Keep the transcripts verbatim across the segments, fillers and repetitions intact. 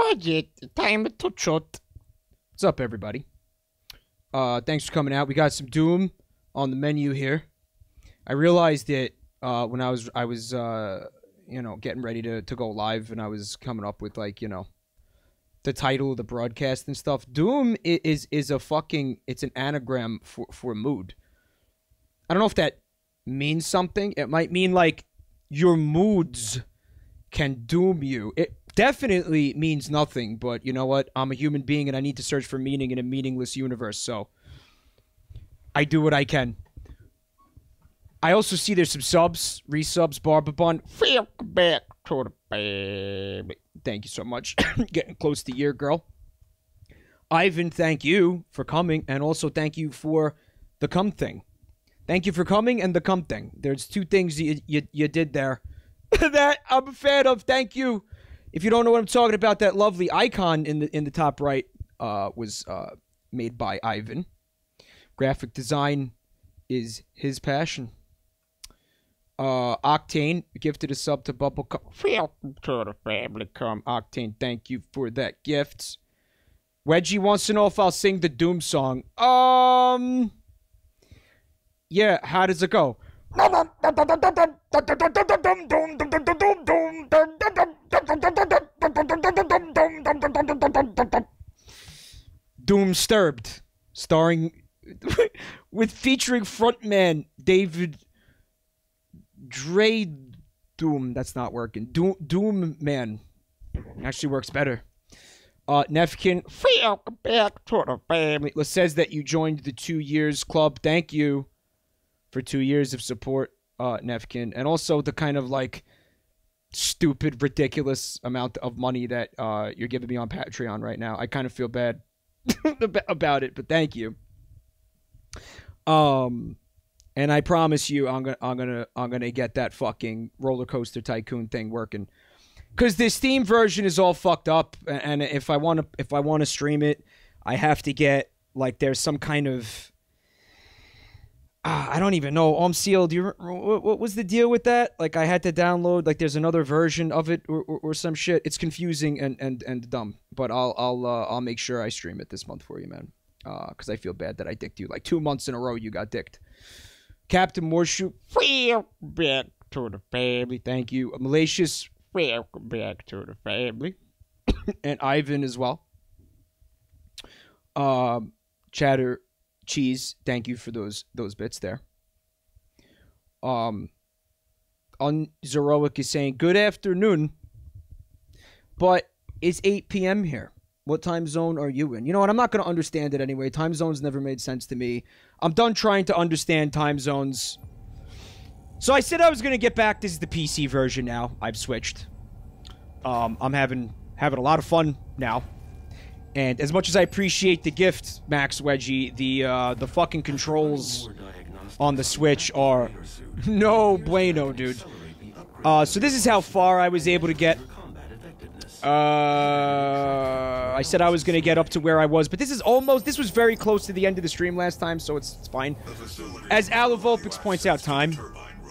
project. Time to shut. What's up, everybody? Uh, thanks for coming out. We got some Doom on the menu here. I realized that uh, when I was, I was, uh, you know, getting ready to, to go live, and I was coming up with, like, you know, the title of the broadcast and stuff. Doom is is, is a fucking, it's an anagram for, for mood. I don't know if that means something. It might mean, like, your moods can doom you. It definitely means nothing, but you know what? I'm a human being, and I need to search for meaning in a meaningless universe, so I do what I can. I also see there's some subs, resubs, Barbabun. Back to the baby. Thank you so much. Getting close to year, girl. Ivan, thank you for coming, and also thank you for the cum thing. Thank you for coming and the cum thing. There's two things you, you, you did there that I'm a fan of. Thank you. If you don't know what I'm talking about, that lovely icon in the in the top right uh, was uh, made by Ivan. Graphic design is his passion. Uh, Octane gifted a sub to Bubblecom. Welcome to the family, come Octane. Thank you for that gift. Wedgie wants to know if I'll sing the Doom song. Um, yeah. How does it go? Doomsturbed, starring with featuring frontman David. Dre Doom, that's not working. Doom, Doom Man actually works better. Uh, Nefkin, welcome back to the family. Says that you joined the two years club. Thank you for two years of support, uh, Nefkin, and also the kind of like stupid, ridiculous amount of money that uh, you're giving me on Patreon right now. I kind of feel bad about it, but thank you. Um. And I promise you, I'm gonna, I'm gonna, I'm gonna get that fucking Roller Coaster Tycoon thing working, cause the Steam version is all fucked up. And if I wanna, if I wanna stream it, I have to get like there's some kind of, uh, I don't even know. Omseal, do you what, what was the deal with that? Like I had to download like there's another version of it or, or, or some shit. It's confusing and and and dumb. But I'll I'll uh, I'll make sure I stream it this month for you, man. Uh, cause I feel bad that I dicked you like two months in a row. You got dicked. Captain Morshoot, welcome back to the family. Thank you. Malacious, welcome back to the family. And Ivan as well. Um, Chatter Cheese, thank you for those those bits there. Um, Unzeroic is saying, good afternoon. But it's eight P M here. What time zone are you in? You know what? I'm not going to understand it anyway. Time zones never made sense to me. I'm done trying to understand time zones. So I said I was going to get back. This is the P C version now. I've switched. Um, I'm having having a lot of fun now. And as much as I appreciate the gift, Max Wedgie, the uh, the fucking controls on the Switch are no bueno, dude. Uh, so this is how far I was able to get. Uh, I said I was going to get up to where I was, but this is almost, this was very close to the end of the stream last time, so it's, it's fine. As Alavulpix points out, time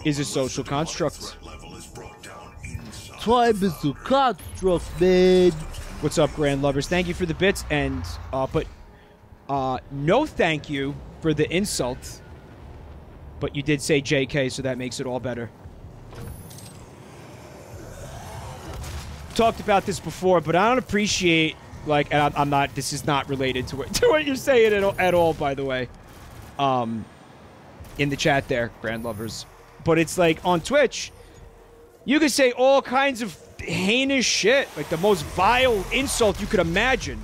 is a social construct. Time is a construct, man. What's up, Grand Lovers? Thank you for the bits, and, uh, but, uh, no thank you for the insult. But you did say J K, so that makes it all better. Talked about this before, but I don't appreciate, like, and I'm, I'm not, this is not related to what, to what you're saying at all, at all, by the way, um, in the chat there, Grand Lovers. But it's like, on Twitch, you can say all kinds of heinous shit, like the most vile insult you could imagine.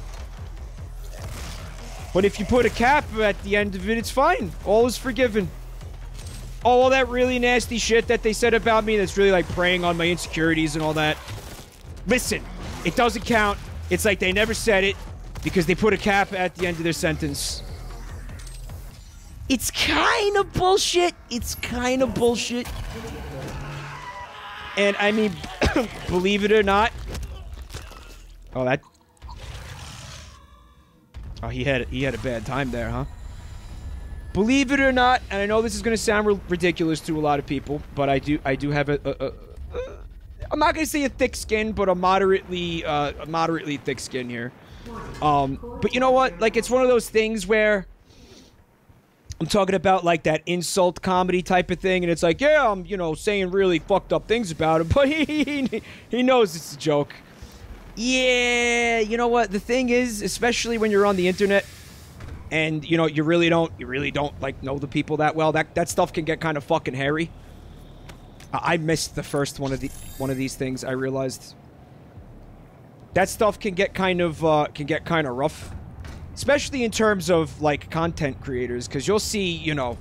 But if you put a cap at the end of it, it's fine. All is forgiven. All that really nasty shit that they said about me that's really, like, preying on my insecurities and all that. Listen, it doesn't count. It's like they never said it because they put a cap at the end of their sentence. It's kind of bullshit. It's kind of bullshit. And I mean, believe it or not. Oh, that. Oh, he had he had a bad time there, huh? Believe it or not, and I know this is going to sound ridiculous to a lot of people, but I do I do have a. a, a I'm not gonna say a thick skin, but a moderately, uh, a moderately thick skin here. Um, but you know what? Like, it's one of those things where I'm talking about like that insult comedy type of thing, and it's like, yeah, I'm, you know, saying really fucked up things about him, but he he knows it's a joke. Yeah, you know what? The thing is, especially when you're on the internet, and you know, you really don't, you really don't like know the people that well. That that stuff can get kind of fucking hairy. I missed the first one of the one of these things. I realized that stuff can get kind of uh, can get kind of rough, especially in terms of like content creators, because you'll see, you know,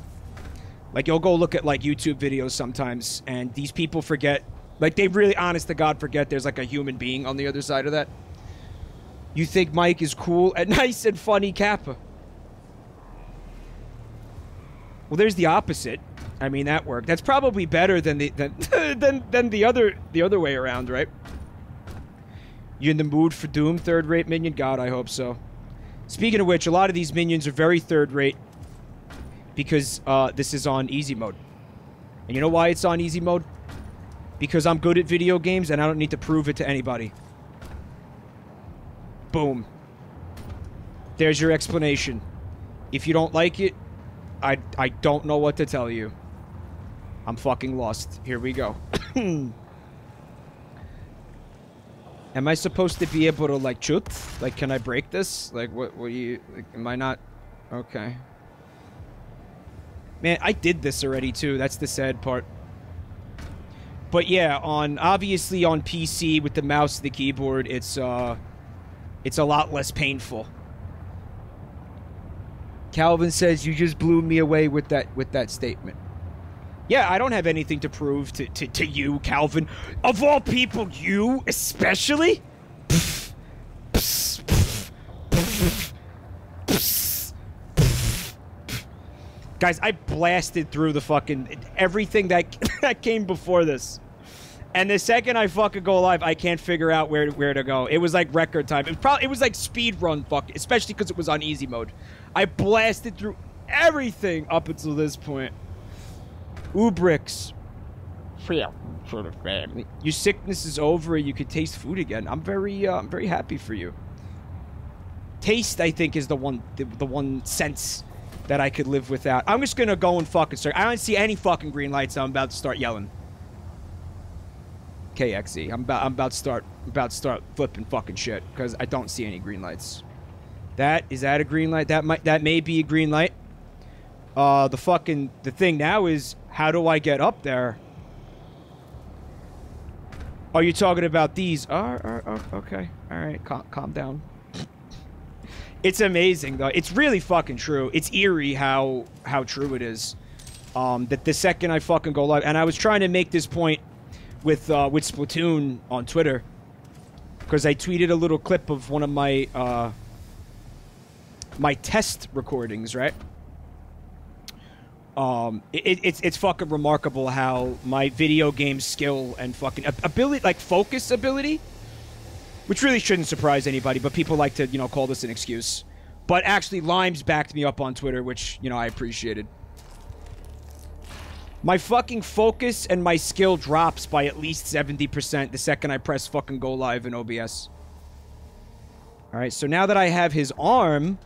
like you'll go look at like YouTube videos sometimes, and these people forget, like they really, honest to God, forget there's like a human being on the other side of that. You think Mike is cool and nice and funny, Kappa? Well, there's the opposite. I mean, that worked. That's probably better than the than than, than the other the other way around, right? You in the mood for Doom, third-rate minion? God, I hope so. Speaking of which, a lot of these minions are very third-rate because uh, this is on easy mode. And you know why it's on easy mode? Because I'm good at video games and I don't need to prove it to anybody. Boom. There's your explanation. If you don't like it, I I don't know what to tell you. I'm fucking lost. Here we go. Am I supposed to be able to, like, shoot? Like, can I break this? Like, what, what do you... Like, am I not... Okay. Man, I did this already, too. That's the sad part. But, yeah, on... Obviously, on P C, with the mouse and the keyboard, it's, uh... it's a lot less painful. Calvin says, you just blew me away with that with that statement. Yeah, I don't have anything to prove to, to, to you, Calvin. Of all people, you especially? Pff, pff, pff, pff, pff, pff, pff. Guys, I blasted through the fucking... everything that, that came before this. And the second I fucking go live, I can't figure out where, where to go. It was like record time. It was, probably, it was like speed run, fuck, especially because it was on easy mode. I blasted through everything up until this point. Ubricks. Feel for the family. Your sickness is over and you can taste food again. I'm very, uh, I'm very happy for you. Taste, I think, is the one, the, the one sense that I could live without. I'm just gonna go and fucking start. I don't see any fucking green lights. So I'm about to start yelling. K X E. I'm about, I'm about to start, about to start flipping fucking shit because I don't see any green lights. That is that a green light? That might, that may be a green light. Uh, the fucking the thing now is, how do I get up there? Are you talking about these? Oh, oh, oh, okay, all right, calm, calm down. It's amazing though. It's really fucking true. It's eerie how how true it is. Um, that the second I fucking go live, and I was trying to make this point with uh, with Splatoon on Twitter, because I tweeted a little clip of one of my. Uh, my test recordings, right? Um, it, it's, it's fucking remarkable how my video game skill and fucking ability, like focus ability, which really shouldn't surprise anybody, but people like to, you know, call this an excuse. But actually, Limes backed me up on Twitter, which, you know, I appreciated. My fucking focus and my skill drops by at least seventy percent the second I press fucking go live in O B S. All right, so now that I have his arm...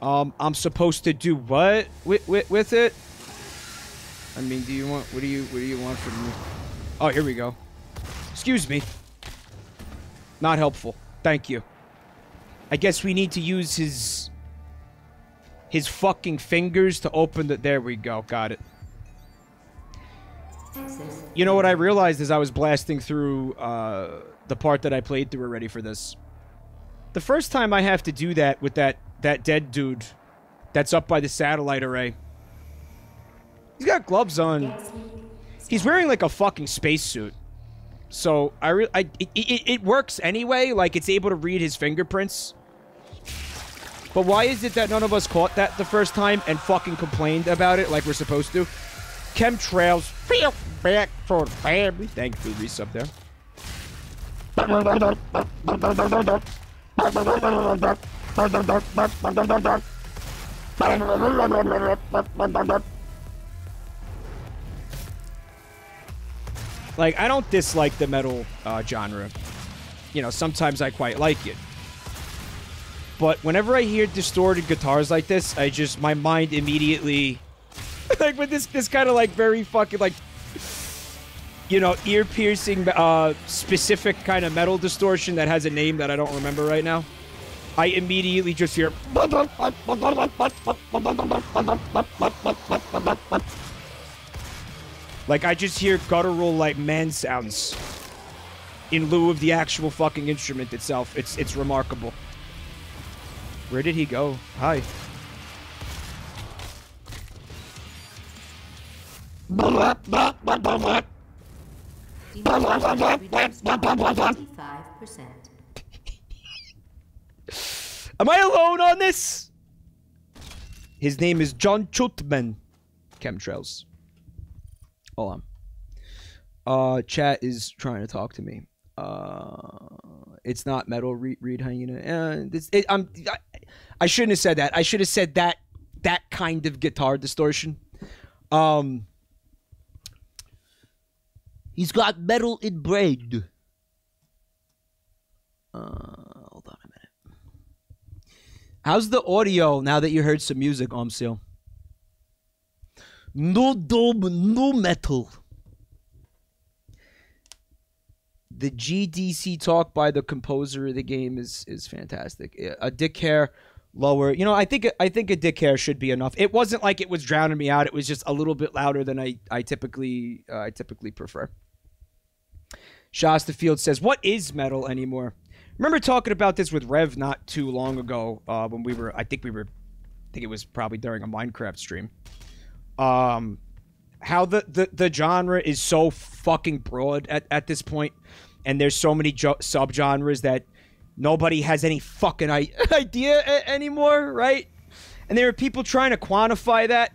Um, I'm supposed to do what with, with, with it? I mean, do you want, what do you, what do you want from me? Oh, here we go. Excuse me. Not helpful. Thank you. I guess we need to use his, his fucking fingers to open the, there we go. Got it. You know what I realized is I was blasting through, uh, the part that I played through already for this. The first time I have to do that with that, that dead dude that's up by the satellite array. He's got gloves on. He's wearing like a fucking spacesuit. So I, re I it, it, it works anyway. Like it's able to read his fingerprints. But why is it that none of us caught that the first time and fucking complained about it like we're supposed to? Chemtrails. Feel back for the family. Thank you, Reese up there. Like, I don't dislike the metal uh, genre. You know, sometimes I quite like it. But whenever I hear distorted guitars like this, I just, my mind immediately... like, with this, this kind of, like, very fucking, like... you know, ear-piercing, uh, specific kind of metal distortion that has a name that I don't remember right now. I immediately just hear... like, I just hear guttural, like, man sounds in lieu of the actual fucking instrument itself. It's it's remarkable. Where did he go? Hi. Am I alone on this? His name is John Chutman. Chemtrails. Hold on. Uh, chat is trying to talk to me. Uh, it's not metal. Reed, Reed Hyena. Uh, this, it, I'm, I, I shouldn't have said that. I should have said that that kind of guitar distortion. Um, he's got metal in braid. Uh, hold on a minute. How's the audio now that you heard some music, Omsil? No Doom, no metal. The G D C talk by the composer of the game is is fantastic. A dick hair lower, you know. I think I think a dick hair should be enough. It wasn't like it was drowning me out. It was just a little bit louder than I I typically uh, I typically prefer. Shasta Field says, "What is metal anymore?" Remember talking about this with Rev not too long ago uh, when we were. I think we were. I think it was probably during a Minecraft stream. Um, how the, the, the genre is so fucking broad at, at this point, and there's so many sub-genres that nobody has any fucking I idea a anymore, right? And there are people trying to quantify that.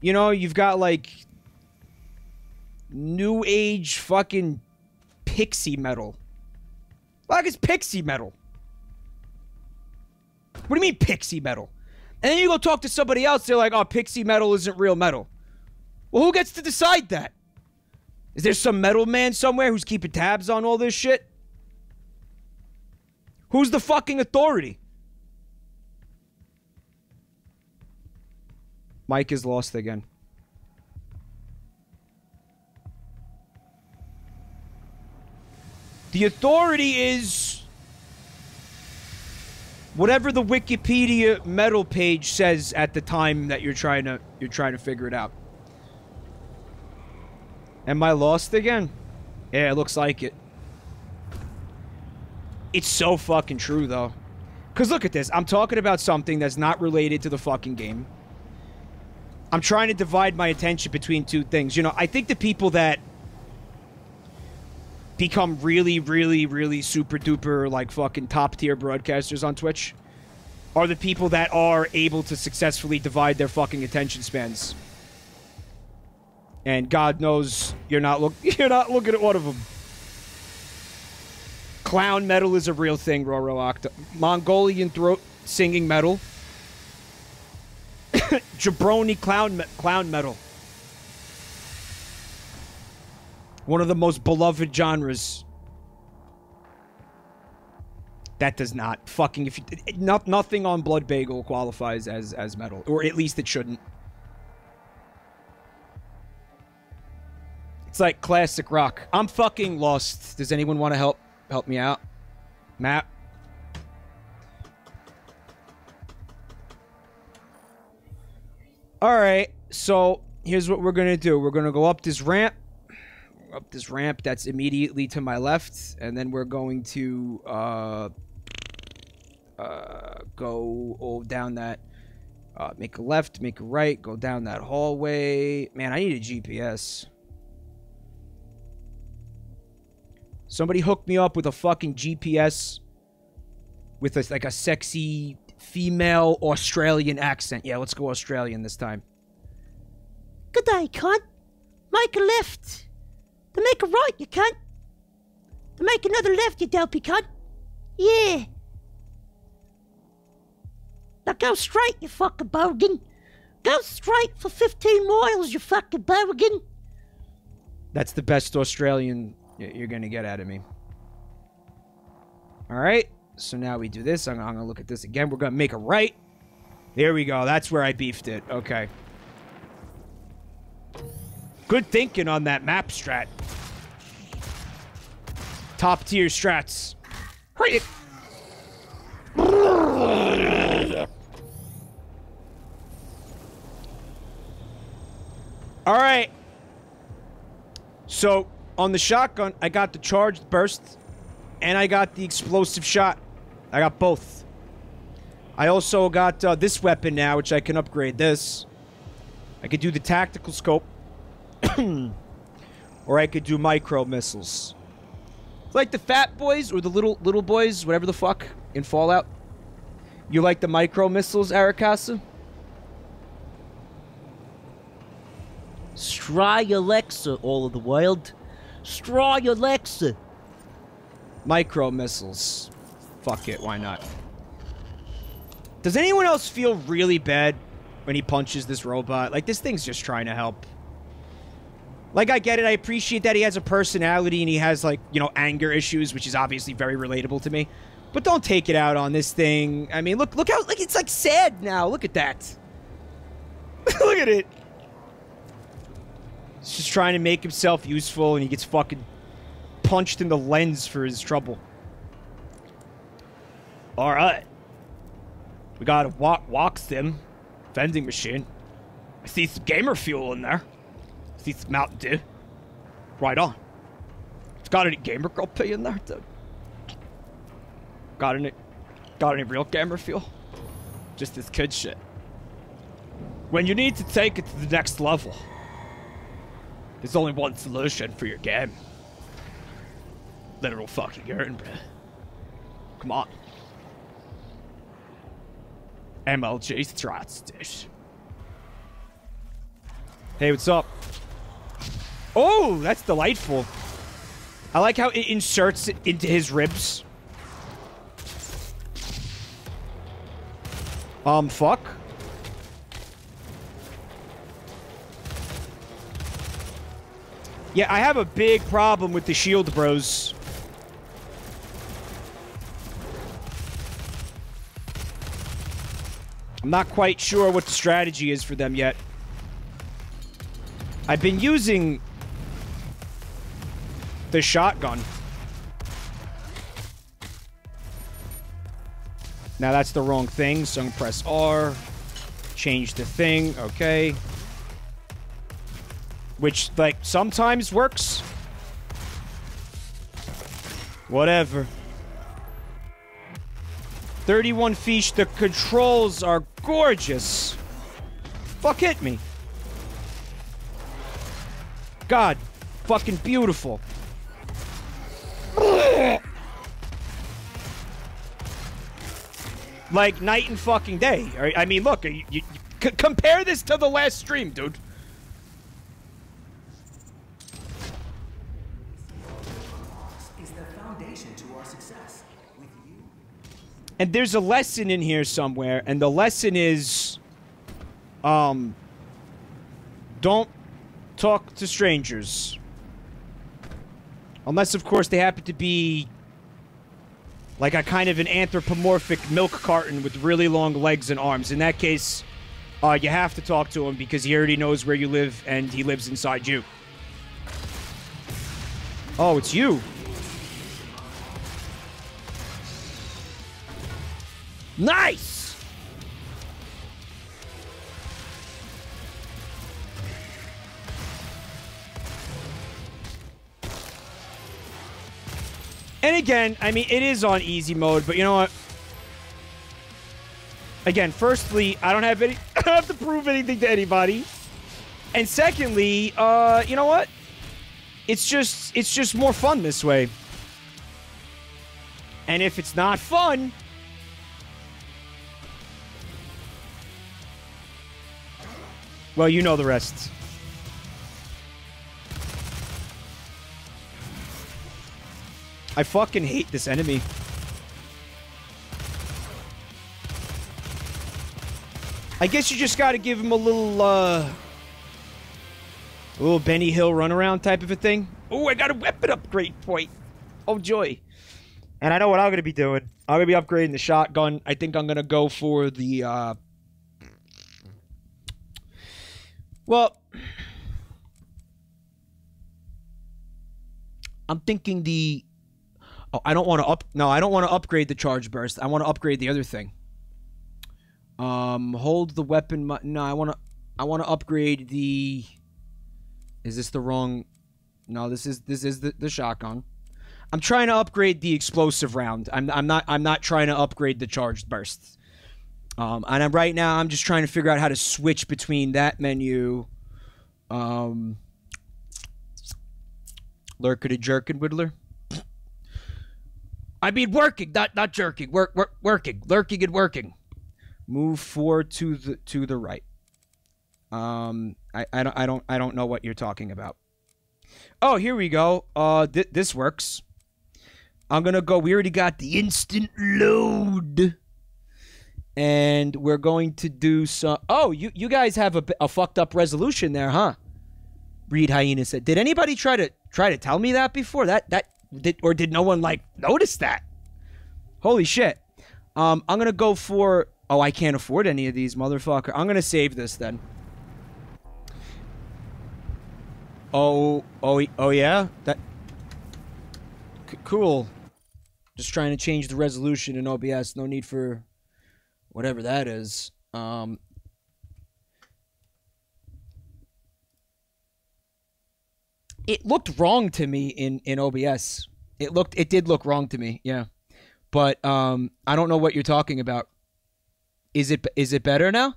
You know, you've got, like, new age fucking pixie metal. Like, it's pixie metal. What do you mean pixie metal? And then you go talk to somebody else, they're like, oh, pixie metal isn't real metal. Well, who gets to decide that? Is there some metal man somewhere who's keeping tabs on all this shit? Who's the fucking authority? Mike is lost again. The authority is... whatever the Wikipedia metal page says at the time that you're trying to you're trying to figure it out. Am I lost again? Yeah, it looks like it. It's so fucking true though. Cause look at this. I'm talking about something that's not related to the fucking game. I'm trying to divide my attention between two things. You know, I think the people that become really, really, really super duper, like, fucking top tier broadcasters on Twitch are the people that are able to successfully divide their fucking attention spans. And God knows you're not look you're not looking at one of them. Clown metal is a real thing, Roro Octa. Mongolian throat singing metal. Jabroni clown me clown metal. One of the most beloved genres. That does not fucking if you, not nothing on Blood Bagel qualifies as as metal, or at least it shouldn't. It's like classic rock. I'm fucking lost. Does anyone want to help help me out? Matt. All right. So, here's what we're going to do. We're going to go up this ramp. Up this ramp that's immediately to my left, and then we're going to uh, uh, go oh, down that, uh, make a left, make a right, go down that hallway. Man, I need a G P S. Somebody hooked me up with a fucking G P S with a, like a sexy female Australian accent. Yeah, let's go Australian this time. Good day, cunt. Make a left. To make a right, you cunt. To make another left, you dopey cunt. Yeah. Now go straight, you fucking bogan. Go straight for fifteen miles, you fucking bogan. That's the best Australian you're going to get out of me. All right. So now we do this. I'm, I'm going to look at this again. We're going to make a right. There we go. That's where I beefed it. Okay. Good thinking on that map strat. Top tier strats. Hurry it. All right. So on the shotgun, I got the charged burst and I got the explosive shot. I got both. I also got uh, this weapon now, which I can upgrade this. I could do the tactical scope. Or I could do micro missiles. Like the fat boys or the little little boys, whatever the fuck, in Fallout. You like the micro missiles, Arakasa? Stry Alexa, all of the world. Stry Alexa. Micro missiles. Fuck it, why not? Does anyone else feel really bad when he punches this robot? Like, this thing's just trying to help. Like, I get it. I appreciate that he has a personality and he has, like, you know, anger issues, which is obviously very relatable to me. But don't take it out on this thing. I mean, look, look how, like, it's, like, sad now. Look at that. Look at it. He's just trying to make himself useful and he gets fucking punched in the lens for his trouble. All right. We got a walk, walk sim vending machine. I see some gamer fuel in there. I see some Mountain Dew. Right on. It's got any gamer girl pee in there, dude? Got any? Got any real gamer fuel? Just this kid shit. When you need to take it to the next level, there's only one solution for your game. Literal fucking urine, bruh. Come on. M L G strats, dish. Hey, what's up? Oh, that's delightful. I like how it inserts it into his ribs. Um, fuck. Yeah, I have a big problem with the shield bros. I'm not quite sure what the strategy is for them yet. I've been using the shotgun. Now that's the wrong thing, so I'm gonna press R, change the thing, okay. Which, like, sometimes works. Whatever. thirty-one fish, the controls are gorgeous. Fuck, hit me. God, fucking beautiful. Like, night and fucking day. I mean, look, you, you, c compare this to the last stream, dude. And there's a lesson in here somewhere, and the lesson is, um, don't talk to strangers. Unless, of course, they happen to be like a kind of an anthropomorphic milk carton with really long legs and arms. In that case, uh, you have to talk to him because he already knows where you live, and he lives inside you. Oh, it's you. Nice! And again, I mean, it is on easy mode, but you know what? Again, firstly, I don't have any- I don't have to prove anything to anybody. And secondly, uh, you know what? It's just- it's just more fun this way. And if it's not fun... well, you know the rest. I fucking hate this enemy. I guess you just gotta give him a little, uh... Ooh, Benny Hill runaround type of a thing. Ooh, I got a weapon upgrade point. Oh, joy. And I know what I'm going to be doing. I'm going to be upgrading the shotgun. I think I'm going to go for the, uh... well... I'm thinking the... Oh, I don't want to up... No, I don't want to upgrade the charge burst. I want to upgrade the other thing. Um, hold the weapon... No, I want to... I want to upgrade the... Is this the wrong... No, this is this is the, the shotgun. I'm trying to upgrade the explosive round. I'm I'm not I'm not trying to upgrade the charged bursts. Um, and I'm, right now I'm just trying to figure out how to switch between that menu, um, lurker to jerkin whittler. I mean working, not not jerking. Work work working, lurking and working. Move four to the to the right. Um, I I don't I don't I don't know what you're talking about. Oh, here we go. Uh, th this works. I'm gonna go. We already got the instant load, and we're going to do some. Oh, you you guys have a, a fucked up resolution there, huh? Reed Hyena said. Did anybody try to try to tell me that before? That that did, or did no one like notice that? Holy shit. Um, I'm gonna go for. Oh, I can't afford any of these, motherfucker. I'm gonna save this then. Oh, oh, oh, yeah? That... C cool. Just trying to change the resolution in O B S. No need for whatever that is. Um... It looked wrong to me in, in O B S. It looked... It did look wrong to me, yeah. But, um, I don't know what you're talking about. Is it, is it better now?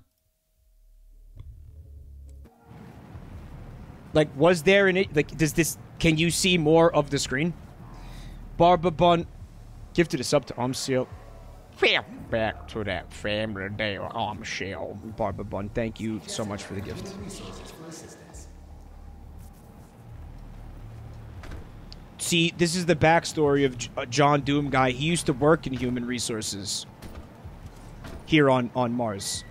Like, was there an... Like, does this... Can you see more of the screen? Barba Bun gifted a sub to Omshield. Back to that family day, Omshield. Barba Bun, thank you so much for the gift. See, this is the backstory of John Doom guy. He used to work in human resources here on, on Mars.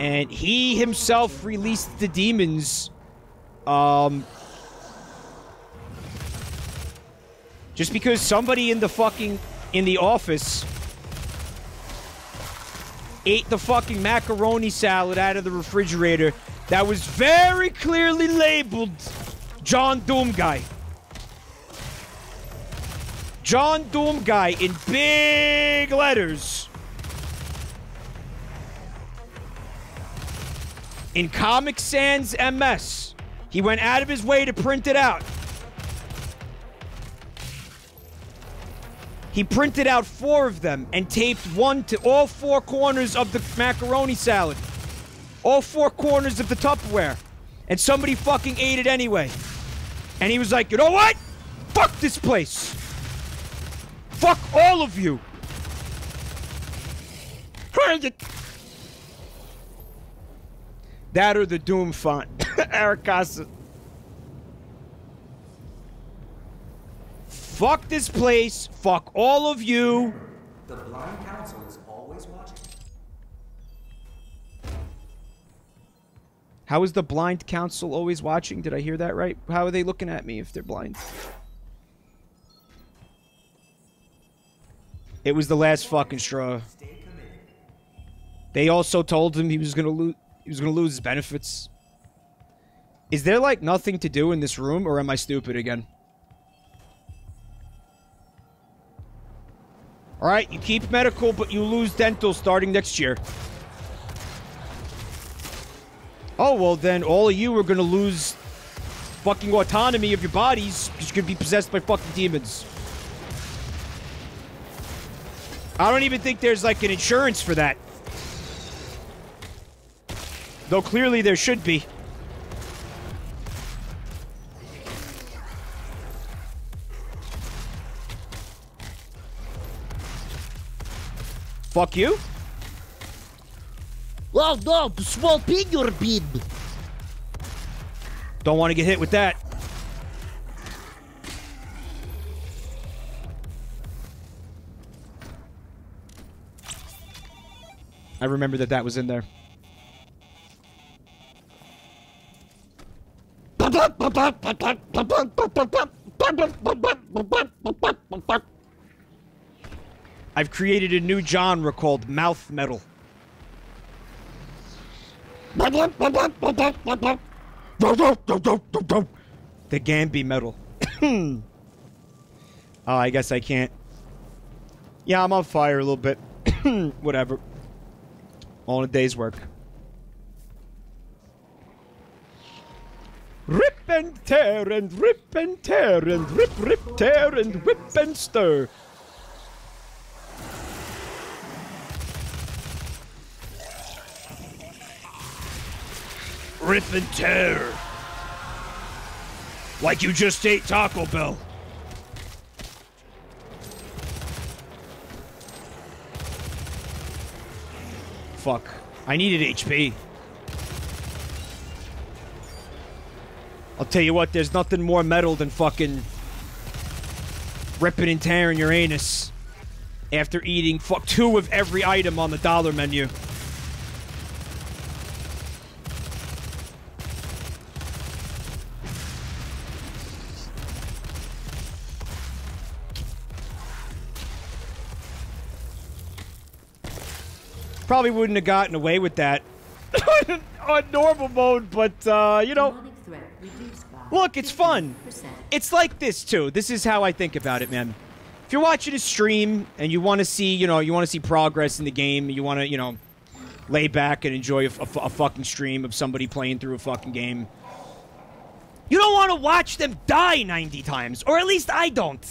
And he himself released the demons, um, just because somebody in the fucking, in the office ate the fucking macaroni salad out of the refrigerator that was very clearly labeled John Doom Guy. John Doom Guy in big letters. In Comic Sans M S, he went out of his way to print it out. He printed out four of them and taped one to all four corners of the macaroni salad. All four corners of the Tupperware. And somebody fucking ate it anyway. And he was like, you know what? Fuck this place. Fuck all of you. That or the Doom font. Eric Casa. Fuck this place. Fuck all of you. The blind council is always watching. How is the blind council always watching? Did I hear that right? How are they looking at me if they're blind? It was the last fucking straw. They also told him he was gonna lose. He was going to lose his benefits. Is there, like, nothing to do in this room, or am I stupid again? Alright, you keep medical, but you lose dental starting next year. Oh, well then, all of you are going to lose fucking autonomy of your bodies, because you're going to be possessed by fucking demons. I don't even think there's, like, an insurance for that. Though clearly there should be. Fuck you. Well, no, small pig or bean. Don't want to get hit with that. I remember that that was in there. I've created a new genre called mouth metal. The Gambi metal. Oh, I guess I can't. Yeah, I'm on fire a little bit. Whatever. All in a day's work. Rip and tear and rip and tear and rip, rip, tear and whip and stir. Rip and tear. Like you just ate Taco Bell. Fuck. I needed H P. I'll tell you what, there's nothing more metal than fucking ripping and tearing your anus after eating fuck two of every item on the dollar menu. Probably wouldn't have gotten away with that on normal mode, but, uh, you know, look, it's fun. It's like this, too. This is how I think about it, man. If you're watching a stream and you want to see, you know, you want to see progress in the game, you want to, you know, lay back and enjoy a, a, a fucking stream of somebody playing through a fucking game, you don't want to watch them die ninety times, or at least I don't.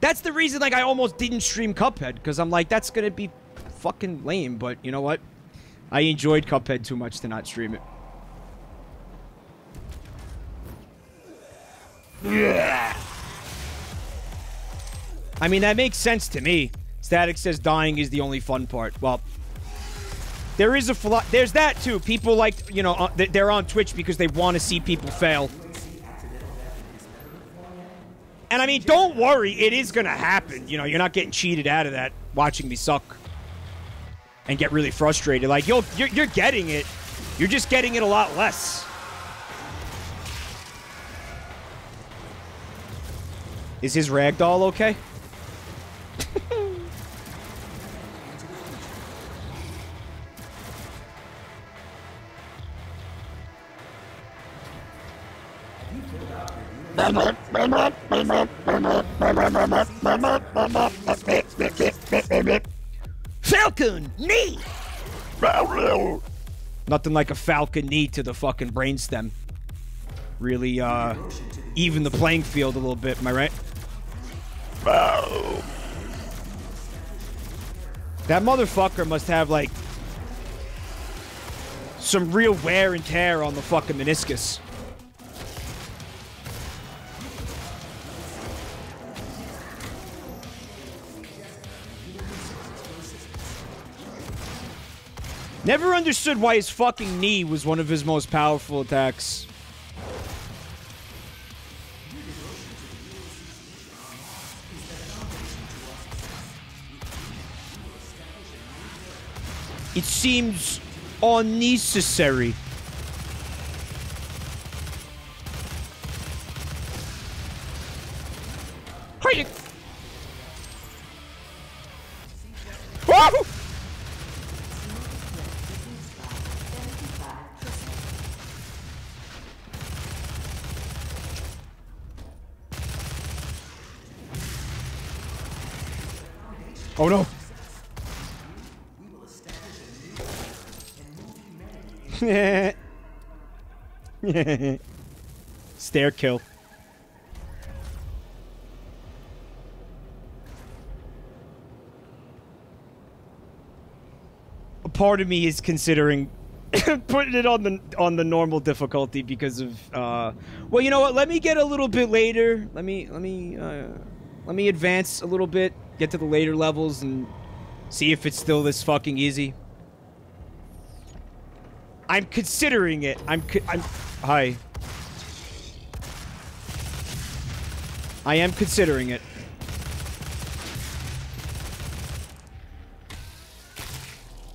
That's the reason, like, I almost didn't stream Cuphead, because I'm like, that's going to be fucking lame, but you know what? I enjoyed Cuphead too much to not stream it. Yeah. I mean, that makes sense to me. Static says dying is the only fun part. Well, there is a flaw. There's that too. People like, you know, they're on Twitch because they want to see people fail. And I mean, don't worry, it is going to happen. You know, you're not getting cheated out of that watching me suck and get really frustrated. Like, you'll, you're, you're getting it. You're just getting it a lot less. Is his ragdoll okay? Falcon knee. Nothing like a falcon knee to the fucking brainstem. Really, uh, even the playing field a little bit. Am I right? That motherfucker must have, like, some real wear and tear on the fucking meniscus. Never understood why his fucking knee was one of his most powerful attacks. It seems unnecessary. Whoa! Oh no! Stair kill. A part of me is considering putting it on the on the normal difficulty because of uh well, you know what, let me get a little bit later. Let me let me uh let me advance a little bit, get to the later levels and see if it's still this fucking easy. I'm considering it. I'm co I'm hi. I am considering it.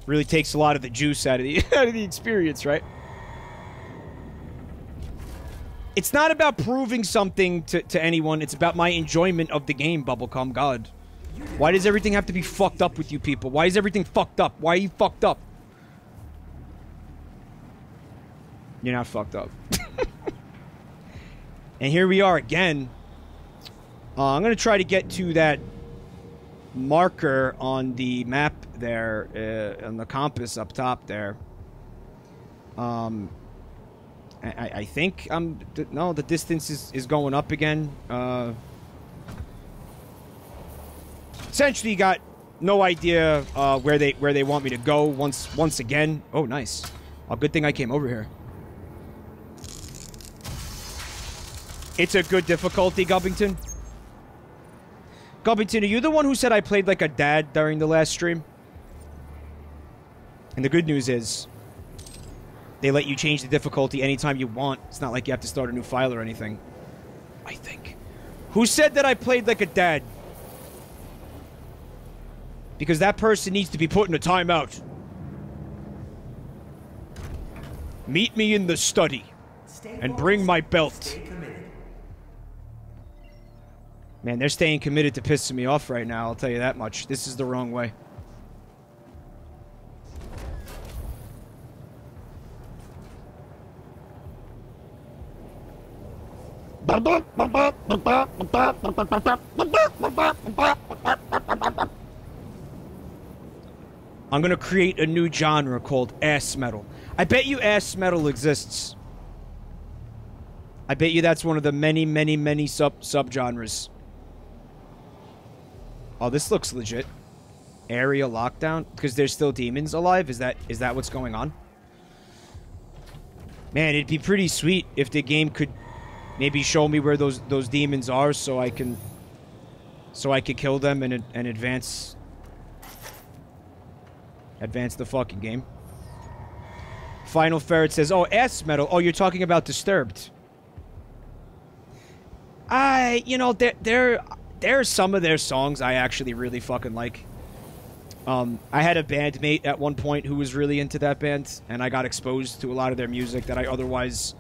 Really takes a lot of the juice out of the out of the experience, right? It's not about proving something to, to anyone. It's about my enjoyment of the game, Bubblecom. God. Why does everything have to be fucked up with you people? Why is everything fucked up? Why are you fucked up? You're not fucked up. And here we are again. Uh, I'm going to try to get to that marker on the map there, uh, on the compass up top there. Um, I, I think I'm... No, the distance is, is going up again. Uh, essentially got no idea uh, where they where they want me to go once once again. Oh, nice. Oh, good thing I came over here. It's a good difficulty, Gubbington. Gubbington, are you the one who said I played like a dad during the last stream? And the good news is, they let you change the difficulty anytime you want. It's not like you have to start a new file or anything. I think. Who said that I played like a dad? Because that person needs to be put in a timeout. Meet me in the study. And bring my belt. Man, they're staying committed to pissing me off right now, I'll tell you that much. This is the wrong way. I'm gonna create a new genre called ass metal. I bet you ass metal exists. I bet you that's one of the many, many, many sub subgenres. Oh, this looks legit. Area lockdown? Because there's still demons alive? Is that is that what's going on? Man, it'd be pretty sweet if the game could maybe show me where those those demons are so I can so I could kill them and and advance advance the fucking game. Final Ferret says, "Oh, ass metal. Oh, you're talking about Disturbed." I, you know, they're they're There are some of their songs I actually really fucking like. Um, I had a bandmate at one point who was really into that band, and I got exposed to a lot of their music that I otherwise,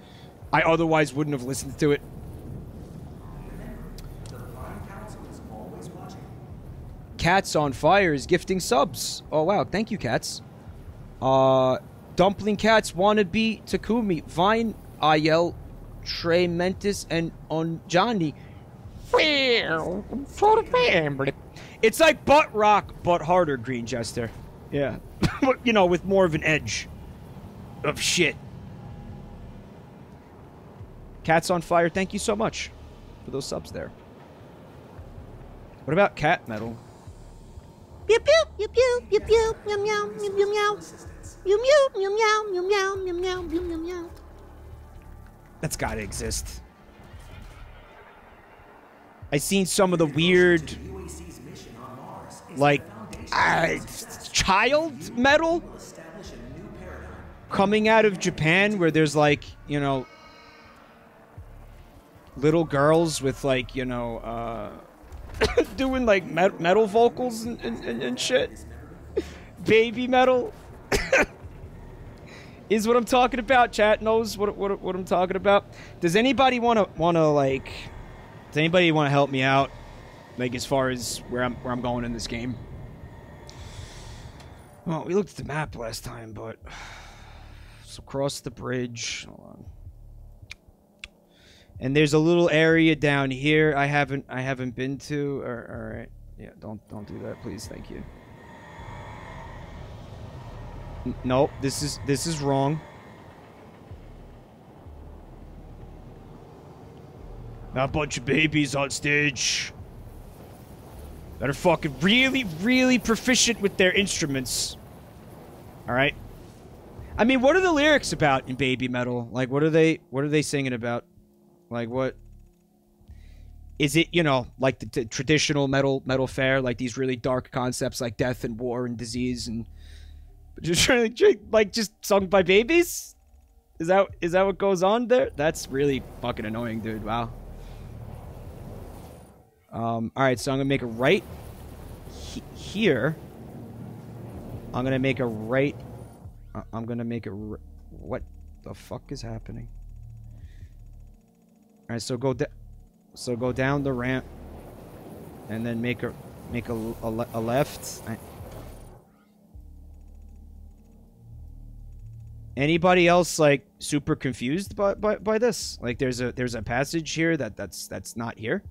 I otherwise wouldn't have listened to it. Cats on Fire is gifting subs. Oh wow, thank you, Cats. Uh, Dumpling Cats, Wannabe, Takumi, Vine, Ayel, Trey Mentis, and Onjani. It's like butt rock, but harder, Green Jester. Yeah. But, you know, with more of an edge of shit. Cats on Fire, thank you so much for those subs there. What about cat metal? Pew pew, pew pew, pew pew, meow meow, meow meow, meow. Meow meow, meow meow, meow meow, meow meow, meow meow. That's gotta exist. I seen some of the weird, like, uh, child metal coming out of Japan where there's, like, you know, little girls with, like, you know, uh, doing, like, me metal vocals and, and, and shit. Baby metal is what I'm talking about. Chat knows what, what, what I'm talking about. Does anybody want to, want to, like... Does anybody want to help me out, like, as far as where I'm where I'm going in this game? Well, we looked at the map last time, but so cross the bridge. Hold on. And there's a little area down here I haven't I haven't been to. Or, all right, yeah, don't don't do that, please. Thank you. N no, this is this is wrong. Not a bunch of babies on stage that are fucking really, really proficient with their instruments. All right. I mean, what are the lyrics about in Baby Metal? Like, what are they? What are they singing about? Like, what is it? You know, like the, the traditional metal metal fare, like these really dark concepts, like death and war and disease, and just trying to like just sung by babies. Is that is that what goes on there? That's really fucking annoying, dude. Wow. Um, all right, so I'm gonna make a right he here. I'm gonna make a right. I'm gonna make a. Right. What the fuck is happening? All right, so go down. So go down the ramp, and then make a make a a, le a left. I Anybody else like super confused by, by by this? Like, there's a there's a passage here that that's that's not here.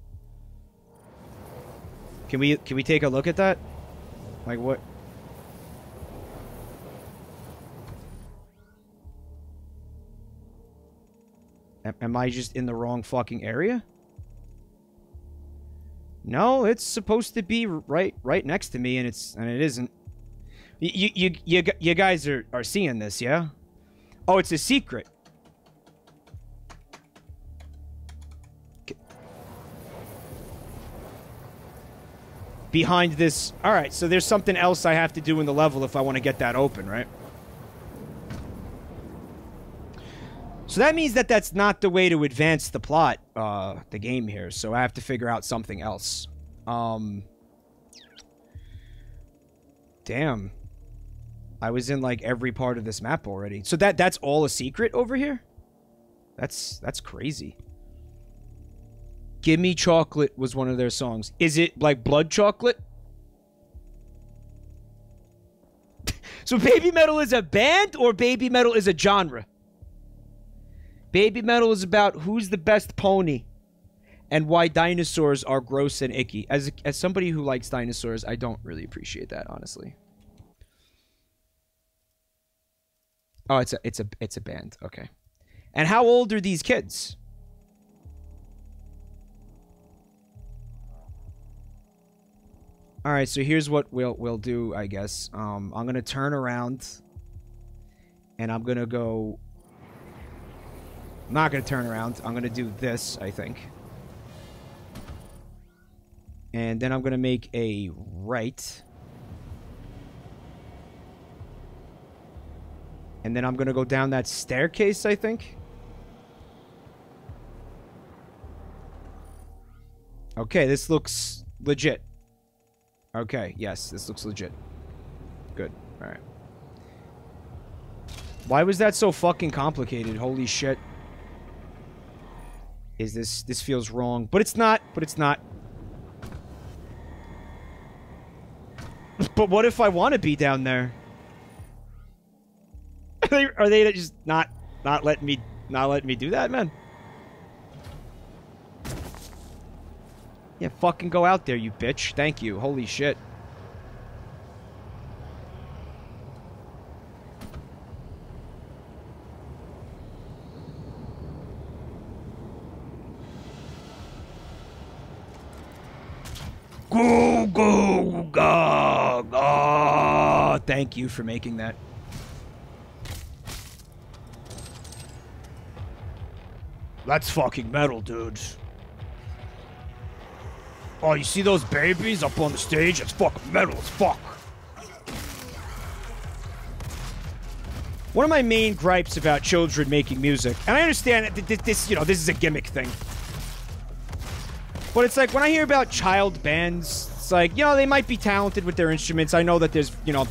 Can we can we take a look at that? Like what? Am I just in the wrong fucking area? No, it's supposed to be right right next to me, and it's and it isn't. You you you you guys are are seeing this, yeah? Oh, it's a secret. Behind this. All right, so there's something else I have to do in the level if I want to get that open, right? So that means that that's not the way to advance the plot, uh, the game here. So I have to figure out something else. Um, damn. I was in, like, every part of this map already. So that that's all a secret over here? That's that's crazy. Gimme Chocolate was one of their songs. Is it, like, blood chocolate? So Baby Metal is a band or Baby Metal is a genre? Baby Metal is about who's the best pony and why dinosaurs are gross and icky. As, as somebody who likes dinosaurs, I don't really appreciate that, honestly. Oh, it's a it's a it's a band. Okay. And how old are these kids? All right, so here's what we'll we'll do, I guess. Um I'm going to turn around and I'm going to go I'm not going to turn around. I'm going to do this, I think. And then I'm going to make a right. And then I'm going to go down that staircase, I think. Okay, this looks legit. Okay, yes, this looks legit. Good, all right. Why was that so fucking complicated? Holy shit. Is this... This feels wrong. But it's not. But it's not. But what if I want to be down there? Are they just not not letting me not letting me do that, man? Yeah, fucking go out there, you bitch. Thank you. Holy shit. Go go go go. Thank you for making that. That's fucking metal, dude. Oh, you see those babies up on the stage? It's fucking metal as fuck. One of my main gripes about children making music, and I understand that this, you know, this is a gimmick thing. But it's like, when I hear about child bands, it's like, you know, they might be talented with their instruments. I know that there's, you know,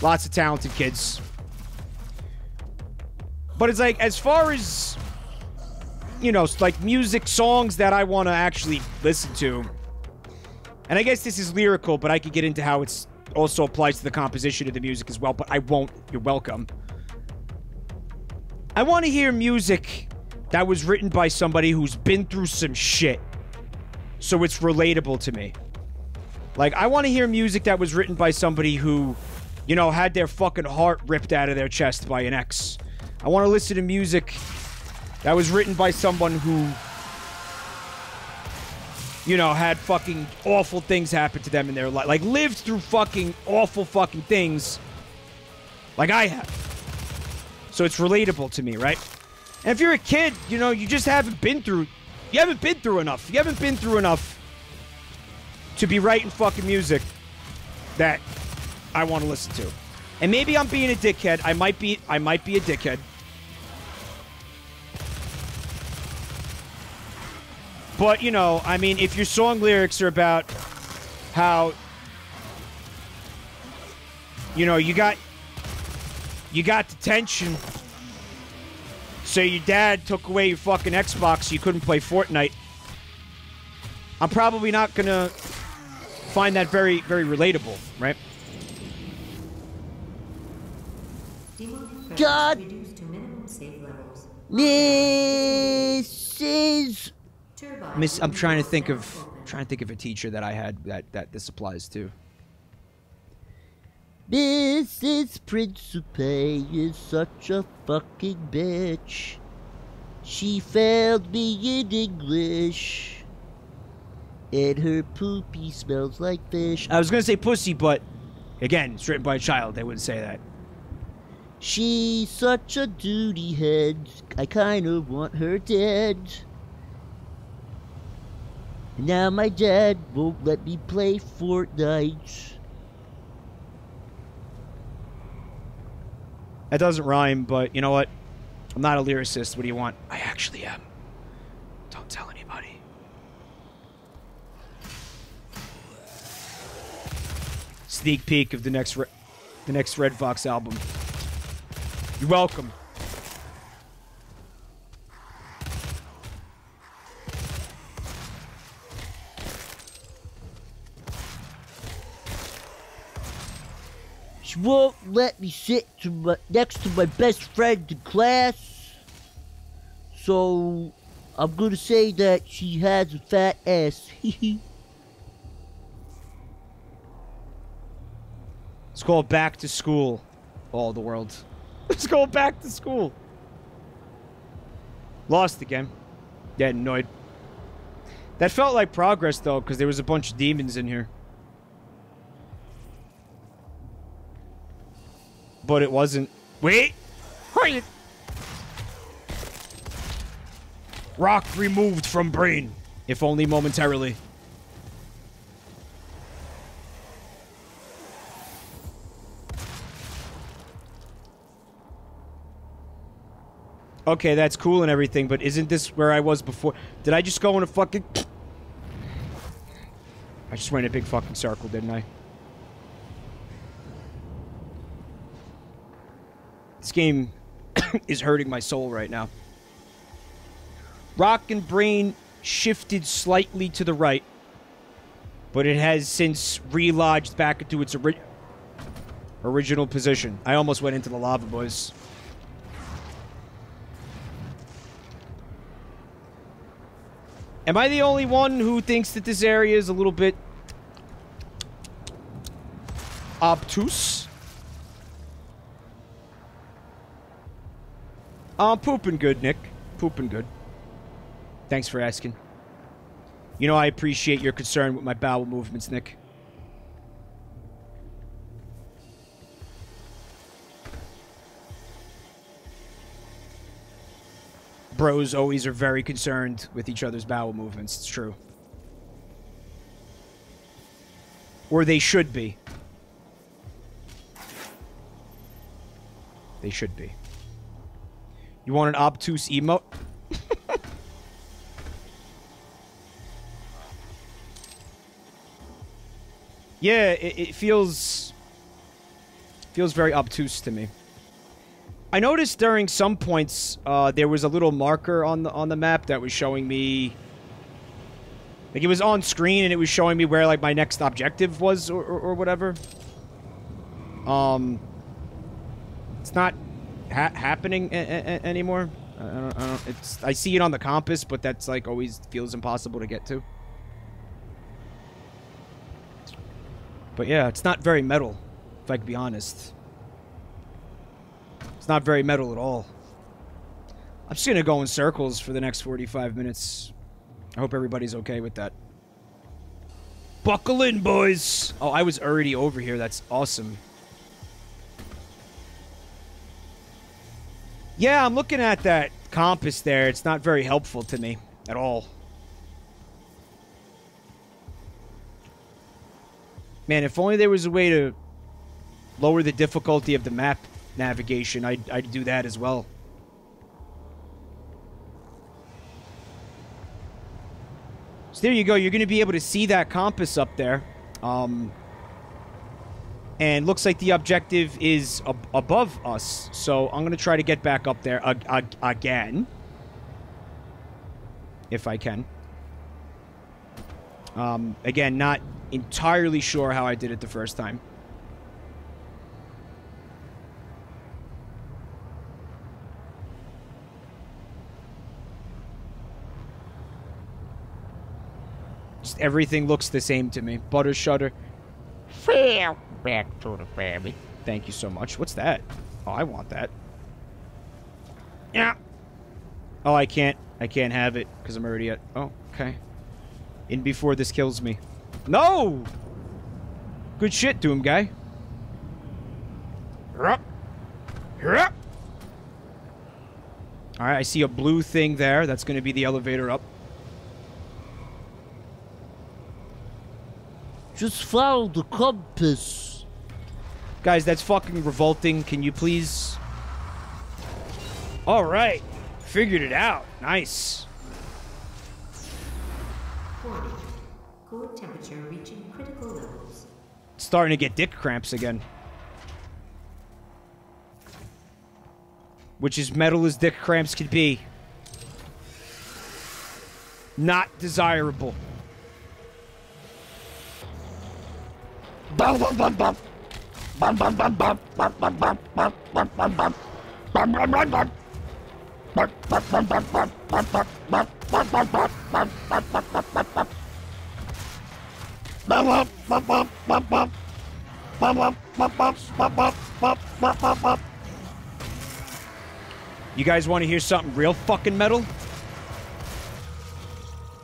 lots of talented kids. But it's like, as far as... You know, like music songs that I want to actually listen to. And I guess this is lyrical, but I could get into how it's also applies to the composition of the music as well, but I won't. You're welcome. I want to hear music that was written by somebody who's been through some shit, so it's relatable to me. Like, I want to hear music that was written by somebody who, you know, had their fucking heart ripped out of their chest by an ex. I want to listen to music... That was written by someone who, you know, had fucking awful things happen to them in their life. Like, lived through fucking awful fucking things like I have. So it's relatable to me, right? And if you're a kid, you know, you just haven't been through... You haven't been through enough. You haven't been through enough to be writing fucking music that I want to listen to. And maybe I'm being a dickhead. I might be, I might be a dickhead. But, you know, I mean, if your song lyrics are about how you know, you got, you got detention. So your dad took away your fucking Xbox so you couldn't play Fortnite. I'm probably not gonna find that very, very relatable, right? God! Missus Miss, I'm trying to think of, trying to think of a teacher that I had that, that this applies to. Missus Principe is such a fucking bitch. She failed me in English. And her poopy smells like fish. I was gonna say pussy, but again, it's written by a child, they wouldn't say that. She's such a duty head. I kind of want her dead. And now my dad won't let me play Fortnite. That doesn't rhyme, but you know what? I'm not a lyricist. What do you want? I actually am. Don't tell anybody. Sneak peek of the next Re the next Red Fox album. You're welcome. She won't let me sit to my, next to my best friend in class. So, I'm gonna say that she has a fat ass. It's called Back to School. All the world. It's called Back to School. Lost again. Yeah, annoyed. That felt like progress though, because there was a bunch of demons in here. But it wasn't. Wait! Wait! Rock removed from brain. If only momentarily. Okay, that's cool and everything, but isn't this where I was before? Did I just go in a fucking... I just went in a big fucking circle, didn't I? This game is hurting my soul right now. Rock and Brain shifted slightly to the right, but it has since relodged back into its ori original position. I almost went into the lava, boys. Am I the only one who thinks that this area is a little bit obtuse? I'm pooping good, Nick. Pooping good. Thanks for asking. You know, I appreciate your concern with my bowel movements, Nick. Bros always are very concerned with each other's bowel movements. It's true. Or they should be. They should be. You want an obtuse emote? Yeah, it, it feels... feels very obtuse to me. I noticed during some points, uh, there was a little marker on the, on the map that was showing me... Like, it was on screen and it was showing me where, like, my next objective was or, or, or whatever. Um... It's not... Ha happening a a anymore. I don't, I don't, it's, I see it on the compass, but that's like always feels impossible to get to. But yeah, it's not very metal, if I can be honest. It's not very metal at all. I'm just gonna go in circles for the next forty-five minutes. I hope everybody's okay with that. Buckle in, boys! Oh, I was already over here. That's awesome. Yeah, I'm looking at that compass there. It's not very helpful to me at all. Man, if only there was a way to lower the difficulty of the map navigation, I'd, I'd do that as well. So there you go. You're going to be able to see that compass up there. Um, And looks like the objective is ab above us. So I'm going to try to get back up there ag ag again. If I can. Um, again, not entirely sure how I did it the first time. Just everything looks the same to me. Butter shutter. Fail. Back to the family. Thank you so much. What's that? Oh, I want that. Yeah. Oh, I can't. I can't have it because I'm already at. Oh, okay. In before this kills me. No. Good shit, Doom guy. All right, I see a blue thing there. That's going to be the elevator up. Just follow the compass. Guys, that's fucking revolting. Can you please? All right. Figured it out. Nice. forty. Core temperature reaching critical levels. Starting to get dick cramps again. Which is metal as dick cramps could be. Not desirable. You guys want to hear something real fucking metal?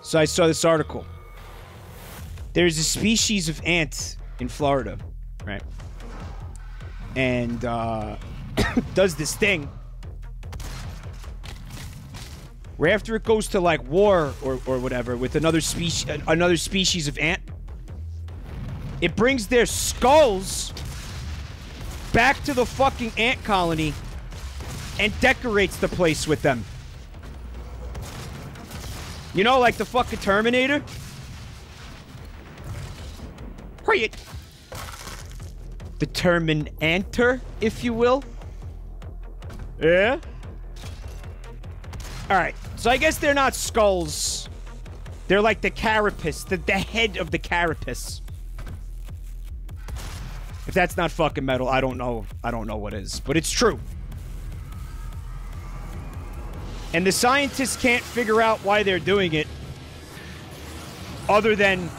So I saw this article. There's a species of ant in Florida, right? And uh, does this thing where after it goes to like war or, or whatever with another species, another species of ant, it brings their skulls back to the fucking ant colony and decorates the place with them. You know, like the fucking Terminator? Quiet. The Terminator, if you will. Yeah? Alright, so I guess they're not skulls. They're like the carapace, the, the head of the carapace. If that's not fucking metal, I don't know. I don't know what is, but it's true. And the scientists can't figure out why they're doing it, other than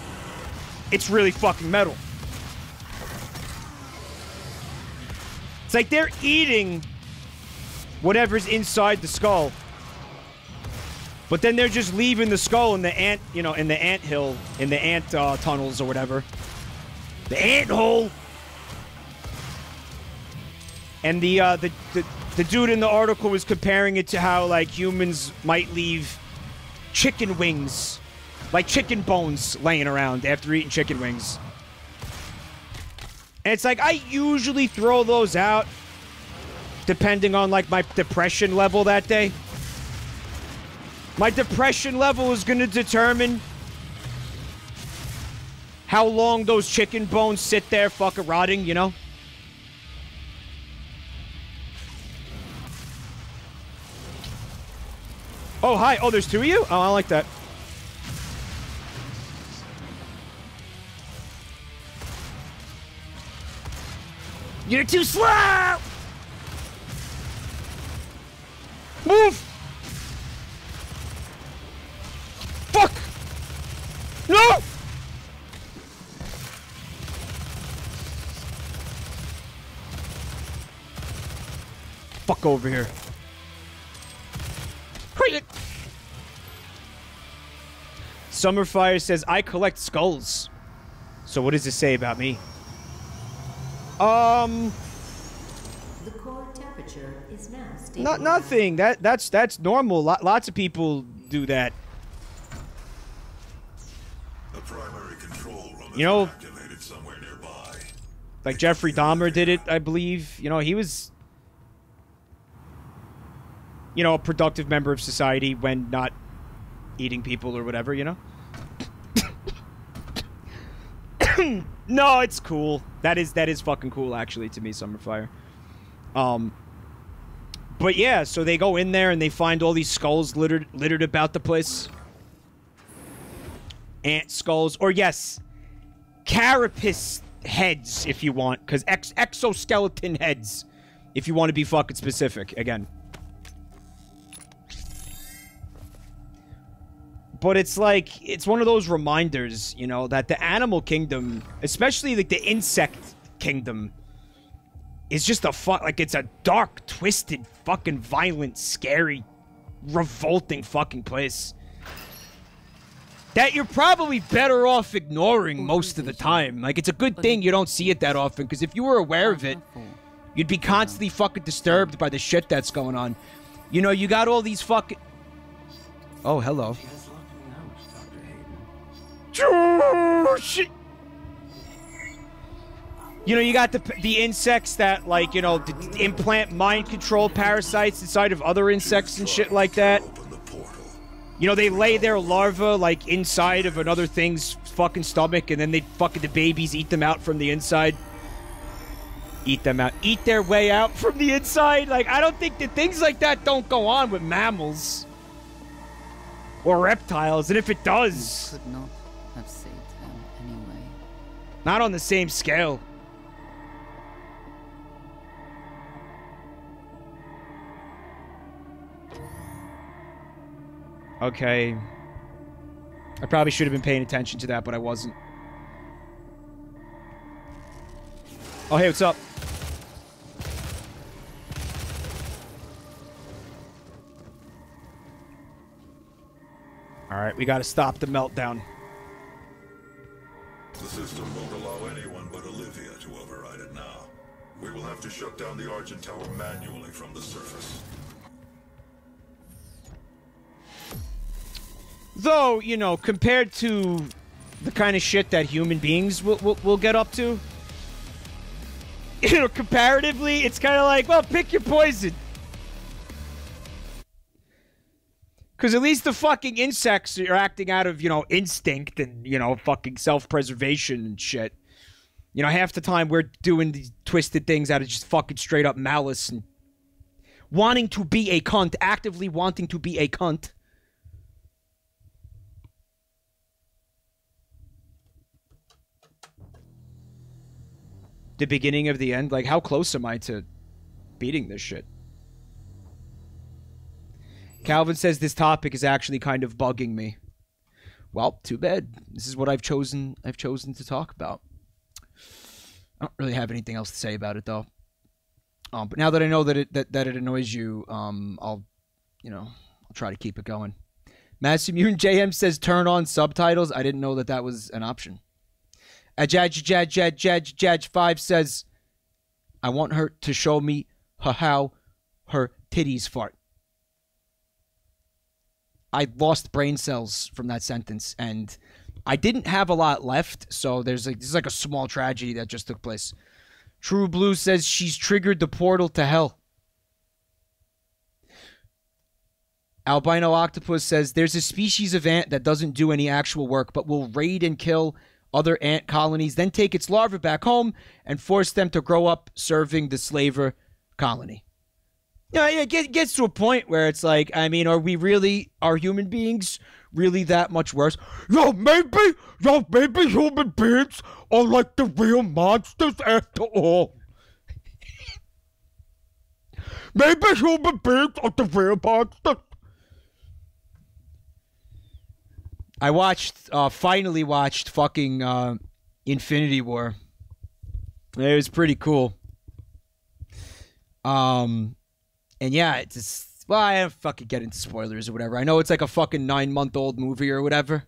it's really fucking metal. It's like they're eating whatever's inside the skull, but then they're just leaving the skull in the ant, you know, in the ant hill, in the ant uh, tunnels or whatever, the ant hole. And the, uh, the the the dude in the article was comparing it to how like humans might leave chicken wings, like chicken bones, laying around after eating chicken wings. And it's like, I usually throw those out depending on like my depression level that day. My depression level is going to determine how long those chicken bones sit there fucking rotting, you know? Oh, hi. Oh, there's two of you? Oh, I like that. You're too slow! Move! Fuck! No! Fuck over here. Summerfire says, I collect skulls. So what does it say about me? Um, the core temperature is now stable. Not nothing. That that's that's normal. Lo lots of people do that. The primary control room, you know, activated somewhere nearby. Like Jeffrey Dahmer did it, I believe. You know, he was, you know, a productive member of society when not eating people or whatever. You know. No, it's cool. That is that is fucking cool, actually, to me, Summerfire. Um, but yeah, so they go in there and they find all these skulls littered littered about the place. Ant skulls, or yes, carapace heads, if you want, because ex exoskeleton heads, if you want to be fucking specific, again. But it's like, it's one of those reminders, you know, that the animal kingdom, especially like the insect kingdom, is just a fuck, like it's a dark, twisted, fucking violent, scary, revolting fucking place that you're probably better off ignoring most of the time. Like, it's a good thing you don't see it that often, because if you were aware of it, you'd be constantly fucking disturbed by the shit that's going on. You know, you got all these fucking... Oh, hello. You know, you got the the insects that, like, you know, d implant mind control parasites inside of other insects and shit like that. You know, they lay their larvae, like, inside of another thing's fucking stomach, and then they fucking, the babies eat them out from the inside. Eat them out. Eat their way out from the inside. Like, I don't think that things like that don't go on with mammals. Or reptiles, and if it does... You could not have saved them anyway. Not on the same scale. Okay. I probably should have been paying attention to that, but I wasn't. Oh, hey, what's up? Alright, we gotta stop the meltdown. The system won't allow anyone but Olivia to override it now. We will have to shut down the Argent Tower manually from the surface. Though, you know, compared to the kind of shit that human beings will, will, will get up to, you know, comparatively, it's kind of like, well, pick your poison. Because at least the fucking insects are acting out of, you know, instinct and, you know, fucking self-preservation and shit. You know, half the time we're doing these twisted things out of just fucking straight-up malice and wanting to be a cunt, actively wanting to be a cunt. The beginning of the end? Like, how close am I to beating this shit? Calvin says this topic is actually kind of bugging me. Well, too bad. This is what I've chosen I've chosen to talk about. I don't really have anything else to say about it though. Um, but now that I know that it that, that it annoys you, um I'll you know, I'll try to keep it going. Massumune J M says turn on subtitles. I didn't know that that was an option. Ajaj Jaj Jaj Jaj Jaj five says I want her to show me how her titties fart. I lost brain cells from that sentence, and I didn't have a lot left, so there's like, this is like a small tragedy that just took place. True Blue says she's triggered the portal to hell. Albino Octopus says there's a species of ant that doesn't do any actual work, but will raid and kill other ant colonies, then take its larvae back home and force them to grow up serving the slaver colony. No, it gets to a point where it's like, I mean, are we really, are human beings really that much worse? Yo, maybe, yo, maybe human beings are like the real monsters after all. Maybe human beings are the real monsters. I watched, uh, finally watched fucking uh, Infinity War. It was pretty cool. Um... And yeah, it's just, well, I don't fucking get into spoilers or whatever. I know it's like a fucking nine-month-old movie or whatever.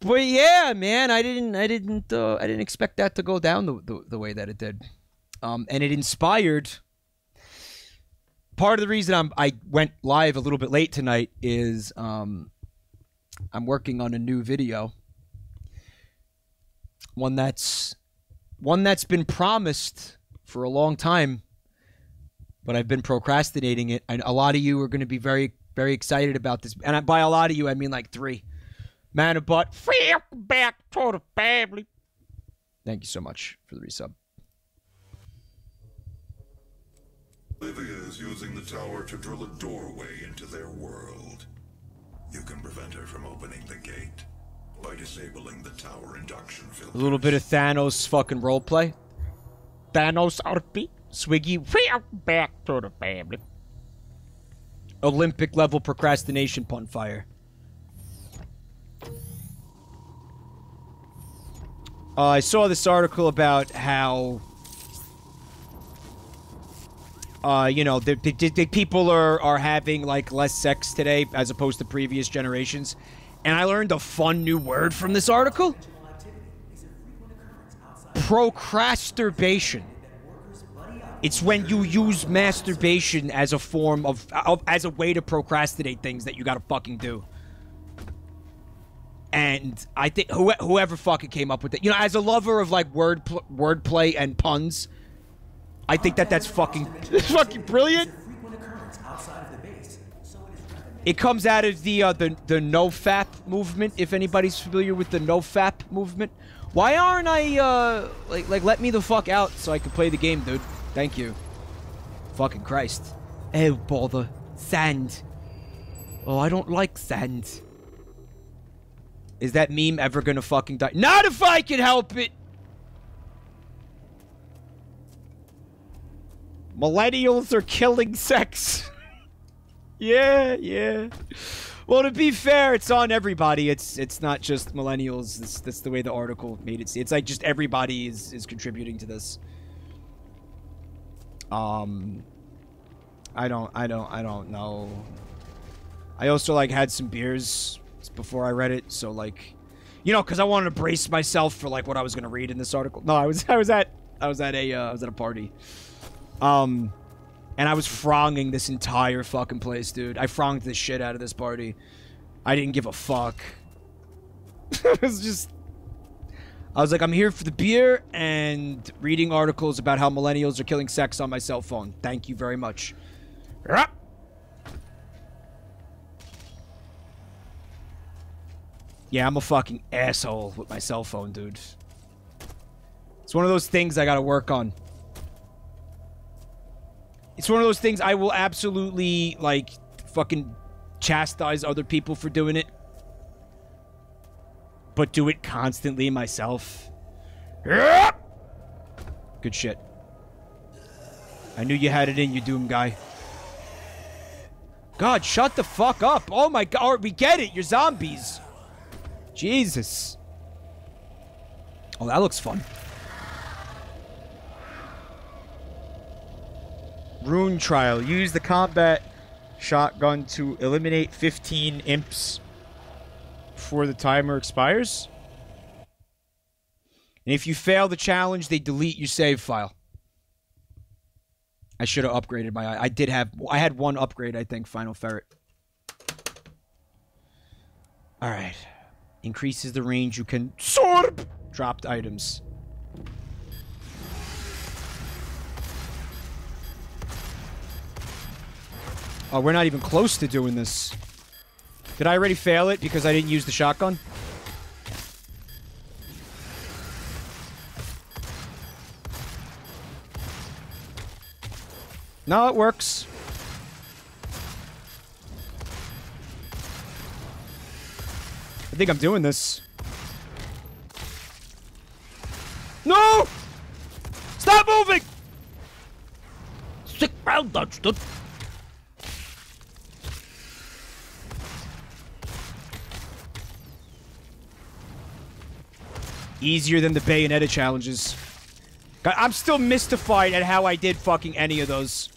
But yeah, man, I didn't, I didn't, uh, I didn't expect that to go down the, the, the way that it did. Um, and it inspired. Part of the reason I'm, I went live a little bit late tonight is um, I'm working on a new video. One that's, one that's been promised for a long time. But I've been procrastinating it. And a lot of you are going to be very, very excited about this. And by a lot of you, I mean like three. Man Bot, back to the family. Thank you so much for the resub. Olivia is using the tower to drill a doorway into their world. You can prevent her from opening the gate by disabling the tower induction filters. A little bit of Thanos fucking roleplay. Thanos R P. Swiggy, back to the family. Olympic level procrastination pun fire. Uh, I saw this article about how... Uh, you know, the, the, the people are, are having, like, less sex today as opposed to previous generations. And I learned a fun new word from this article. Procrasturbation. It's when you use masturbation as a form of, of as a way to procrastinate things that you gotta fucking do. And I think who, whoever fucking came up with it, you know, as a lover of, like, word pl wordplay and puns... I think that that's fucking, fucking brilliant. It comes out of the uh, the the nofap movement. If anybody's familiar with the nofap movement, why aren't I uh like like let me the fuck out so I can play the game, dude? Thank you. Fucking Christ. Oh bother, sand. Oh, I don't like sand. Is that meme ever gonna fucking die? Not if I can help it. Millennials are killing sex. Yeah, yeah. Well, to be fair, it's on everybody. It's it's not just millennials. It's, that's the way the article made it. It's like just everybody is, is contributing to this. Um, I don't, I don't, I don't know. I also like had some beers before I read it, so like, you know, because I wanted to brace myself for like what I was gonna read in this article. No, I was, I was at, I was at a, uh, I was at a party. Um, and I was fronging this entire fucking place, dude. I fronged the shit out of this party. I didn't give a fuck. It was just... I was like, I'm here for the beer and reading articles about how millennials are killing sex on my cell phone. Thank you very much. Yeah, I'm a fucking asshole with my cell phone, dude. It's one of those things I gotta work on. It's one of those things I will absolutely, like, fucking chastise other people for doing it. But do it constantly myself. Good shit. I knew you had it in you, Doom guy. God, shut the fuck up. Oh my God, we get it. You're zombies. Jesus. Oh, that looks fun. Rune Trial. Use the combat shotgun to eliminate fifteen imps before the timer expires. And if you fail the challenge, they delete your save file. I should have upgraded my... I did have... I had one upgrade, I think, Final Ferret. Alright. Increases the range you can... Sorb! Dropped items. Oh, we're not even close to doing this. Did I already fail it because I didn't use the shotgun? No, it works. I think I'm doing this. No! Stop moving! Stick around, Dutch. Easier than the Bayonetta challenges. God, I'm still mystified at how I did fucking any of those.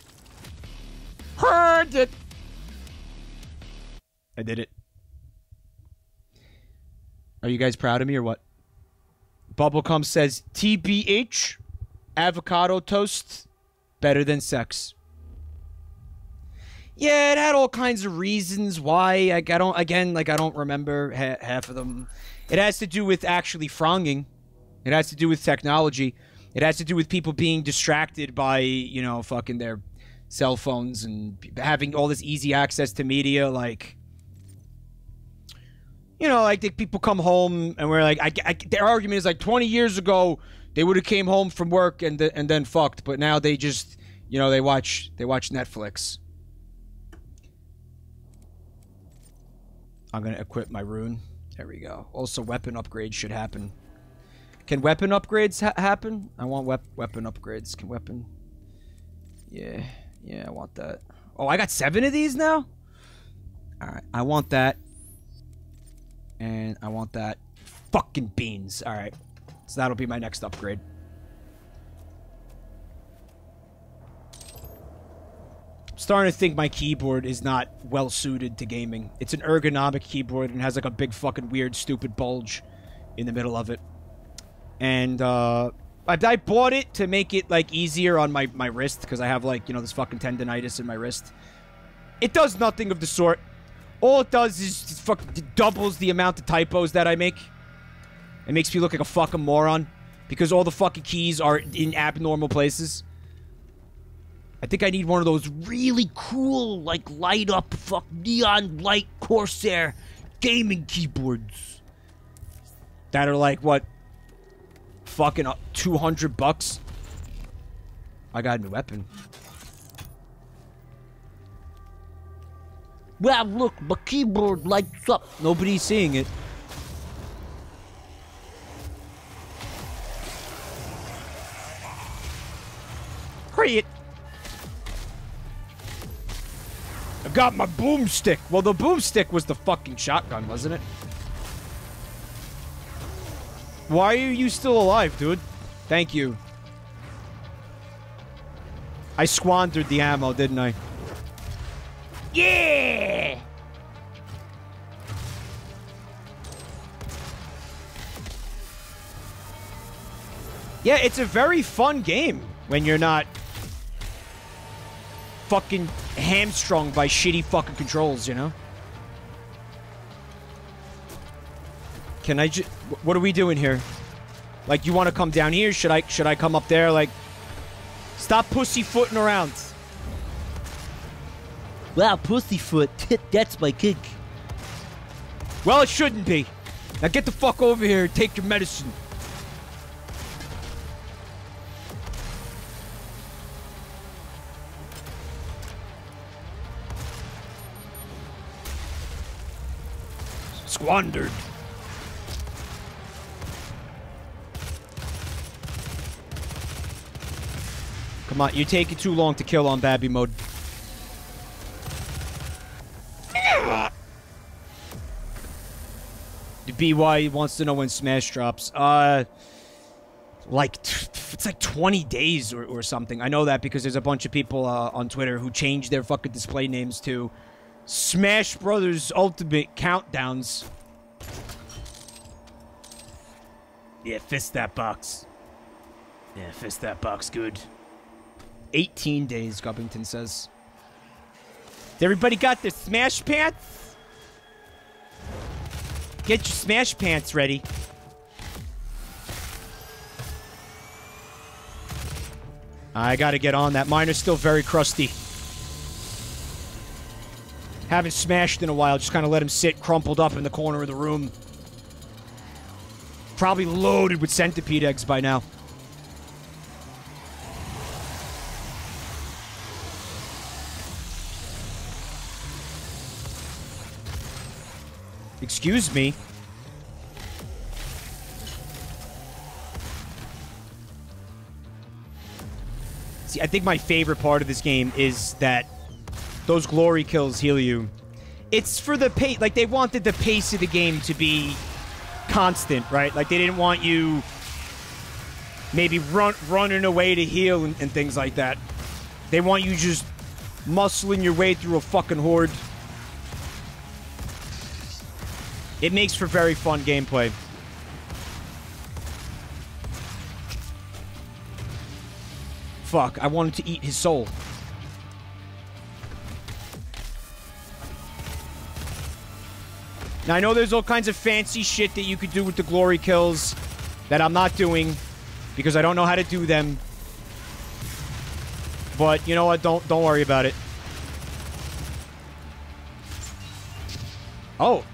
Heard it. I did it. Are you guys proud of me or what? Bubblecom says, T B H, avocado toast, better than sex. Yeah, it had all kinds of reasons why. Like, I don't, again, like, I don't remember ha half of them. It has to do with actually fronging. It has to do with technology. It has to do with people being distracted by, you know, fucking their cell phones and having all this easy access to media. Like, you know, like, they, people come home and we're like, I, I, their argument is like twenty years ago they would have came home from work and th and then fucked, but now they just, you know, they watch they watch Netflix. I'm gonna equip my rune. There we go. Also, weapon upgrades should happen. Can weapon upgrades ha happen? I want wep weapon upgrades. Can weapon? Yeah, yeah, I want that. Oh, I got seven of these now? All right, I want that. And I want that. Fucking beans. All right, so that'll be my next upgrade. I'm starting to think my keyboard is not well suited to gaming. It's an ergonomic keyboard and has like a big fucking weird stupid bulge in the middle of it. And uh, I, I bought it to make it like easier on my, my wrist because I have like, you know, this fucking tendonitis in my wrist. It does nothing of the sort. All it does is fucking doubles the amount of typos that I make. It makes me look like a fucking moron because all the fucking keys are in abnormal places. I think I need one of those really cool, like, light up, fuck, neon light Corsair gaming keyboards that are like, what, fucking two hundred bucks? I got a new weapon. Well, look, my keyboard lights up. Nobody's seeing it. Hurry it. I got my boomstick. Well, the boomstick was the fucking shotgun, wasn't it? Why are you still alive, dude? Thank you. I squandered the ammo, didn't I? Yeah! Yeah, it's a very fun game when you're not fucking hamstrung by shitty fucking controls, you know? Can I just... What are we doing here? Like, you want to come down here? Should I, should I come up there? Like, stop pussyfooting around. Wow, pussyfoot. That's my kick. Well, it shouldn't be. Now get the fuck over here and take your medicine. Squandered. Come on, you're taking too long to kill on Babby mode. B Y wants to know when Smash drops. Uh, like, it's like twenty days or, or something. I know that because there's a bunch of people uh, on Twitter who changed their fucking display names to Smash Brothers Ultimate Countdowns. Yeah, fist that box. Yeah, fist that box good. eighteen days, Gubbington says. Everybody got their Smash pants? Get your Smash Pants ready. I gotta get on that. Mine are still very crusty. Haven't smashed in a while. Just kind of let him sit crumpled up in the corner of the room. Probably loaded with centipede eggs by now. Excuse me. See, I think my favorite part of this game is that those glory kills heal you. It's for the pace. Like, they wanted the pace of the game to be constant, right? Like, they didn't want you maybe run running away to heal and, and things like that. They want you just muscling your way through a fucking horde. It makes for very fun gameplay. Fuck, I wanted to eat his soul. Now, I know there's all kinds of fancy shit that you could do with the glory kills that I'm not doing because I don't know how to do them. But, you know what? Don't, don't worry about it. Oh.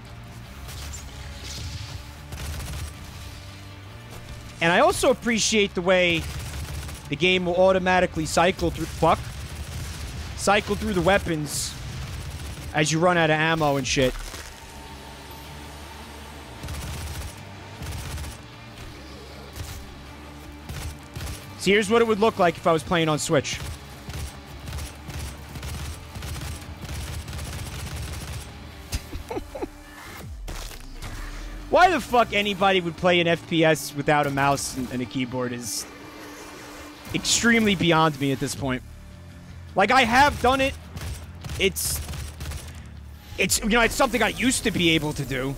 And I also appreciate the way the game will automatically cycle through... Fuck. Cycle through the weapons as you run out of ammo and shit. See, here's what it would look like if I was playing on Switch. Why the fuck anybody would play an F P S without a mouse and a keyboard is extremely beyond me at this point. Like, I have done it. It's... It's, you know, it's something I used to be able to do.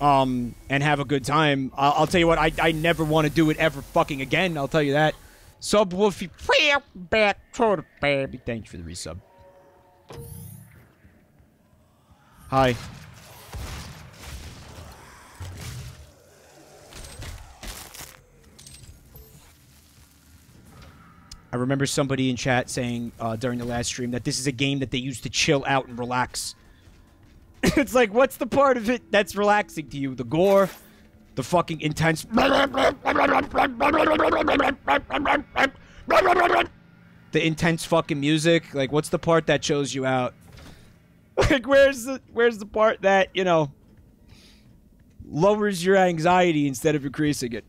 Um, and have a good time. I'll, I'll tell you what, I, I never want to do it ever fucking again. I'll tell you that. Subwoofy, back to the baby. Thanks for the resub. Hi. I remember somebody in chat saying uh, during the last stream that this is a game that they use to chill out and relax. It's like, what's the part of it that's relaxing to you? The gore, the fucking intense... The intense fucking music. Like, what's the part that chills you out? Like, where's the, where's the part that, you know, lowers your anxiety instead of increasing it?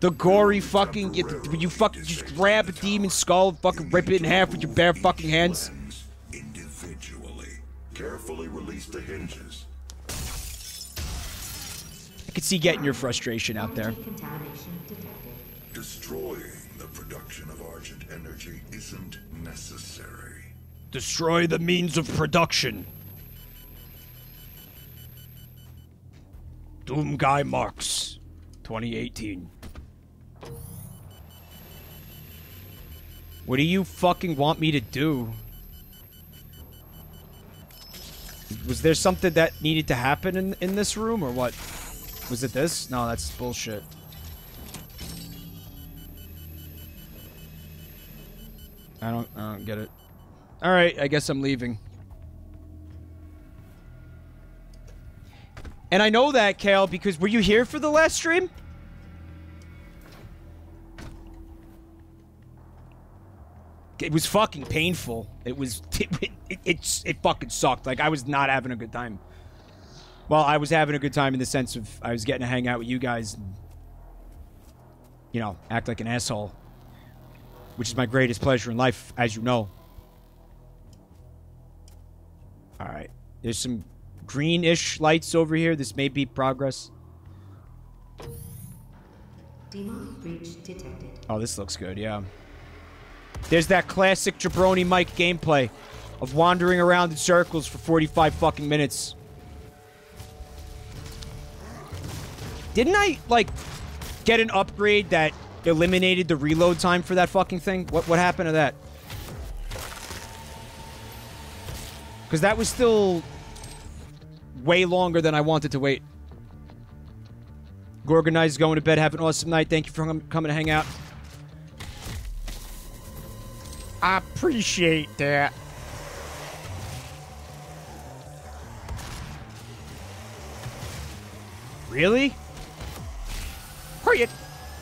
The gory fucking... When you fucking just grab a demon skull and fucking rip it in half with your bare fucking hands. Carefully release the hinges. I could see getting your frustration out there. Destroying the production of argent energy isn't necessary. Destroy the means of production. Doom Guy Marks, twenty eighteen. What do you fucking want me to do? Was there something that needed to happen in, in this room, or what? Was it this? No, that's bullshit. I don't, I don't get it. Alright, I guess I'm leaving. And I know that, Kale, because were you here for the last stream? It was fucking painful. It was... It, it, it, it fucking sucked. Like, I was not having a good time. Well, I was having a good time in the sense of I was getting to hang out with you guys and, you know, act like an asshole. Which is my greatest pleasure in life, as you know. Alright. There's some greenish lights over here. This may be progress. Demon breach detected. Oh, this looks good, yeah. There's that classic jabroni Mike gameplay of wandering around in circles for forty-five fucking minutes. Didn't I, like, get an upgrade that eliminated the reload time for that fucking thing? What, what happened to that? Because that was still way longer than I wanted to wait. Gorgonite is going to bed. Have an awesome night. Thank you for coming to hang out. I appreciate that. Really? Hurry it!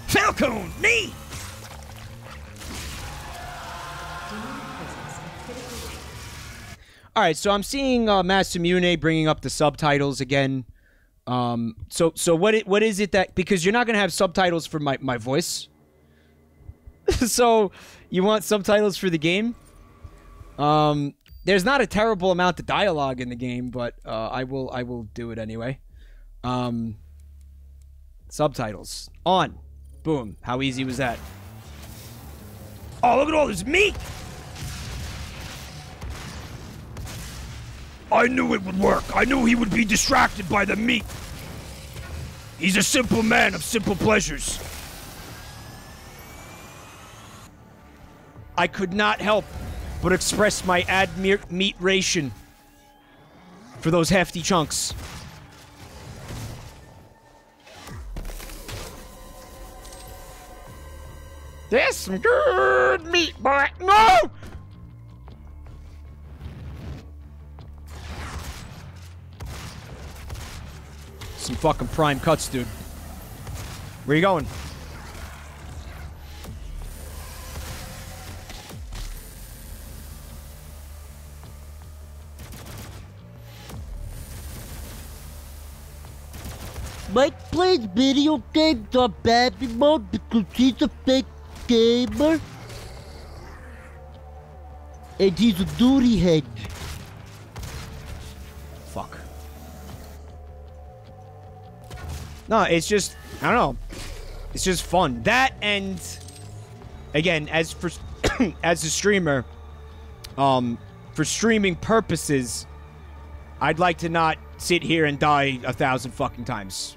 Falcon! Me! Alright, so I'm seeing uh, Masamune bringing up the subtitles again. Um, so so what it, what is it that... Because you're not going to have subtitles for my, my voice. So... You want subtitles for the game? Um, there's not a terrible amount of dialogue in the game, but uh, I will I will do it anyway. Um, subtitles on, boom! How easy was that? Oh, look at all this meat! I knew it would work. I knew he would be distracted by the meat. He's a simple man of simple pleasures. I could not help but express my admiration for those hefty chunks. There's some good meat, boy. No! Some fucking prime cuts, dude. Where you going? Mike plays video games on Baby mode because he's a fake gamer. And he's a duty head. Fuck. No, it's just, I don't know. It's just fun. That and, again, as for, as a streamer, um, for streaming purposes, I'd like to not sit here and die a thousand fucking times.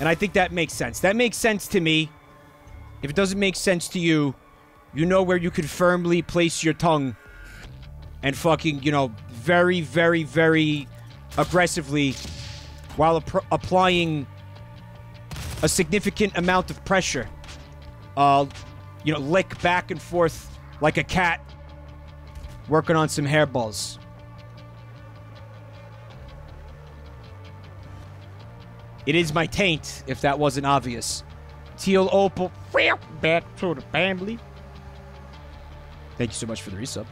And I think that makes sense. That makes sense to me. If it doesn't make sense to you, you know where you could firmly place your tongue and fucking, you know, very, very, very aggressively while ap- applying a significant amount of pressure. Uh, you know, lick back and forth like a cat working on some hairballs. It is my taint, if that wasn't obvious. Teal Opal, back to the family. Thank you so much for the resub.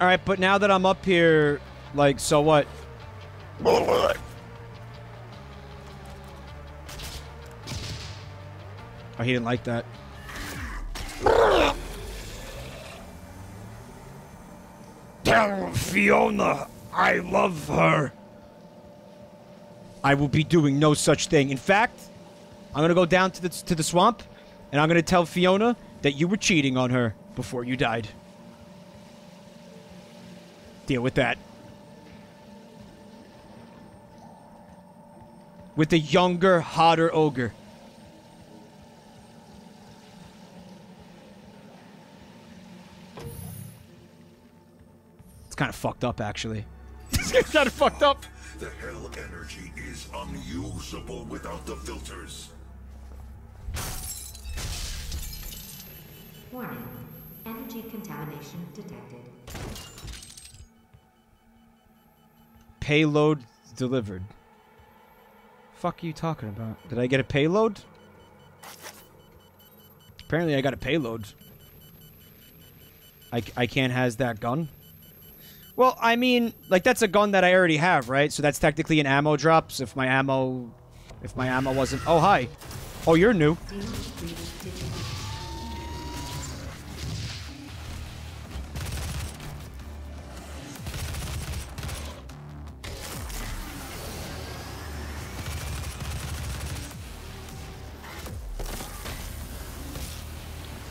Alright, but now that I'm up here, like, so what? Oh, he didn't like that. Tell Fiona I love her. I will be doing no such thing. In fact, I'm going to go down to the, to the swamp, and I'm going to tell Fiona that you were cheating on her before you died. Deal with that. With a younger, hotter ogre. It's kind of fucked up, actually. It's kind of fucked up. The hell energy is unusable without the filters. Warning. Energy contamination detected. Payload delivered. Fuck are you talking about? Did I get a payload? Apparently I got a payload. I, I can't has that gun. Well, I mean, like, that's a gun that I already have, right? So that's technically an ammo drop, so if my ammo... If my ammo wasn't... Oh, hi. Oh, you're new.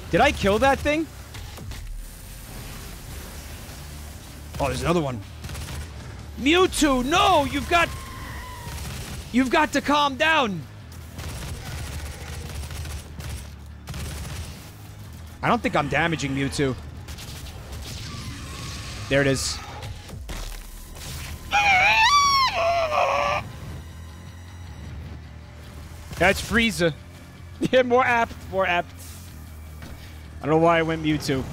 Did I kill that thing? Oh, there's another one. Mewtwo, no! You've got... You've got to calm down! I don't think I'm damaging Mewtwo. There it is. That's Frieza. Yeah, more apt, more apt. I don't know why I went Mewtwo.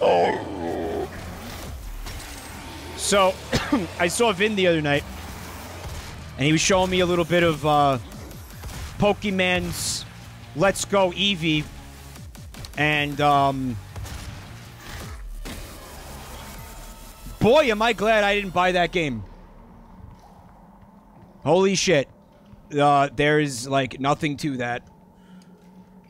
Oh. So, I saw Vin the other night, and he was showing me a little bit of uh, Pokemon's Let's Go Eevee, and um, boy, am I glad I didn't buy that game. Holy shit. Uh, there is, like, nothing to that.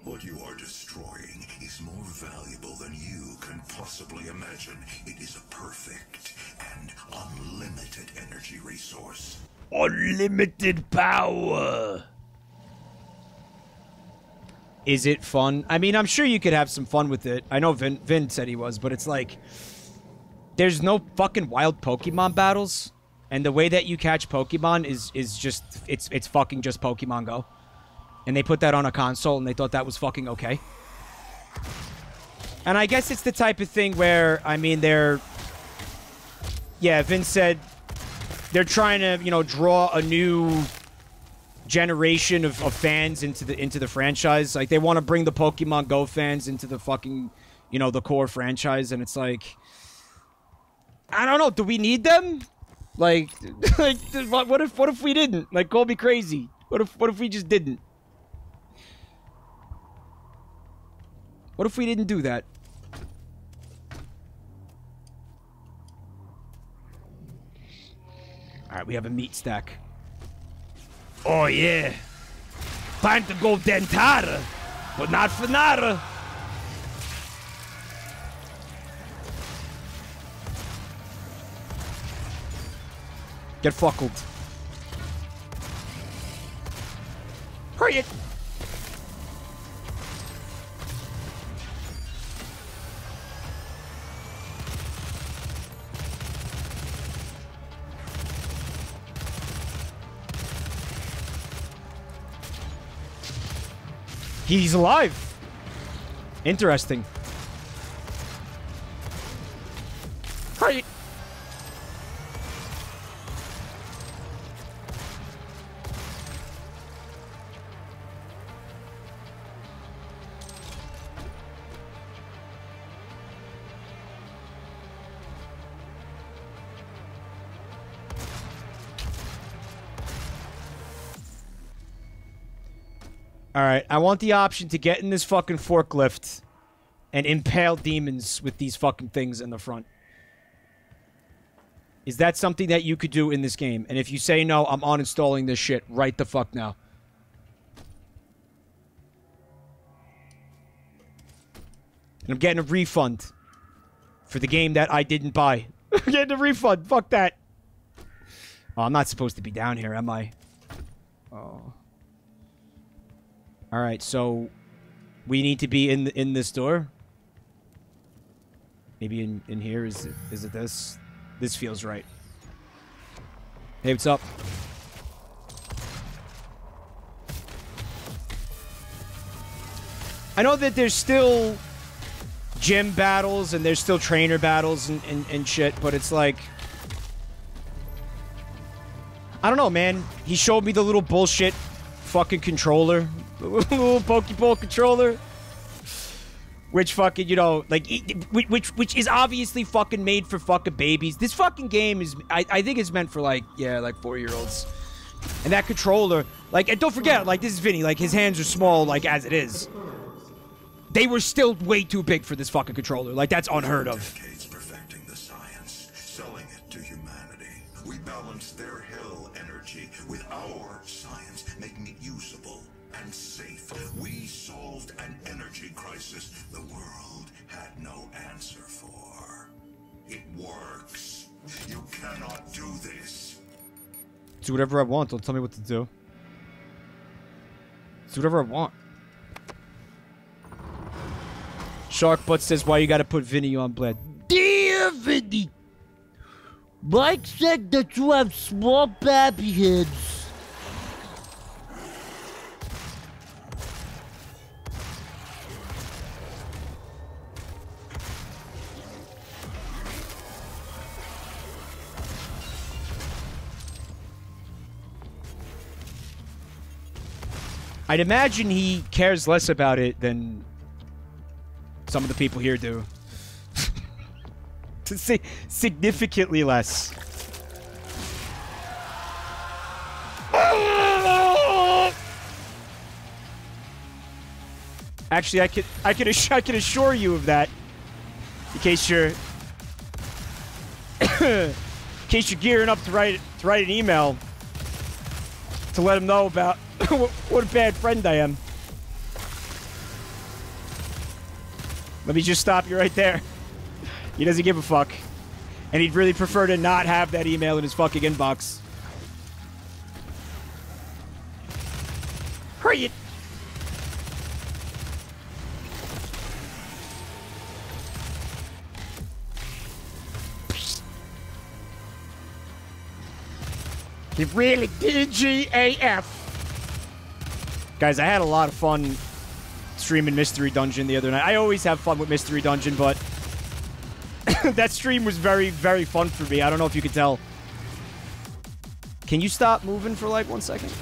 What you are destroying is more valuable than you can possibly imagine. It is a perfect and unlimited energy resource. Unlimited power! Is it fun? I mean, I'm sure you could have some fun with it. I know Vin, Vin said he was, but it's like... There's no fucking wild Pokemon battles. And the way that you catch Pokemon is is just it's it's fucking just Pokemon Go, and they put that on a console and they thought that was fucking okay. And I guess it's the type of thing where I mean they're yeah, Vince said they're trying to you know draw a new generation of, of fans into the into the franchise. Like they want to bring the Pokemon Go fans into the fucking you know the core franchise, and it's like. I don't know. Do we need them? Like, like, what if, what if we didn't? Like, call me crazy. What if, what if we just didn't? What if we didn't do that? All right, we have a meat stack. Oh yeah, time to go dentata, but not for nada. Get fuckled. Hurry it. He's alive. Interesting. Hurry it. Alright, I want the option to get in this fucking forklift and impale demons with these fucking things in the front. Is that something that you could do in this game? And if you say no, I'm uninstalling this shit right the fuck now. And I'm getting a refund for the game that I didn't buy. I'm getting a refund. Fuck that. Oh, I'm not supposed to be down here, am I? Oh... All right, so we need to be in the, in this door. Maybe in in here is it, is it this? This feels right. Hey, what's up? I know that there's still gym battles and there's still trainer battles and and, and shit, but it's like, I don't know, man. He showed me the little bullshit fucking controller. Little Pokeball controller, which fucking, you know, like, which which is obviously fucking made for fucking babies. This fucking game is, I, I think it's meant for, like, yeah, like four year olds. And that controller, like, and don't forget, like, this is Vinny, like, his hands are small, like, as it is. They were still way too big for this fucking controller. Like, that's unheard of. Perfecting the science, selling it to humanity. We balance their hill energy with our science, making it usable and safe. We solved an energy crisis the world had no answer for. It works. You cannot do this. Do whatever I want. Don't tell me what to do. Do whatever I want. Sharkbutt says, why you gotta put Vinny on bled? Dear Vinny, Mike said that you have small baby heads. I'd imagine he cares less about it than some of the people here do. To say significantly less. Actually, I can I can I can assure you of that. In case you're in case you're gearing up to write to write an email to let him know about. What a bad friend I am. Let me just stop you right there. He doesn't give a fuck. And he'd really prefer to not have that email in his fucking inbox. Hurry it! He really D G A F. Guys, I had a lot of fun streaming Mystery Dungeon the other night. I always have fun with Mystery Dungeon, but that stream was very, very fun for me. I don't know if you could tell. Can you stop moving for like one second?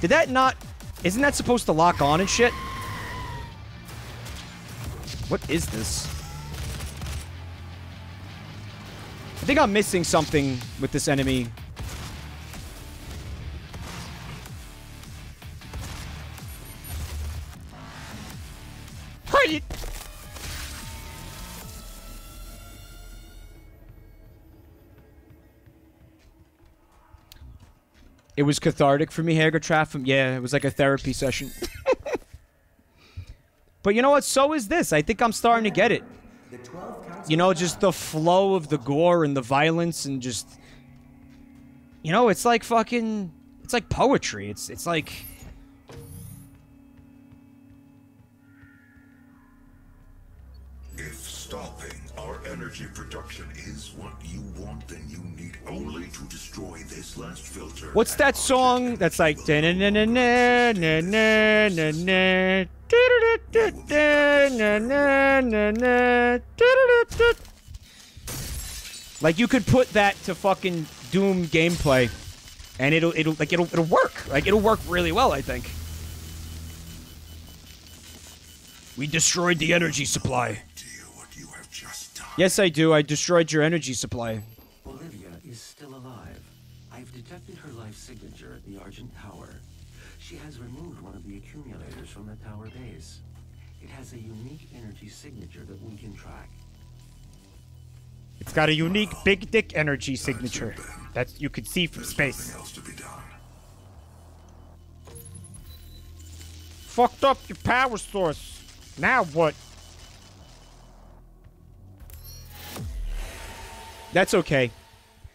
Did that not... Isn't that supposed to lock on and shit? What is this? I think I'm missing something with this enemy. It was cathartic for me, Hergutraff. Yeah, it was like a therapy session. But you know what? So is this. I think I'm starting to get it. You know, just the flow of the gore and the violence and just... You know, it's like fucking... It's like poetry. It's, it's like... If stopping our energy production is what you want, then you need only to destroy this last filter. What's that song that's like... Like you could put that to fucking Doom gameplay, and it'll it'll like it'll it'll work. Like it'll work really well, I think. We destroyed the energy supply. Yes, I do. I destroyed your energy supply. Olivia is still alive. I've detected her life signature at the Argent Tower. She has removed one of the accumulators from the tower base. It has a unique energy signature that we can track. It's got a unique big dick energy signature that you could see from space. Fucked up your power source. Now what? That's okay.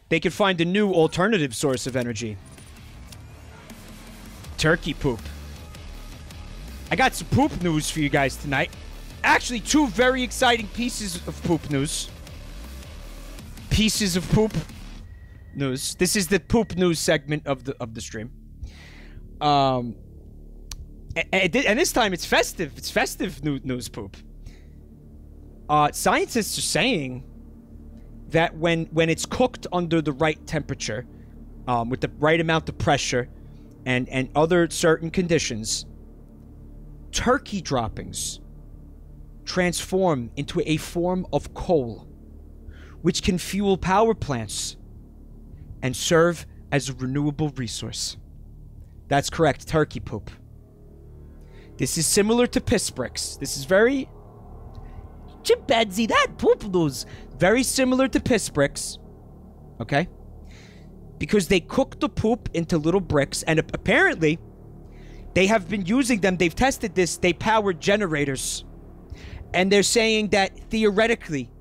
They could find a new alternative source of energy. Turkey poop. I got some poop news for you guys tonight. Actually, two very exciting pieces of poop news. Pieces of poop news. This is the poop news segment of the of the stream. Um, and, and this time it's festive. It's festive news poop. Uh, scientists are saying that when when it's cooked under the right temperature, um, with the right amount of pressure, and and other certain conditions, turkey droppings transform into a form of coal, which can fuel power plants and serve as a renewable resource. That's correct, turkey poop. This is similar to piss bricks. This is very chimpanzee that poop news. Very similar to piss bricks, okay? Because they cook the poop into little bricks, and apparently they have been using them. They've tested this. They power generators, and they're saying that theoretically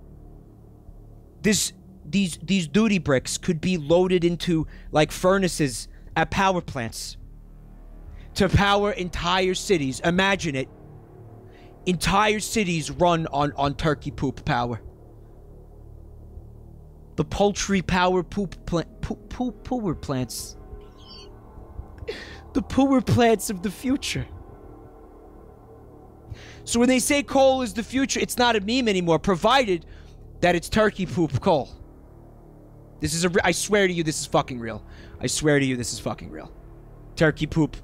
this these these duty bricks could be loaded into like furnaces at power plants to power entire cities. Imagine it. Entire cities run on on turkey poop power. The poultry power poop plant, poop, poop, poor plants. The poor plants of the future. So when they say coal is the future, it's not a meme anymore, provided that it's turkey poop coal. This is a, I swear to you, this is fucking real. I swear to you, this is fucking real. Turkey poop,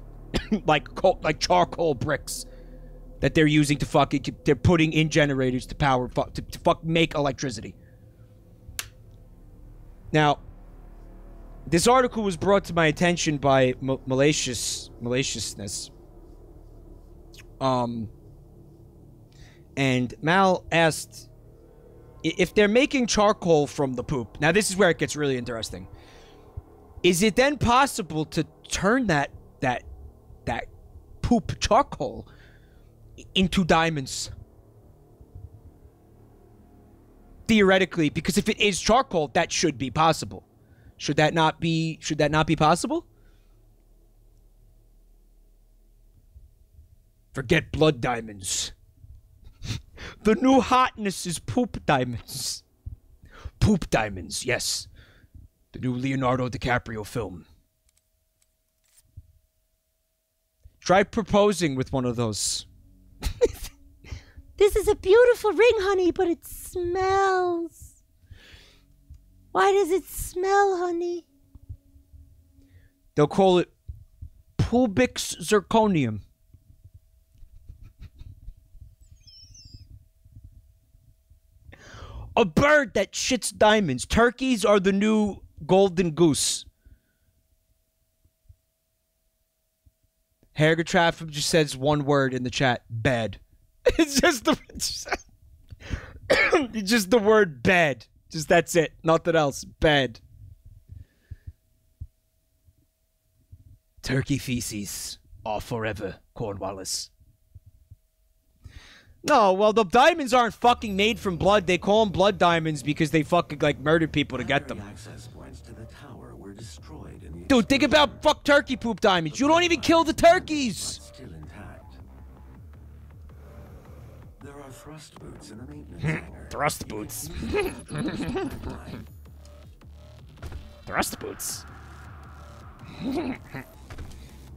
like coal, like charcoal bricks that they're using to fucking, they're putting in generators to power, to, to fuck make electricity. Now, this article was brought to my attention by ma Malacious Malaciousness. Um, and Mal asked if they're making charcoal from the poop. Now, this is where it gets really interesting. Is it then possible to turn that that that poop charcoal into diamonds? Theoretically, because if it is charcoal, that should be possible. Should that not be, should that not be possible? Forget blood diamonds. The new hotness is poop diamonds. Poop diamonds, yes. The new Leonardo DiCaprio film. Try proposing with one of those. This is a beautiful ring, honey, but it smells. Why does it smell, honey? They'll call it Pubix Zirconium. A bird that shits diamonds. Turkeys are the new golden goose. Hergutraff just says one word in the chat. Bed. It's just the it's just, it's just the word bed. Just that's it. Nothing else. Bed. Turkey feces are forever, Cornwallis. No, well, the diamonds aren't fucking made from blood. They call them blood diamonds because they fucking, like, murdered people to get them. Access points to the tower were destroyed in the Dude, think about fuck turkey poop diamonds. You don't even kill the turkeys. Still intact. There are thrust boots in the maintenance hangar. Thrust boots. Thrust boots.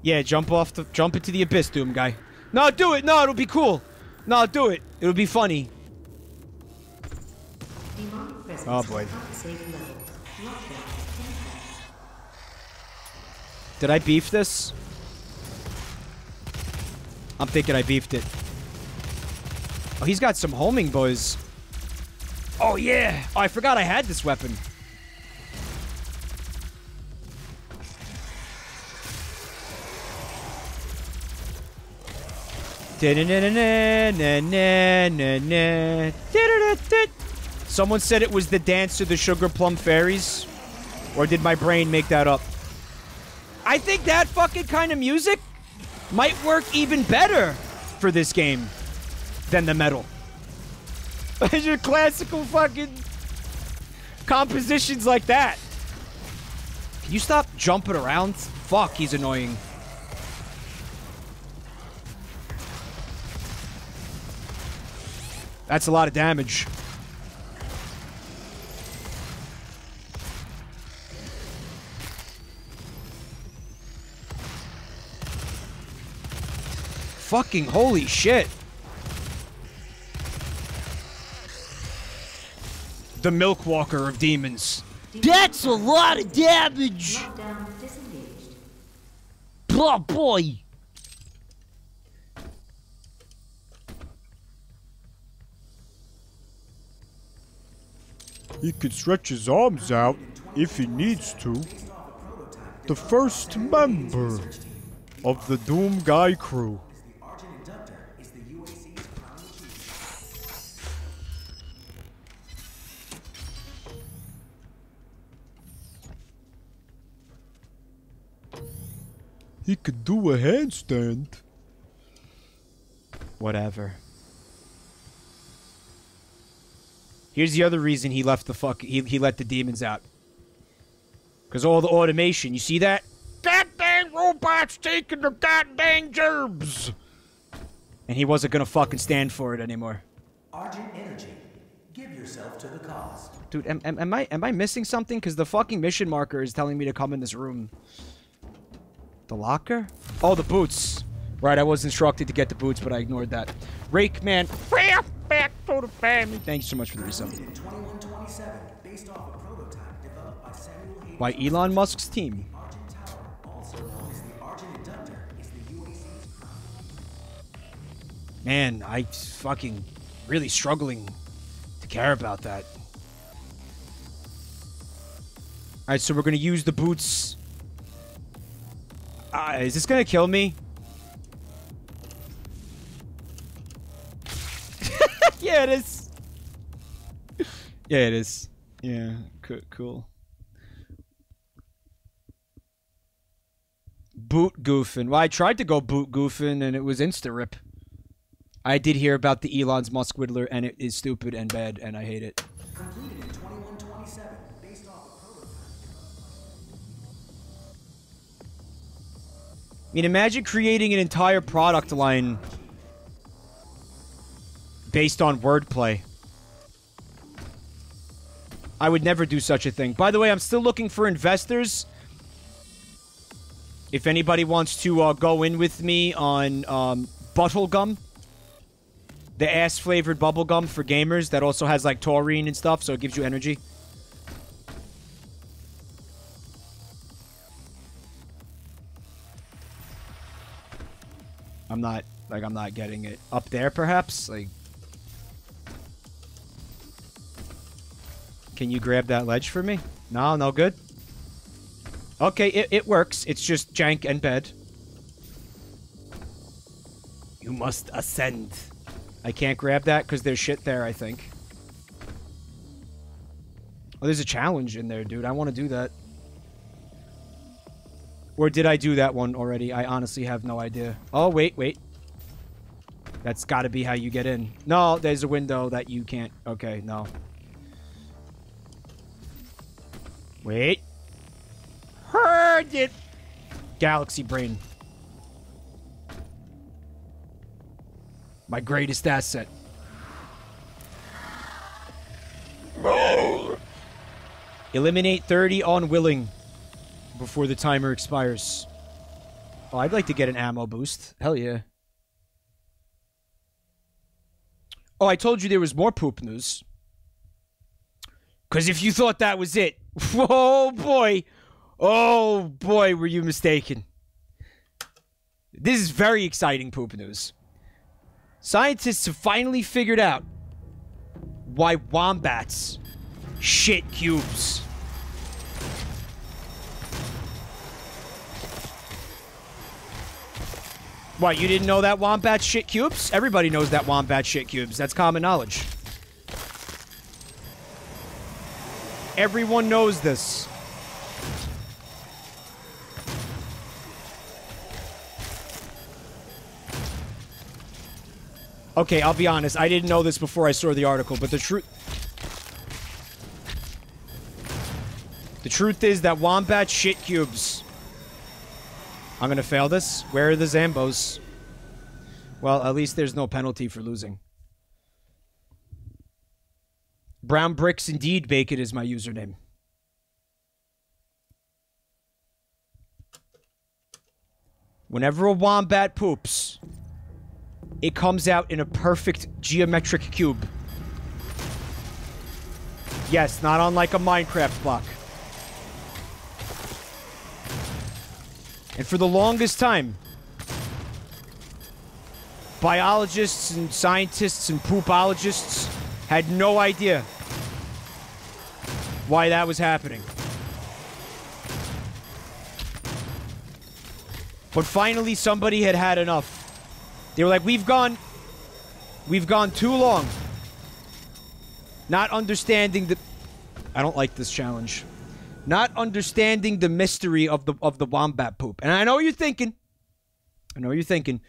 Yeah, jump off the jump into the abyss, Doom guy. No, do it. No, it'll be cool. No, do it. It'll be funny. Oh, boy. Did I beef this? I'm thinking I beefed it. Oh, he's got some homing, boys. Oh, yeah. Oh, I forgot I had this weapon. Someone said it was the dance to the Sugar Plum Fairies. Or did my brain make that up? I think that fucking kind of music might work even better for this game than the metal. Your classical fucking compositions like that. Can you stop jumping around? Fuck, he's annoying. That's a lot of damage. Fucking holy shit. The Milk Walker of demons. That's a lot of damage! Oh boy! He can stretch his arms out if he needs to. The first member of the Doom Guy crew. He could do a handstand. Whatever. Here's the other reason he left the fuck. He, he let the demons out. Because all the automation. You see that? Goddamn robots taking the goddamn gerbs. And he wasn't going to fucking stand for it anymore. Argent energy. Give yourself to the cause. Dude, am, am, am, I, am I missing something? Because the fucking mission marker is telling me to come in this room. The locker? Oh, the boots. Right, I was instructed to get the boots, but I ignored that. Rake man. Back to the family. Thanks so much for the result. By Elon Musk's team. Man, I fucking really struggling to care about that. All right, so we're gonna use the boots. Uh, is this gonna kill me? Yeah, it is. Yeah, it is. Yeah, cool. Boot goofing. Well, I tried to go boot goofing, and it was insta-rip. I did hear about the Elon's Musk Whittler, and it is stupid and bad, and I hate it. Completed in twenty-one twenty-seven, based off a prototype. I mean, imagine creating an entire product line based on wordplay. I would never do such a thing. By the way, I'm still looking for investors. If anybody wants to uh, go in with me on um, Bubblegum, the ass-flavored bubblegum for gamers that also has, like, taurine and stuff, so it gives you energy. I'm not, like, I'm not getting it. Up there, perhaps? Like... Can you grab that ledge for me? No, no good. Okay, it, it works. It's just jank and bed. You must ascend. I can't grab that because there's shit there, I think. Oh, there's a challenge in there, dude. I want to do that. Or did I do that one already? I honestly have no idea. Oh, wait, wait. That's got to be how you get in. No, there's a window that you can't... Okay, no. Wait. Heard it! Galaxy brain. My greatest asset. Eliminate thirty on willing before the timer expires. Oh, I'd like to get an ammo boost. Hell yeah. Oh, I told you there was more poop news. Because if you thought that was it, oh boy. Oh boy, were you mistaken. This is very exciting poop news. Scientists have finally figured out why wombats shit cubes. Why, you didn't know that wombat shit cubes? Everybody knows that wombat shit cubes. That's common knowledge. Everyone knows this. Okay, I'll be honest. I didn't know this before I saw the article, but the truth... The truth is that wombat shit cubes... I'm gonna fail this. Where are the Zambos? Well, at least there's no penalty for losing. Brown Bricks Indeed Bacon is my username. Whenever a wombat poops, it comes out in a perfect geometric cube. Yes, not unlike a Minecraft block. And for the longest time, biologists and scientists and poopologists had no idea why that was happening. But finally, somebody had had enough. They were like, we've gone, we've gone too long, not understanding the, I don't like this challenge. Not understanding the mystery of the of the wombat poop. And I know what you're thinking. I know what you're thinking.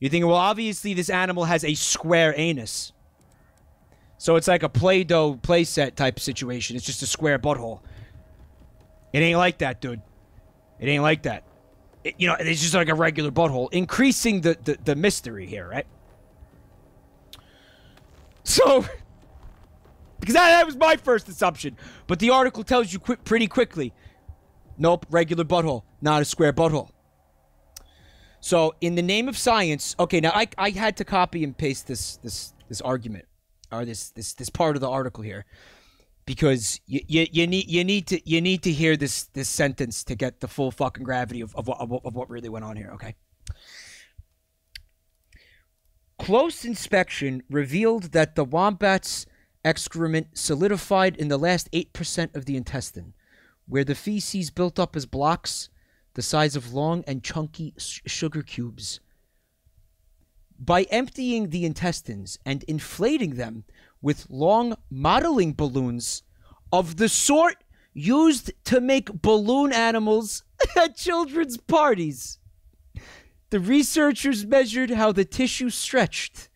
You're thinking, well, obviously this animal has a square anus. So it's like a Play-Doh playset type situation. It's just a square butthole. It ain't like that, dude. It ain't like that. It, you know, it's just like a regular butthole. Increasing the, the, the mystery here, right? So... Because that, that was my first assumption. But the article tells you qu pretty quickly. Nope, regular butthole. Not a square butthole. So, in the name of science... Okay, now I, I had to copy and paste this this this argument. Or this this, this part of the article here. Because you, you, you, need, you, need, to, you need to hear this, this sentence to get the full fucking gravity of, of, of, of what really went on here, okay? Close inspection revealed that the wombat's excrement solidified in the last eight percent of the intestine, where the feces built up as blocks the size of long and chunky sugar cubes. By emptying the intestines and inflating them with long modeling balloons of the sort used to make balloon animals at children's parties, the researchers measured how the tissue stretched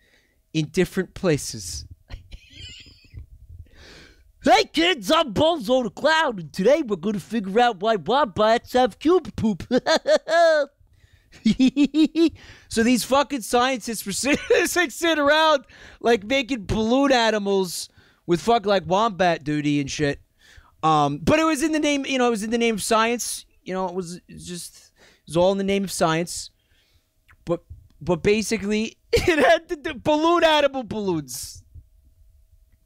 in different places. Hey kids, I'm Bozo the Clown, and today we're gonna figure out why wombats have cube poop. So these fucking scientists were sitting, sitting around, like, making balloon animals with fuck like wombat duty and shit. Um, but it was in the name, you know, it was in the name of science. You know, it was just, it was all in the name of science. But, but basically, it had the, the balloon animal balloons.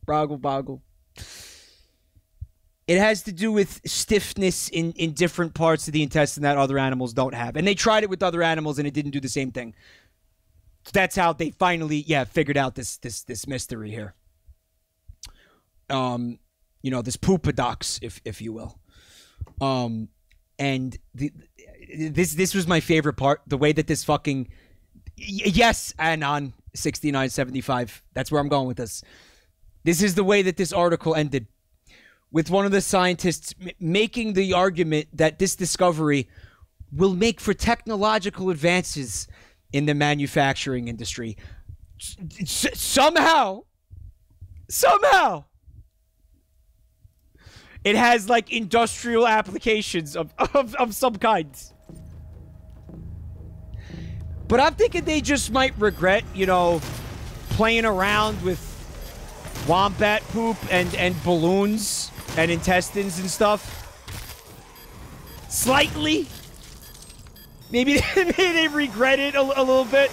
Boggle, boggle. It has to do with stiffness in, in different parts of the intestine that other animals don't have. And they tried it with other animals and it didn't do the same thing. So that's how they finally, yeah, figured out this this this mystery here. Um, you know, this poopadox, if if you will. Um, and the, this this was my favorite part, the way that this fucking yes and on sixty-nine seventy-five. That's where I'm going with this. This is the way that this article ended, with one of the scientists m making the argument that this discovery will make for technological advances in the manufacturing industry. S somehow, somehow, it has like industrial applications of, of, of some kinds. But I'm thinking they just might regret, you know, playing around with wombat poop and, and balloons and intestines and stuff. Slightly. Maybe they, maybe they regret it a, a little bit.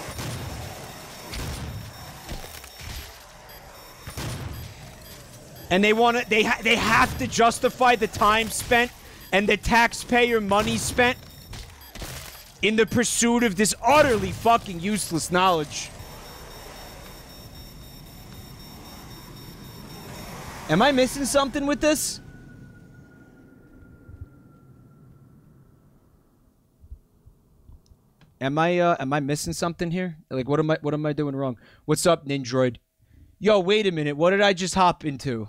And they want to, they, ha they have to justify the time spent and the taxpayer money spent in the pursuit of this utterly fucking useless knowledge. Am I missing something with this? Am I uh, am I missing something here? Like, what am I what am I doing wrong? What's up, Nindroid? Yo, wait a minute. What did I just hop into?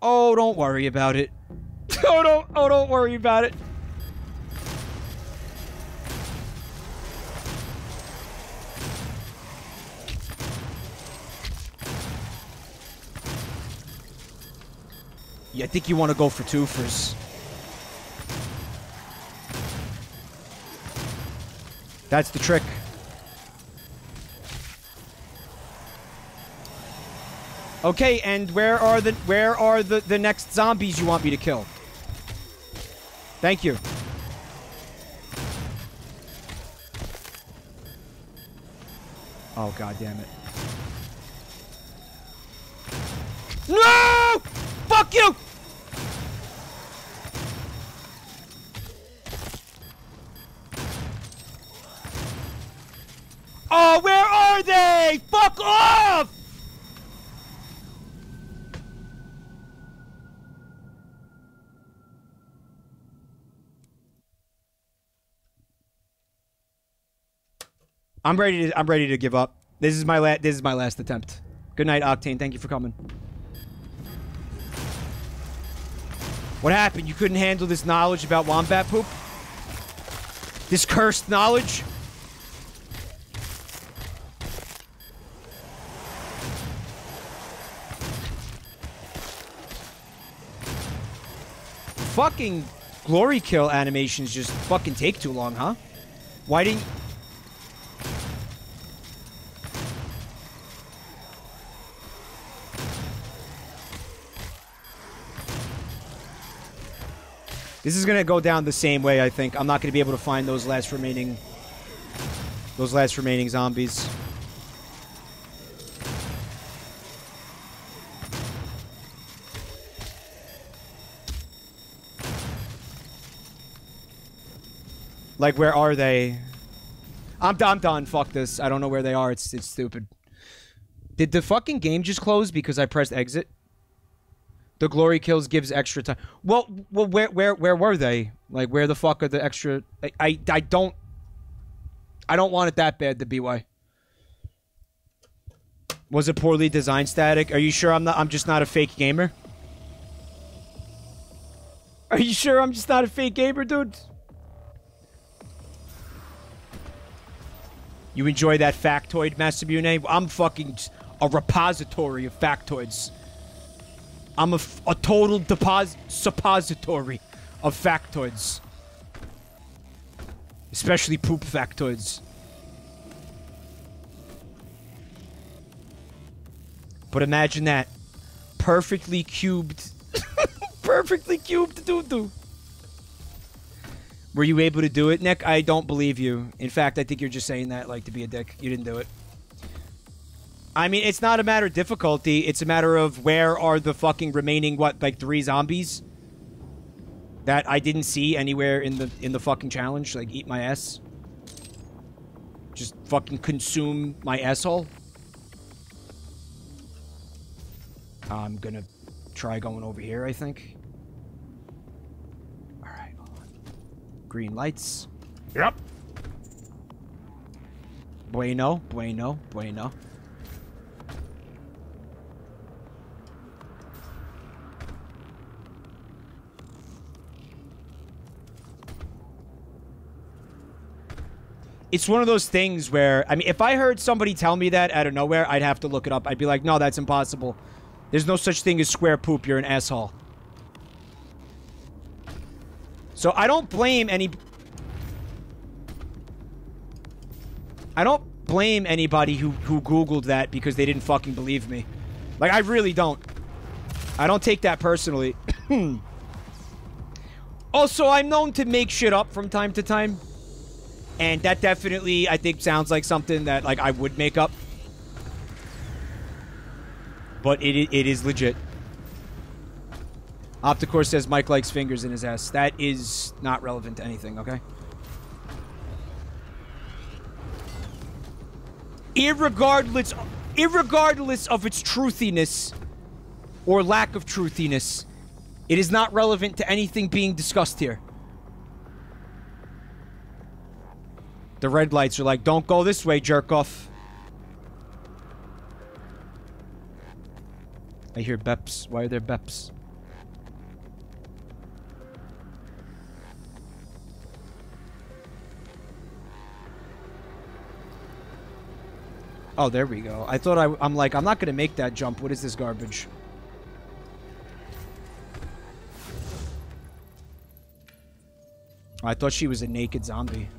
Oh, don't worry about it. Oh, don't oh don't worry about it. Yeah, I think you want to go for twofers. That's the trick. Okay, and where are the where are the the next zombies you want me to kill? Thank you. Oh, god damn it. No! Fuck you! Oh, where are they? Fuck off! I'm ready to I'm ready to give up. This is my la this is my last attempt. Good night, Octane. Thank you for coming. What happened? You couldn't handle this knowledge about wombat poop? This cursed knowledge? Fucking glory kill animations just fucking take too long, huh? Why didn't... This is gonna go down the same way, I think. I'm not gonna be able to find those last remaining... Those last remaining zombies. Like, where are they? I'm, I'm done. Fuck this. I don't know where they are. It's it's stupid. Did the fucking game just close because I pressed exit? The glory kills gives extra time. Well, well, where where where were they? Like, where the fuck are the extra? I I, I don't. I don't want it that bad to B Y. Was it poorly designed, Static? Are you sure I'm not? I'm just not a fake gamer. Are you sure I'm just not a fake gamer, dude? You enjoy that factoid, Master Bune? I'm fucking a repository of factoids. I'm a, f a total deposit suppository of factoids. Especially poop factoids. But imagine that. Perfectly cubed. Perfectly cubed doo-doo. Were you able to do it, Nick? I don't believe you. In fact, I think you're just saying that, like, to be a dick. You didn't do it. I mean, it's not a matter of difficulty. It's a matter of where are the fucking remaining, what, like, three zombies? That I didn't see anywhere in the in the fucking challenge. Like, eat my ass. Just fucking consume my asshole. I'm gonna try going over here, I think. Alright, hold on. Green lights. Yep. Bueno, bueno, bueno. It's one of those things where, I mean, if I heard somebody tell me that out of nowhere, I'd have to look it up. I'd be like, no, that's impossible. There's no such thing as square poop. You're an asshole. So I don't blame any... I don't blame anybody who, who Googled that because they didn't fucking believe me. Like, I really don't. I don't take that personally. Also, I'm known to make shit up from time to time. And that definitely, I think, sounds like something that, like, I would make up. But it, it is legit. Opticore says Mike likes fingers in his ass. That is not relevant to anything, okay? Irregardless, irregardless of its truthiness or lack of truthiness, it is not relevant to anything being discussed here. The red lights are like, don't go this way, jerk off. I hear beps. Why are there beps? Oh, there we go. I thought I, I'm like, I'm not gonna make that jump. What is this garbage? I thought she was a naked zombie.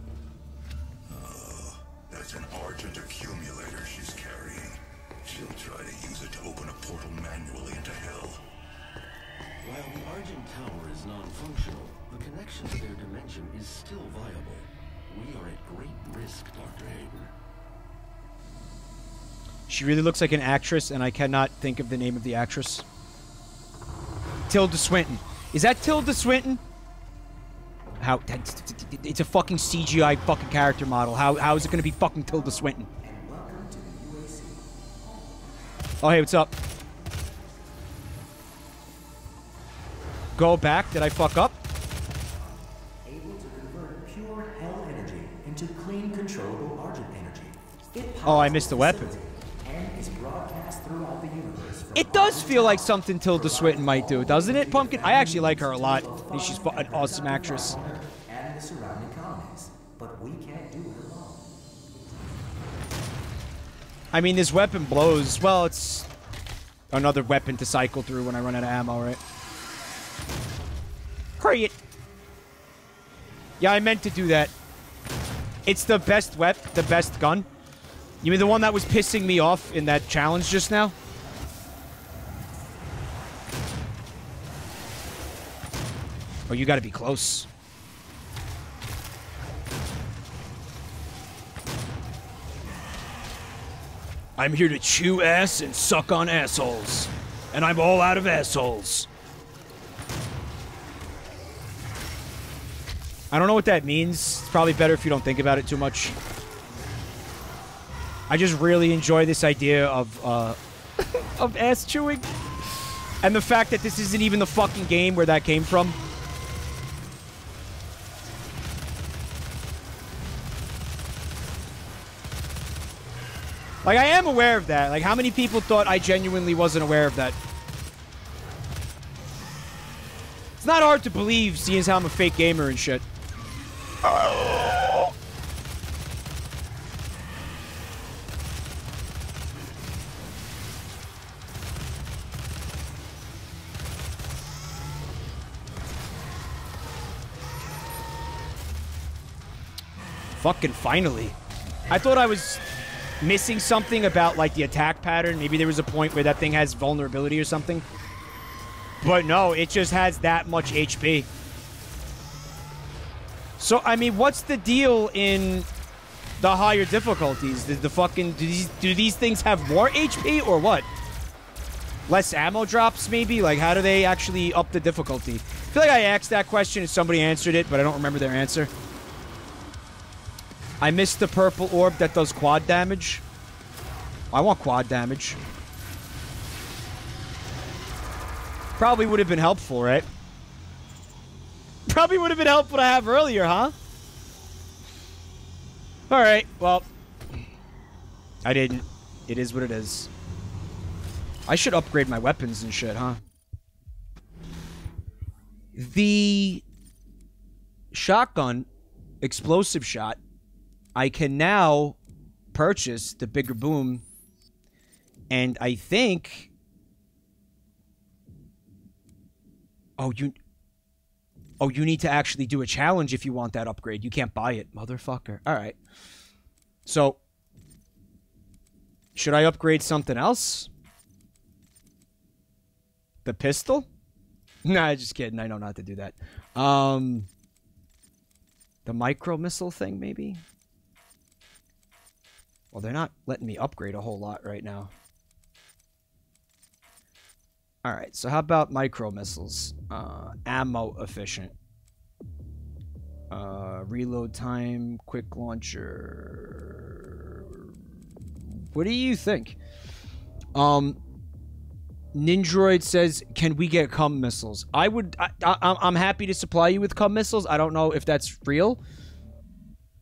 She really looks like an actress, and I cannot think of the name of the actress. Tilda Swinton. Is that Tilda Swinton? How? It's a fucking C G I fucking character model. How? How is it going to be fucking Tilda Swinton? Oh, hey, what's up? Go back. Did I fuck up? Oh, I missed the weapon. It does feel like something Tilda Swinton might do, doesn't it, Pumpkin? I actually like her a lot. I think she's an awesome actress. I mean, this weapon blows. Well, it's another weapon to cycle through when I run out of ammo, right? Create. Yeah, I meant to do that. It's the best weapon, the best gun. You mean the one that was pissing me off in that challenge just now? Oh, you gotta be close. I'm here to chew ass and suck on assholes. And I'm all out of assholes. I don't know what that means. It's probably better if you don't think about it too much. I just really enjoy this idea of, uh, of ass chewing. And the fact that this isn't even the fucking game where that came from. Like, I am aware of that. Like, how many people thought I genuinely wasn't aware of that? It's not hard to believe, seeing as how I'm a fake gamer and shit. Oh. Fucking finally. I thought I was... missing something about, like, the attack pattern. Maybe there was a point where that thing has vulnerability or something. But no, it just has that much H P. So, I mean, what's the deal in the higher difficulties? Did the fucking... Do these, do these things have more H P or what? Less ammo drops, maybe? Like, how do they actually up the difficulty? I feel like I asked that question and somebody answered it, but I don't remember their answer. I missed the purple orb that does quad damage. I want quad damage. Probably would have been helpful, right? Probably would have been helpful to have earlier, huh? Alright, well. I didn't. It is what it is. I should upgrade my weapons and shit, huh? The shotgun, explosive shot, I can now purchase the bigger boom, and I think... Oh, you... Oh, you need to actually do a challenge if you want that upgrade. You can't buy it, motherfucker. All right. So, should I upgrade something else? The pistol? Nah, just kidding. I know not to do that. Um, the micro-missile thing, maybe? Well, they're not letting me upgrade a whole lot right now. All right, so how about micro-missiles? Uh, ammo efficient. Uh, reload time, quick launcher. What do you think? Um, Ninjroid says, can we get cum missiles? I would, I, I, I'm happy to supply you with cum missiles. I don't know if that's real.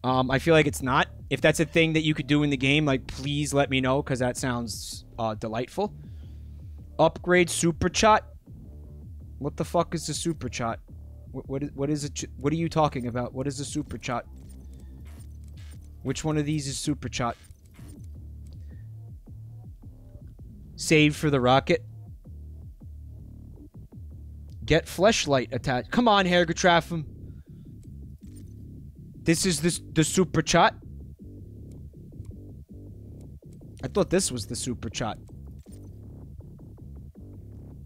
Um, I feel like it's not. If that's a thing that you could do in the game, like, please let me know, because that sounds uh, delightful. Upgrade super shot. What the fuck is the super shot? What what is, what is it? What are you talking about? What is the super shot? Which one of these is super shot? Save for the rocket. Get fleshlight attached. Come on, Hergutraff. This is this the super shot. I thought this was the super shot.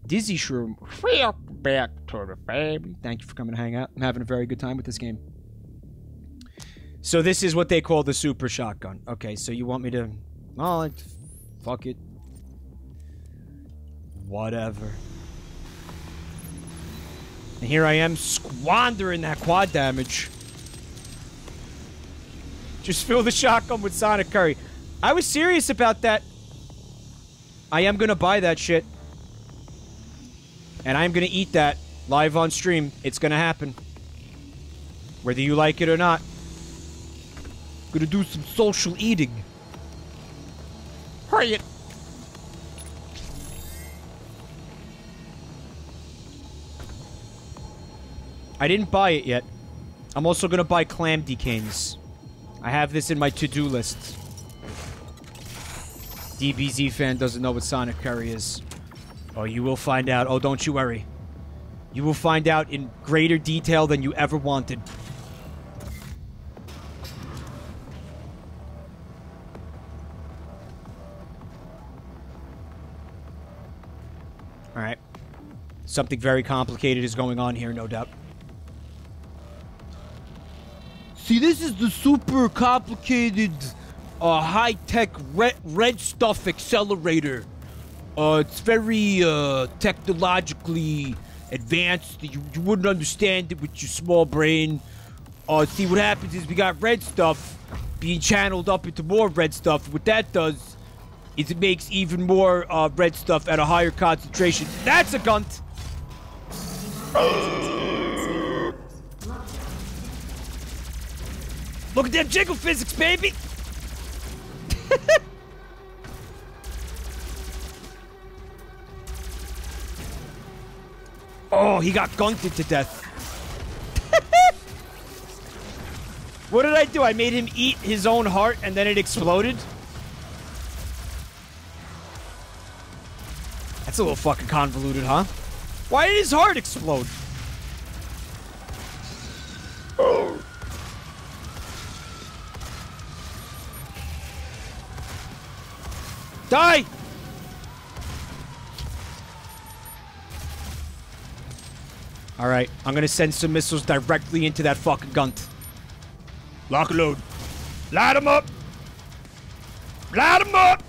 Dizzy Shroom, welcome back to the family. Thank you for coming to hang out. I'm having a very good time with this game. So this is what they call the super shotgun. Okay, so you want me to... Oh, fuck it. Whatever. And here I am squandering that quad damage. Just fill the shotgun with Sonic Curry. I was serious about that. I am gonna buy that shit. And I'm going to eat that live on stream. It's going to happen. Whether you like it or not. Going to do some social eating. Hurry it. I didn't buy it yet. I'm also going to buy clam decanes. I have this in my to-do list. D B Z fan doesn't know what Sonic Curry is. Oh, you will find out. Oh, don't you worry. You will find out in greater detail than you ever wanted. Alright. Something very complicated is going on here, no doubt. See, this is the super complicated, uh, high-tech red, red stuff accelerator. Uh, it's very, uh, technologically advanced. You, you wouldn't understand it with your small brain. Uh, see, what happens is we got red stuff being channeled up into more red stuff. What that does is it makes even more, uh, red stuff at a higher concentration. That's a gunt! Look at that jiggle physics, baby! Oh, he got gunked to death. What did I do? I made him eat his own heart and then it exploded? That's a little fucking convoluted, huh? Why did his heart explode? Oh. Die! Alright, I'm gonna send some missiles directly into that fucking gunt. Lock and load. Light him up! Light him up!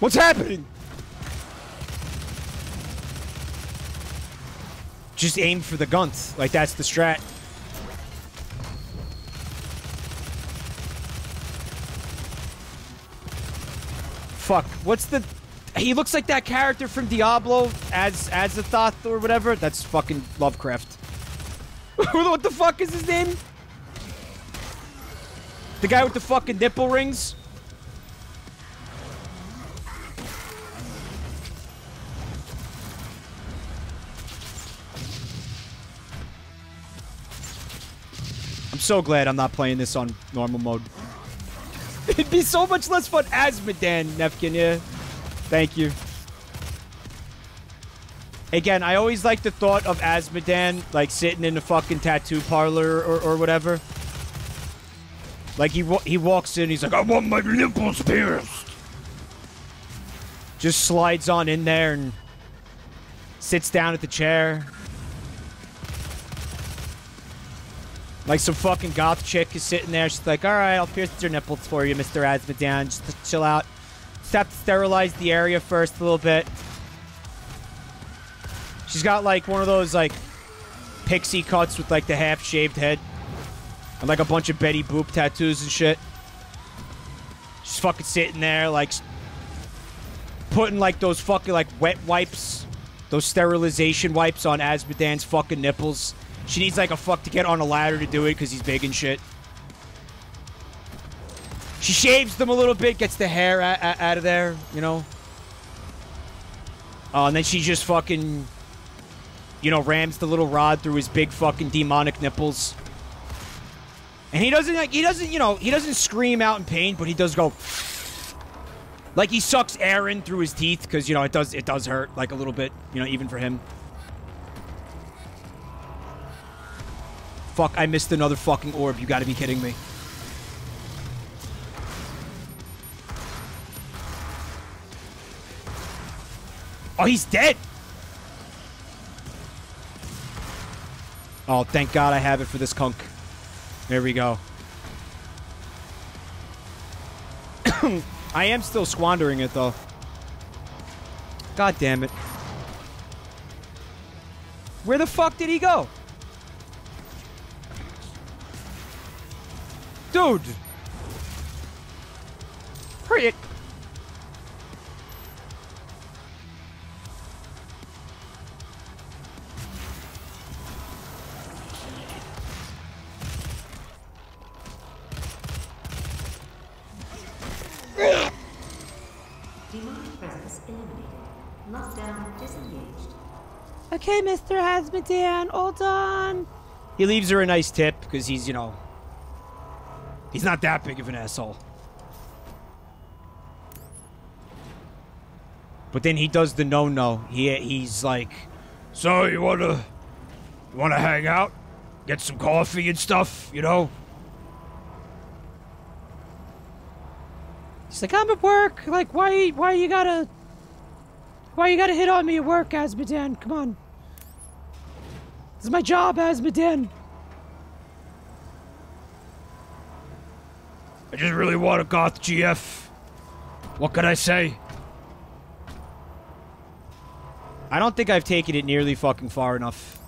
What's happening? just aim for the gunt. Like, that's the strat. Fuck, what's the... He looks like that character from Diablo, as as a thought or whatever. That's fucking Lovecraft. What the fuck is his name? The guy with the fucking nipple rings? I'm so glad I'm not playing this on normal mode. It'd be so much less fun as Medan, Nefkin, yeah. Thank you. Again, I always like the thought of Asmodan, like, sitting in the fucking tattoo parlor or, or whatever. Like, he wa he walks in, he's like, I want my nipples pierced. Just slides on in there and sits down at the chair. Like, some fucking goth chick is sitting there, she's like, alright, I'll pierce your nipples for you, Mister Asmodan, just to chill out. Have to sterilize the area first a little bit. She's got like one of those like pixie cuts with like the half shaved head and like a bunch of Betty Boop tattoos and shit. She's fucking sitting there like putting like those fucking like wet wipes, those sterilization wipes on Asmodan's fucking nipples. She needs like a fuck to get on a ladder to do it because he's big and shit. She shaves them a little bit, gets the hair out of there, you know? Uh, and then she just fucking, you know, rams the little rod through his big fucking demonic nipples. And he doesn't, like, he doesn't, you know, he doesn't scream out in pain, but he does go... Like, he sucks air in through his teeth, because, you know, it does, it does hurt, like, a little bit, you know, even for him. Fuck, I missed another fucking orb, you gotta be kidding me. Oh, he's dead! Oh, thank God I have it for this kunk. There we go. I am still squandering it, though. God damn it. Where the fuck did he go? Dude! Hurry it! Okay, Mister Hazmatan, hold on. He leaves her a nice tip because he's, you know, he's not that big of an asshole. But then he does the no-no. He he's like, so you wanna, you wanna hang out, get some coffee and stuff, you know? He's like, I'm at work. Like, why, why you gotta, why you gotta hit on me at work, Asmodan? Come on. This is my job, Asmodan. I just really want a goth G F. What can I say? I don't think I've taken it nearly fucking far enough.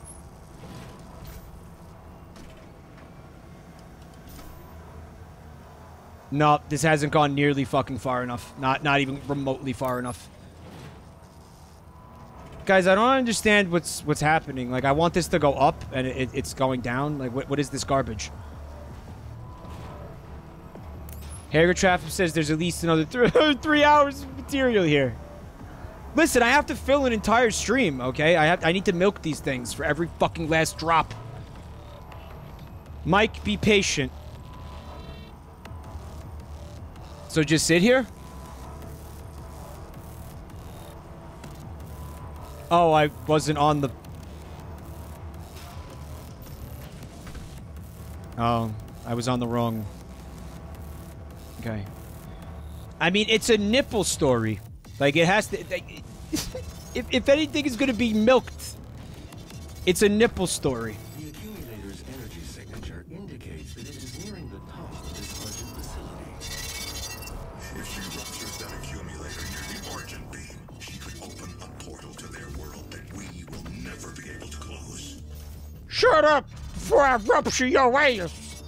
No, this hasn't gone nearly fucking far enough. Not, not even remotely far enough. Guys, I don't understand what's what's happening. Like, I want this to go up, and it, it's going down. Like, what, what is this garbage? Hergutraff says there's at least another th three hours of material here. Listen, I have to fill an entire stream, okay? I have I need to milk these things for every fucking last drop. Mike, be patient. So just sit here? Oh, I wasn't on the... Oh, I was on the wrong... Okay. I mean, it's a nipple story. Like, it has to... Like, if, if anything is going to be milked, it's a nipple story. The accumulator's energy signature indicates that it is nearing the top of this origin facility. If she ruptures that accumulator near the origin beam, she could open a portal to their world that we will never be able to close. Shut up before I rupture your ass.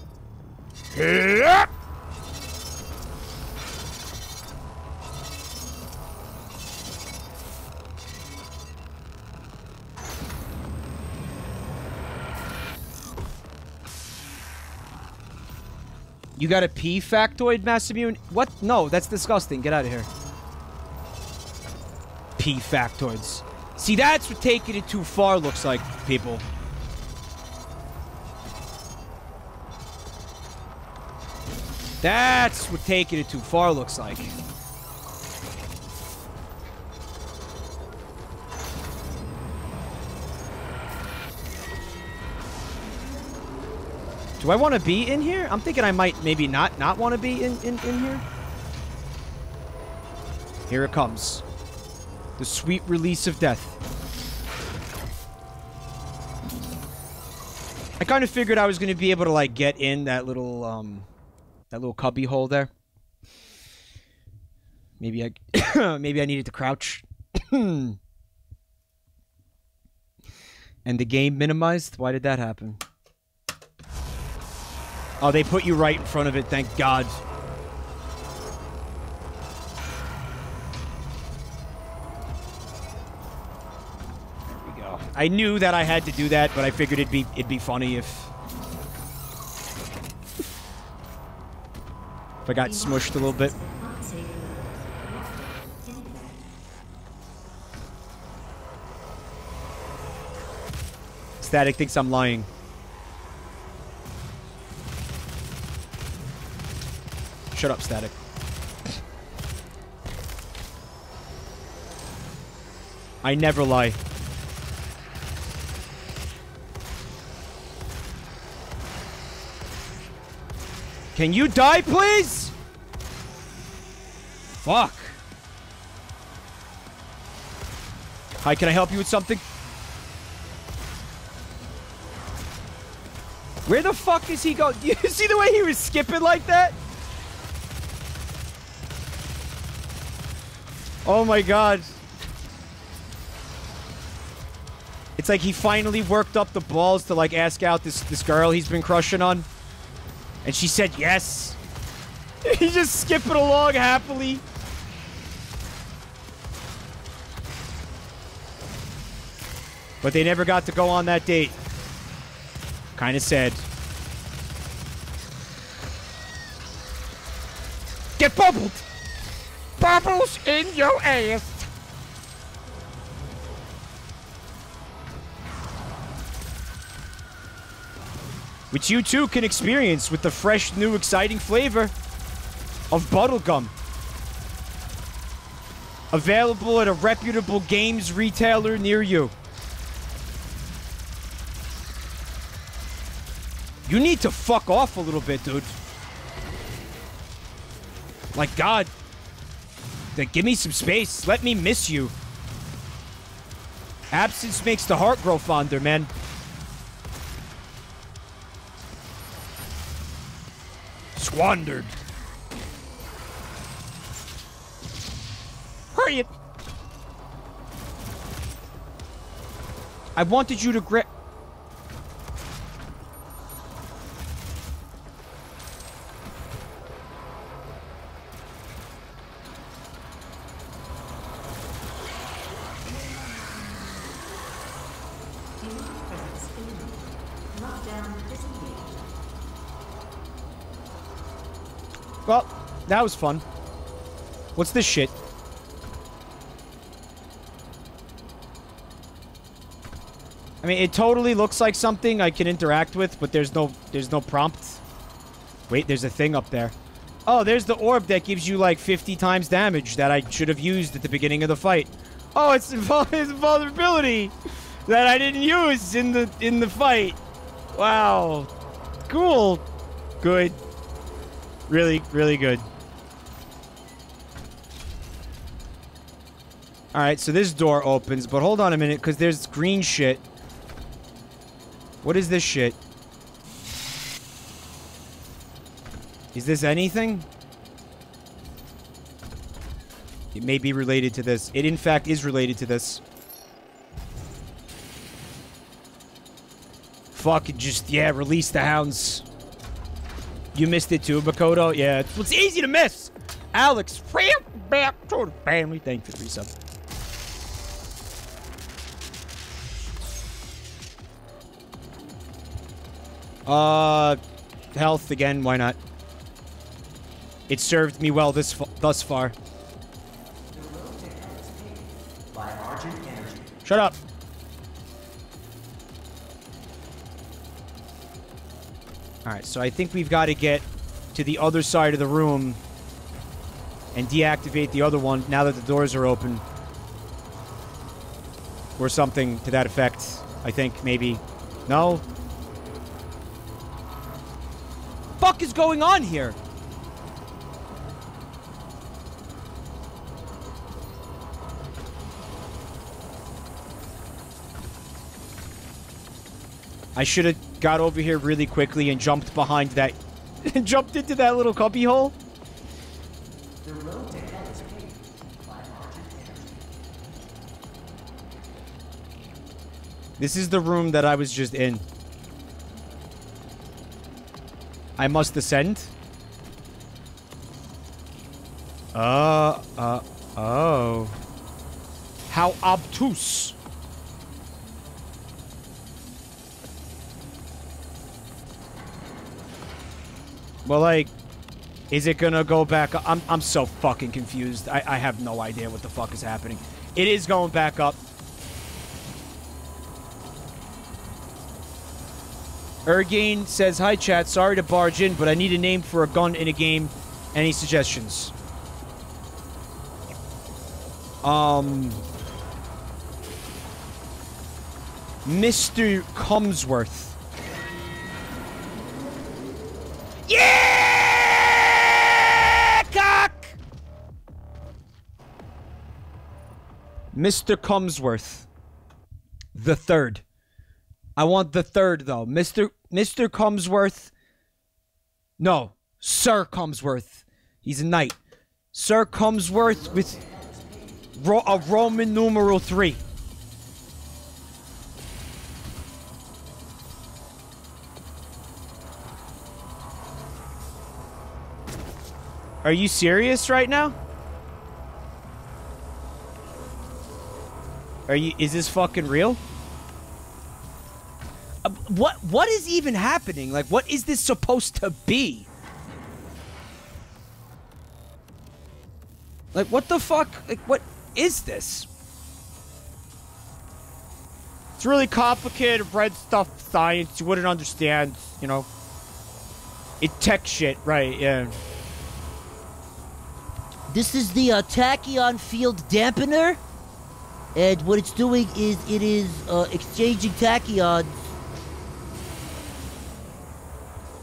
Yep. You got a pee factoid, Massimune? What? No, that's disgusting. Get out of here. Pee factoids. See, that's what taking it too far looks like, people. That's what taking it too far looks like. Do I want to be in here? I'm thinking I might maybe not not want to be in, in, in here. Here it comes. The sweet release of death. I kind of figured I was going to be able to, like, get in that little, um... that little cubby hole there. Maybe I... maybe I needed to crouch. And the game minimized? Why did that happen? Oh, they put you right in front of it, thank God. There we go. I knew that I had to do that, but I figured it'd be it'd be funny if if I got smushed a little bit. Static thinks I'm lying. Shut up, Static. I never lie. Can you die, please? Fuck. Hi, can I help you with something? Where the fuck is he going? Do you see the way he was skipping like that? Oh my God. It's like he finally worked up the balls to, like, ask out this, this girl he's been crushing on. And she said yes. He's just skipping along happily. But they never got to go on that date. Kind of sad. Get bubbled! Bubbles in your ass. Which you too can experience with the fresh, new, exciting flavor of bubblegum. Available at a reputable games retailer near you. You need to fuck off a little bit, dude. Like, God. Like, give me some space. Let me miss you. Absence makes the heart grow fonder, man. Squandered. Hurry it. I wanted you to grip. Well, that was fun. What's this shit? I mean, it totally looks like something I can interact with, but there's no there's no prompt. Wait, there's a thing up there. Oh, there's the orb that gives you like fifty times damage that I should have used at the beginning of the fight. Oh, it's a vulnerability that I didn't use in the in the fight. Wow. Cool. Good. Really, really good. Alright, so this door opens, but hold on a minute, because there's green shit. What is this shit? Is this anything? It may be related to this. It, in fact, is related to this. fucking just, yeah, release the hounds. You missed it too, Makoto. Yeah, it's, it's easy to miss. Alex, back to the family. Thank you for yourself. Uh, health again. Why not? It served me well this thus far. Shut up. All right, so I think we've got to get to the other side of the room and deactivate the other one now that the doors are open, or something to that effect. I think maybe. No. Fuck is going on here? I should have got over here really quickly and jumped behind that, and jumped into that little cubby hole. The road to hell is paved by argent energy. This is the room that I was just in. I must ascend. Uh, uh, oh. How obtuse. Well, like, is it gonna go back up? I'm, I'm so fucking confused. I, I have no idea what the fuck is happening. It is going back up. Ergane says, hi, chat. Sorry to barge in, but I need a name for a gun in a game. Any suggestions? Um... Mister Cumsworth. Yeah! Cock! Mister Cumsworth. The third. I want the third, though. Mister Mister Cumsworth. No. Sir Cumsworth. He's a knight. Sir Cumsworth with ro a Roman numeral three. Are you serious right now? Are you- is this fucking real? What- what is even happening? Like, what is this supposed to be? Like, what the fuck? Like, what is this? It's really complicated red stuff science. You wouldn't understand, you know. It tech shit, right, yeah. This is the uh, Tachyon Field Dampener. And what it's doing is it is uh, exchanging tachyons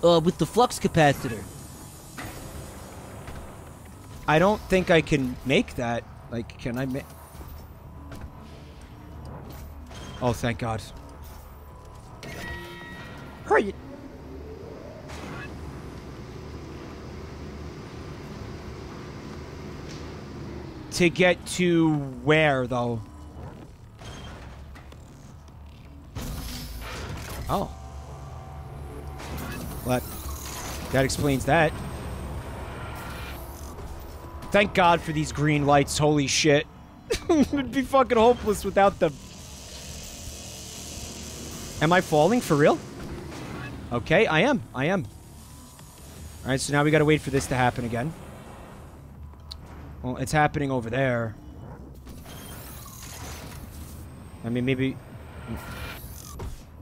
Uh, with the flux capacitor. I don't think I can make that. Like, can I make... Oh, thank God. Hurry! To get to where, though? Oh. But that explains that. Thank God for these green lights. Holy shit. It'd be fucking hopeless without them. Am I falling for real? Okay, I am. I am. Alright, so now we gotta wait for this to happen again. Well, it's happening over there. I mean, maybe...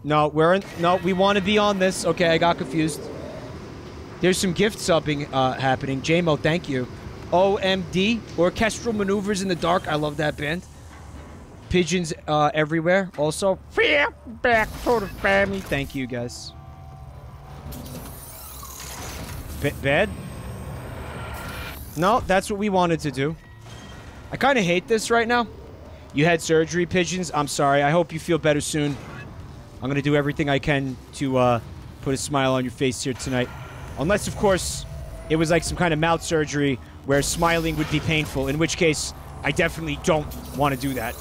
No, we're in, no, we want to be on this. Okay, I got confused. There's some gift subbing uh, happening. J-Mo, thank you. O M D, Orchestral Maneuvers in the Dark. I love that band. Pigeons uh, everywhere. Also, fear back to the family. Thank you, guys. B- bad? No, that's what we wanted to do. I kind of hate this right now. You had surgery, pigeons. I'm sorry. I hope you feel better soon. I'm gonna do everything I can to uh, put a smile on your face here tonight. Unless, of course, it was like some kind of mouth surgery where smiling would be painful, in which case, I definitely don't want to do that.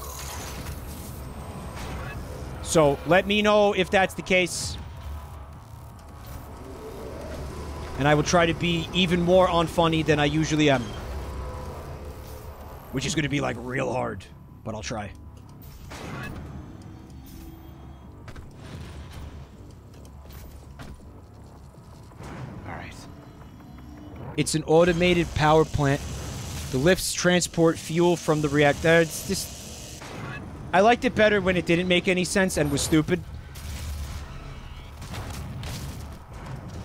So, let me know if that's the case. and I will try to be even more unfunny than I usually am. Which is going to be, like, real hard, but I'll try. Alright. It's an automated power plant. The lifts transport fuel from the reactor. It's just... I liked it better when it didn't make any sense and was stupid.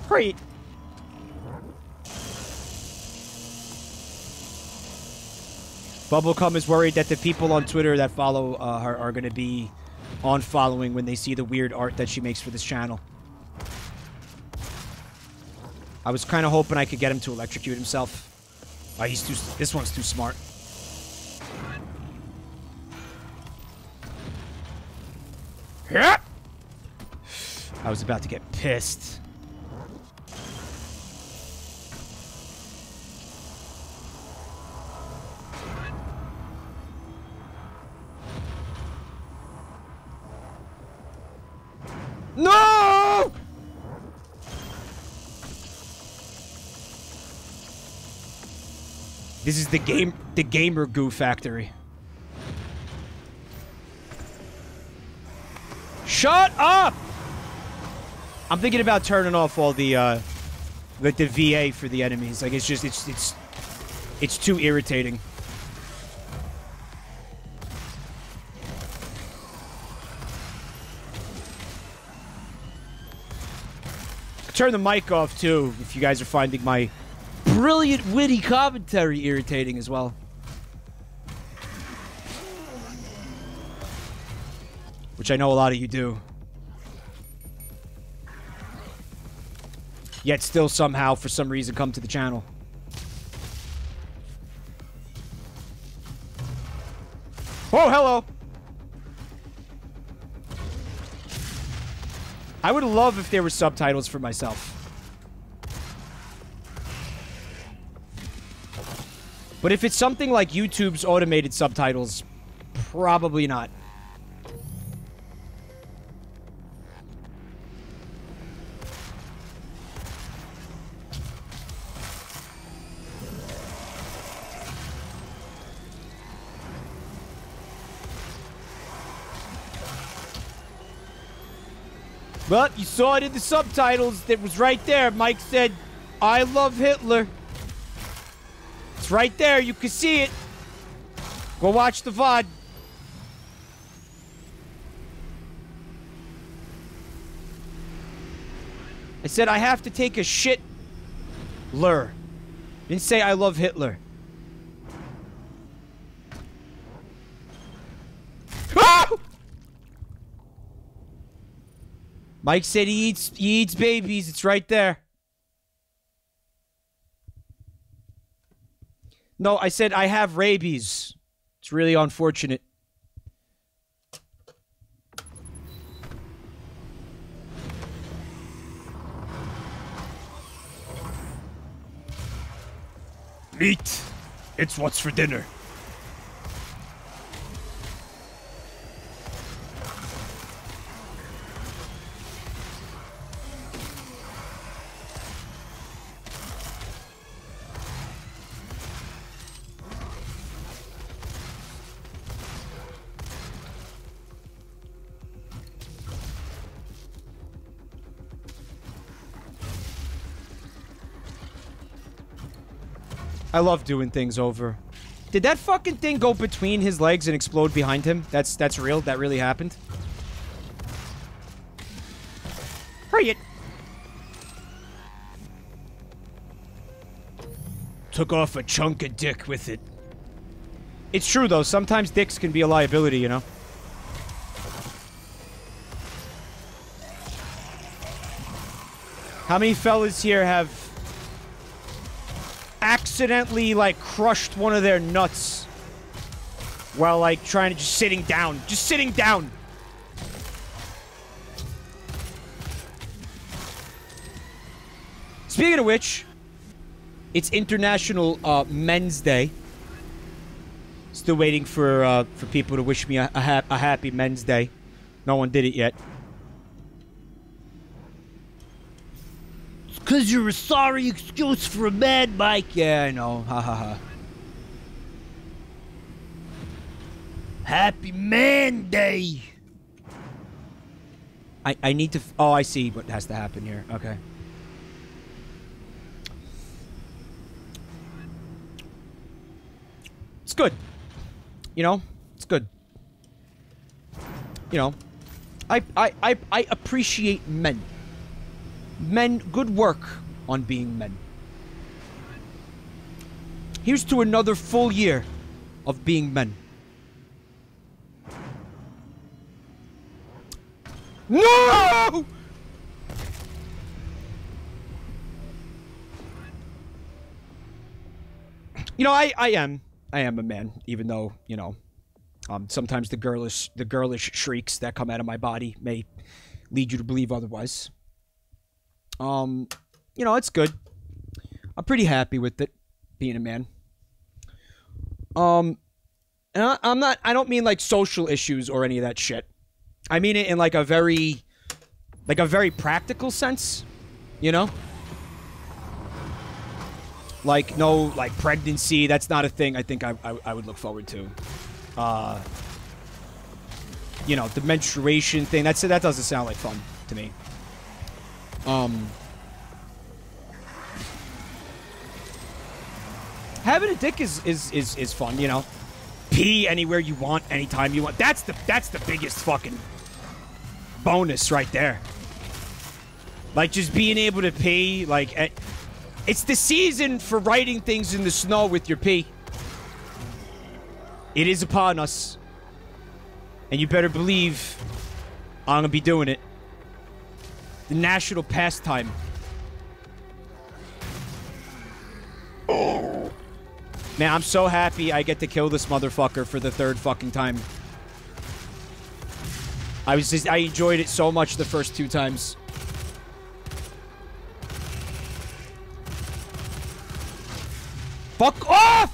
Great. Bubblecom is worried that the people on Twitter that follow uh, her are going to be on following when they see the weird art that she makes for this channel. I was kind of hoping I could get him to electrocute himself. Oh, he's too, this one's too smart. I was about to get pissed. No! This is the game, the gamer goo factory. Shut up! I'm thinking about turning off all the, uh, like the V A for the enemies. Like it's just, it's, it's, it's too irritating. Turn the mic off, too, if you guys are finding my brilliant, witty commentary irritating as well. Which I know a lot of you do. Yet still somehow, for some reason, come to the channel. Oh, hello! I would love if there were subtitles for myself. But if it's something like YouTube's automated subtitles, probably not. Well, you saw it in the subtitles that was right there. Mike said, I love Hitler. It's right there. You can see it. Go watch the V O D. I said, I have to take a shit. Lur. Didn't say I love Hitler. Ah! Mike said he eats, he eats babies. It's right there. No, I said I have rabies. It's really unfortunate. Meat. It's what's for dinner. I love doing things over. Did that fucking thing go between his legs and explode behind him? That's that's real. That really happened. Hurry it. Took off a chunk of dick with it. It's true though. Sometimes dicks can be a liability, you know. How many fellas here have accidentally, like, crushed one of their nuts while, like, trying to just sitting down. Just sitting down. Speaking of which, it's International uh, Men's Day. Still waiting for uh, for people to wish me a, a, ha a happy Men's Day. No one did it yet. Because you're a sorry excuse for a bad bike. Yeah, I know. Ha ha ha. Happy Man Day. I, I need to... F oh, I see what has to happen here. Okay. It's good. You know? It's good. You know? I, I, I, I appreciate men. Men, good work on being men. Here's to another full year of being men. No! You know, I, I am. I am a man, even though, you know, um, sometimes the girlish, the girlish shrieks that come out of my body may lead you to believe otherwise. Um, you know, it's good. I'm pretty happy with it, being a man. Um, and I, I'm not, I don't mean, like, social issues or any of that shit. I mean it in, like, a very, like, a very practical sense, you know? Like, no, like, pregnancy, that's not a thing I think I, I, I would look forward to. Uh, you know, the menstruation thing, that's, that doesn't sound like fun to me. Um, having a dick is, is, is, is fun, you know? Pee anywhere you want, anytime you want. That's the, that's the biggest fucking bonus right there. Like, just being able to pee, like, at, it's the season for writing things in the snow with your pee. It is upon us. And you better believe I'm gonna be doing it. The national pastime. Oh. Man, I'm so happy I get to kill this motherfucker for the third fucking time. I was just, I enjoyed it so much the first two times. Fuck off!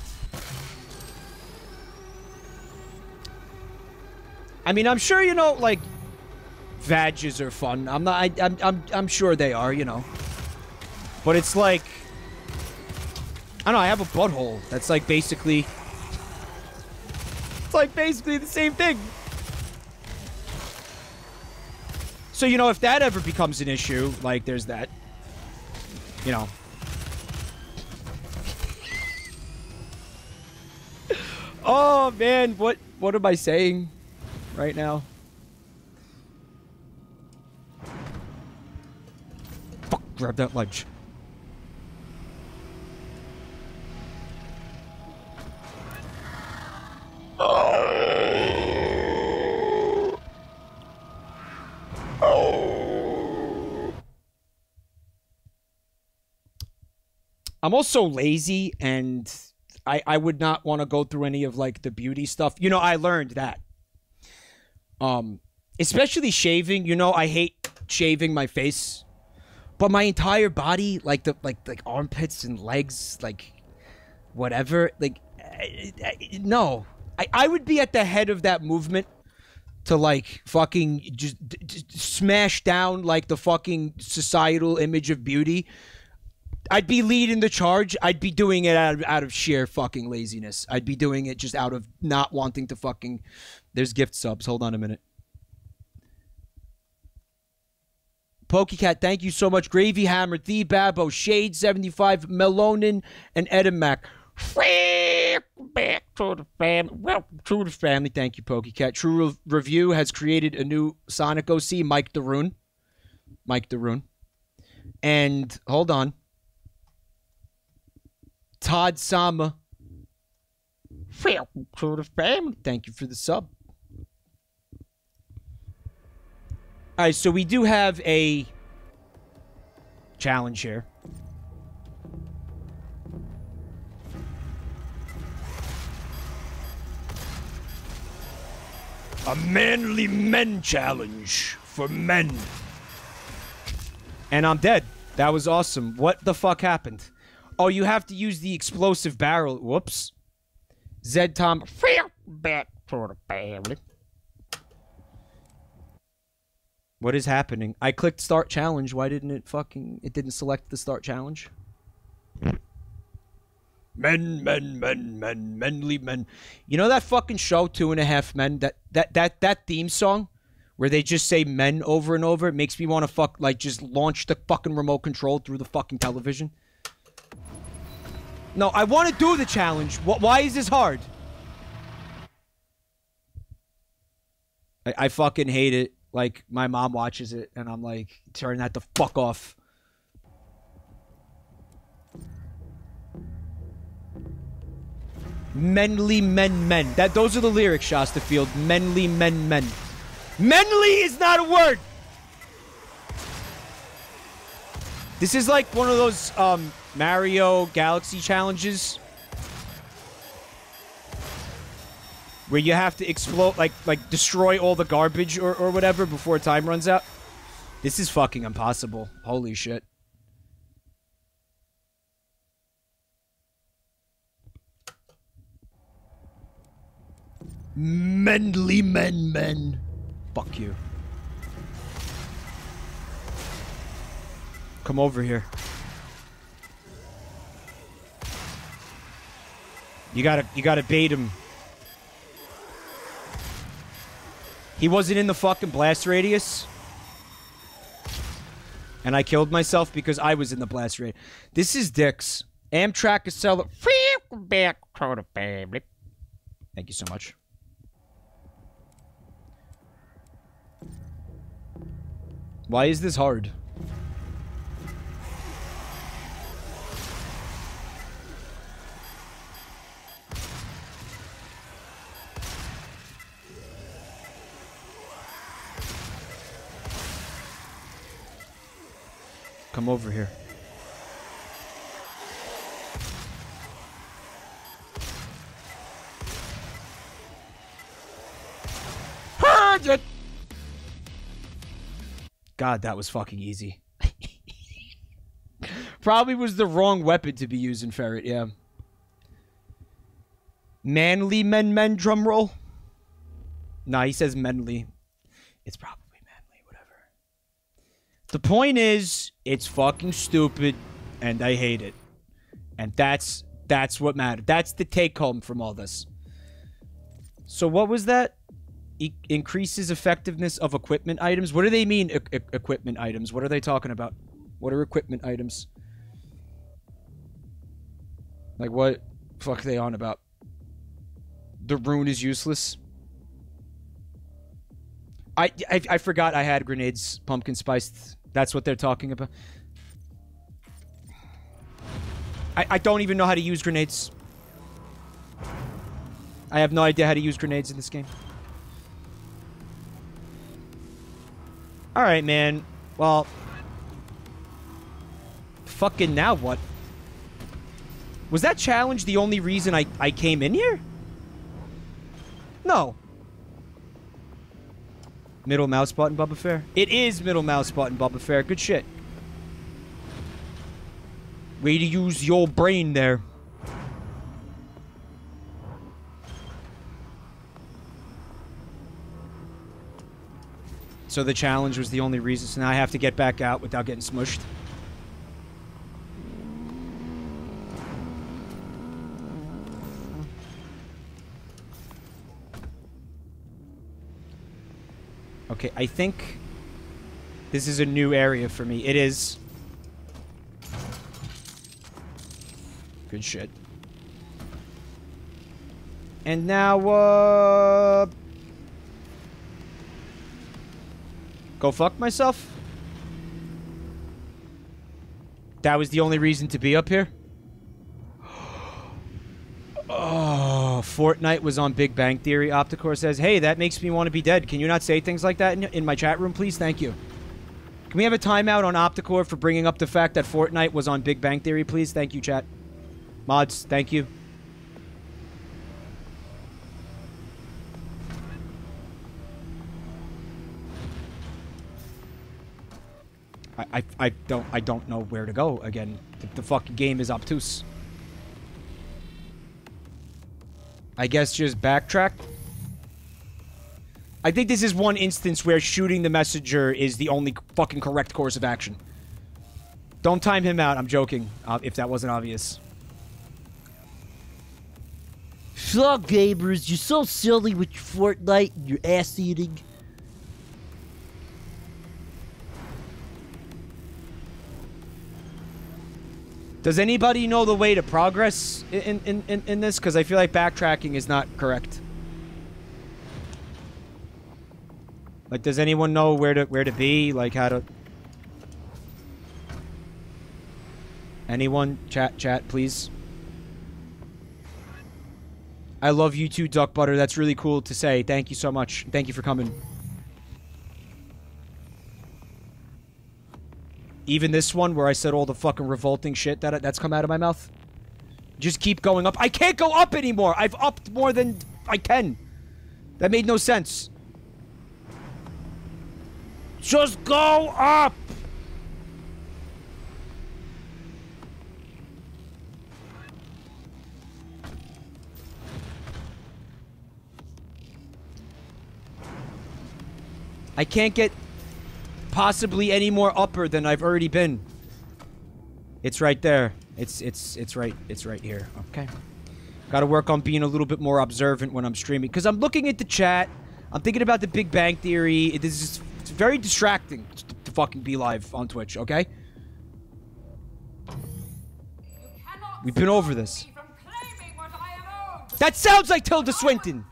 I mean, I'm sure, you know, like... Vages are fun. I'm not. I, I'm. I'm. I'm sure they are. You know, but it's like, I don't know. I have a butthole. That's like basically. It's like basically the same thing. So you know, if that ever becomes an issue, like there's that. You know. Oh man, what what am I saying right now? Grab that lunch. Oh. Oh. I'm also lazy, and I, I would not want to go through any of, like, the beauty stuff. You know, I learned that. Um, especially shaving. You know, I hate shaving my face. But my entire body, like the like like armpits and legs, like whatever, like I, I, no, I I would be at the head of that movement to like fucking just, just smash down like the fucking societal image of beauty. I'd be leading the charge. I'd be doing it out of, out of sheer fucking laziness. I'd be doing it just out of not wanting to fucking. There's gift subs. Hold on a minute. Pokecat, thank you so much. Gravy Hammer, The Babbo, Shade seventy-five, Melonin, and Edimac. Back to the family. Welcome to the family. Thank you, Pokecat. True Re Review has created a new Sonic O C, Mike Darun. Mike Darun. And hold on. Todd Sama. Welcome to the family. Thank you for the sub. All right, so we do have a challenge here. A manly men challenge for men. And I'm dead. That was awesome. What the fuck happened? Oh, you have to use the explosive barrel. Whoops. Zed Tom. Back for the family. What is happening? I clicked start challenge. Why didn't it fucking... It didn't select the start challenge? Men, men, men, men, menly men. You know that fucking show, Two and a Half Men? That, that, that, that theme song? Where they just say men over and over? It makes me want to fuck... Like, just launch the fucking remote control through the fucking television. No, I want to do the challenge. Why is this hard? I, I fucking hate it. Like, my mom watches it, and I'm like, turn that the fuck off. Menly men men. That, those are the lyrics, Shasta Field. Menly men men. Menly is not a word! This is like one of those, um, Mario Galaxy challenges. Where you have to explode, like, like destroy all the garbage or, or whatever before time runs out. This is fucking impossible. Holy shit. Menly men men. Fuck you. Come over here. You gotta, you gotta bait him. He wasn't in the fucking blast radius. And I killed myself because I was in the blast radius. This is dicks. Amtrak is selling... back to the family. Thank you so much. Why is this hard? Come over here. God, that was fucking easy. Probably was the wrong weapon to be using, Ferret, yeah. Manly men men drum roll. Nah, he says menly. It's probably The point is, it's fucking stupid, and I hate it. And that's, that's what matters. That's the take-home from all this. So what was that? E- increases effectiveness of equipment items? What do they mean, e- e- equipment items? What are they talking about? What are equipment items? Like, what the fuck are they on about? The rune is useless. I, I, I forgot I had grenades, pumpkin spiced... That's what they're talking about. I, I don't even know how to use grenades. I have no idea how to use grenades in this game. Alright, man. Well... Fucking now what? Was that challenge the only reason I, I came in here? No. Middle mouse button, Bubba Fair? It is middle mouse button, Bubba Fair. Good shit. Way to use your brain there. So the challenge was the only reason, so now I have to get back out without getting smushed. Okay, I think this is a new area for me. It is. Good shit. And now, uh... go fuck myself? That was the only reason to be up here? Fortnite was on Big Bang Theory. Opticore says, hey, that makes me want to be dead. Can you not say things like that in, in my chat room, please? Thank you. Can we have a timeout on Opticore for bringing up the fact that Fortnite was on Big Bang Theory, please? Thank you, chat. Mods, thank you. I, I, I don't I don't know where to go again. The, the fucking game is obtuse. I guess just backtrack. I think this is one instance where shooting the messenger is the only fucking correct course of action. Don't time him out. I'm joking, uh, if that wasn't obvious. Saw gamers, you're so silly with your Fortnite and your ass-eating. Does anybody know the way to progress in, in, in, in this? Because I feel like backtracking is not correct. Like, does anyone know where to where to be? Like, how to... Anyone? Chat, chat, please. I love you too, Duck Butter. That's really cool to say. Thank you so much. Thank you for coming. Even this one where I said all the fucking revolting shit that that's come out of my mouth. Just keep going up. I can't go up anymore. I've upped more than I can. That made no sense. Just go up. I can't get possibly any more upper than I've already been. It's right there. It's it's it's right it's right here. Okay. Got to work on being a little bit more observant when I'm streaming, because I'm looking at the chat. I'm thinking about the Big Bang Theory. It is just, it's very distracting to, to fucking be live on Twitch. Okay. We've been over this. That sounds like Tilda Swinton.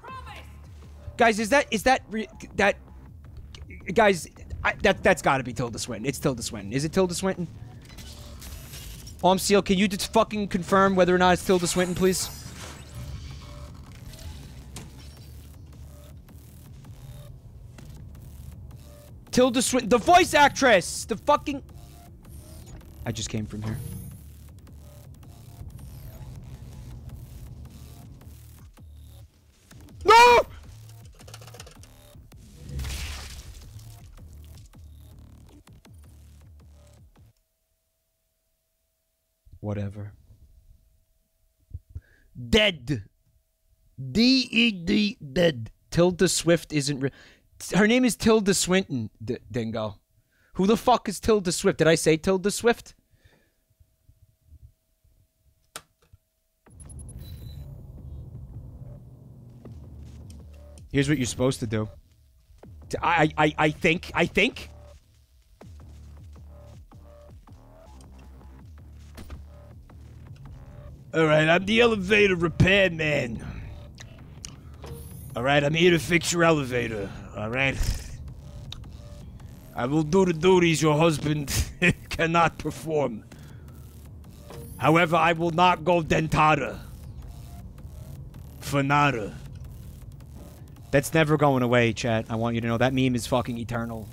Guys, is that is that re that? Guys, I, that, that's gotta be Tilda Swinton. It's Tilda Swinton. Is it Tilda Swinton? Om Seal, can you just fucking confirm whether or not it's Tilda Swinton, please? Tilda Swinton, the voice actress! The fucking... I just came from here. No! Whatever. Dead. D E D. Dead. Tilda Swift isn't real. Her name is Tilda Swinton. D Dingo. Who the fuck is Tilda Swift? Did I say Tilda Swift? Here's what you're supposed to do. I I I think I think. Alright, I'm the elevator repair man. Alright, I'm here to fix your elevator. Alright. I will do the duties your husband cannot perform. However, I will not go dentata. For nada. That's never going away, chat. I want you to know that meme is fucking eternal.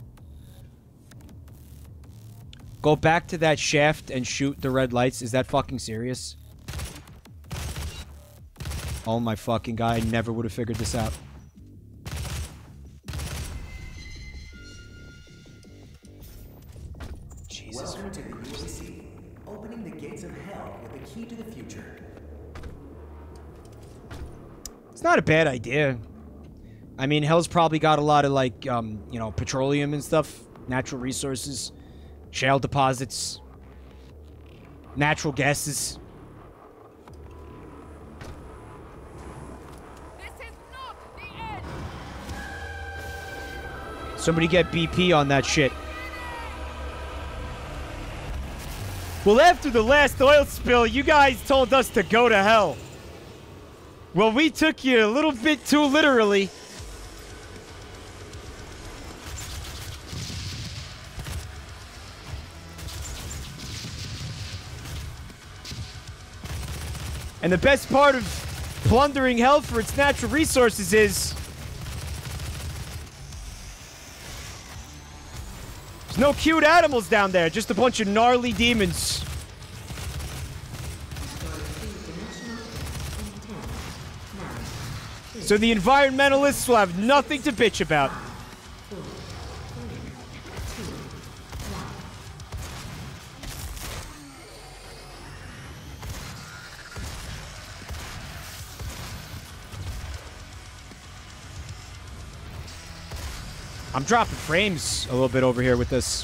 Go back to that shaft and shoot the red lights. Is that fucking serious? Oh my fucking god, I never would have figured this out. Jesus. Welcome to the U C, opening the gates of hell with the key to the future. It's not a bad idea. I mean, hell's probably got a lot of, like, um, you know, petroleum and stuff. Natural resources. Shale deposits. Natural gases. Somebody get B P on that shit. Well, after the last oil spill, you guys told us to go to hell. Well, we took you a little bit too literally. And the best part of plundering hell for its natural resources is... no cute animals down there, just a bunch of gnarly demons. So the environmentalists will have nothing to bitch about. I'm dropping frames a little bit over here with this.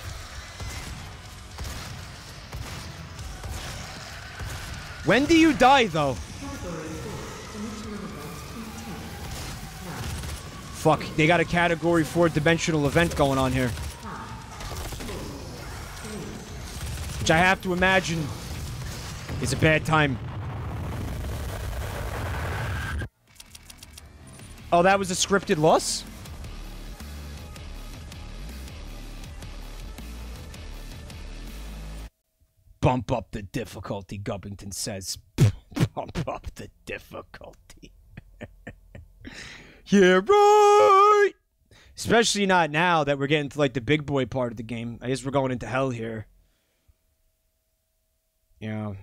When do you die, though? Fuck, they got a category four dimensional event going on here. Which I have to imagine is a bad time. Oh, that was a scripted loss? Bump up the difficulty, Gubbington says. Bump up the difficulty. Yeah, right! Especially not now that we're getting to, like, the big boy part of the game. I guess we're going into hell here. Yeah.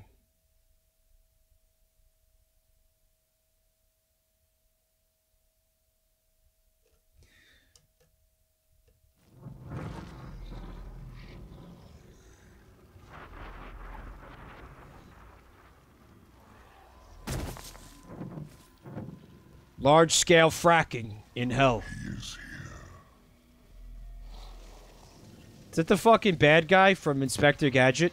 Large-scale fracking in hell. He is here. Is that the fucking bad guy from Inspector Gadget?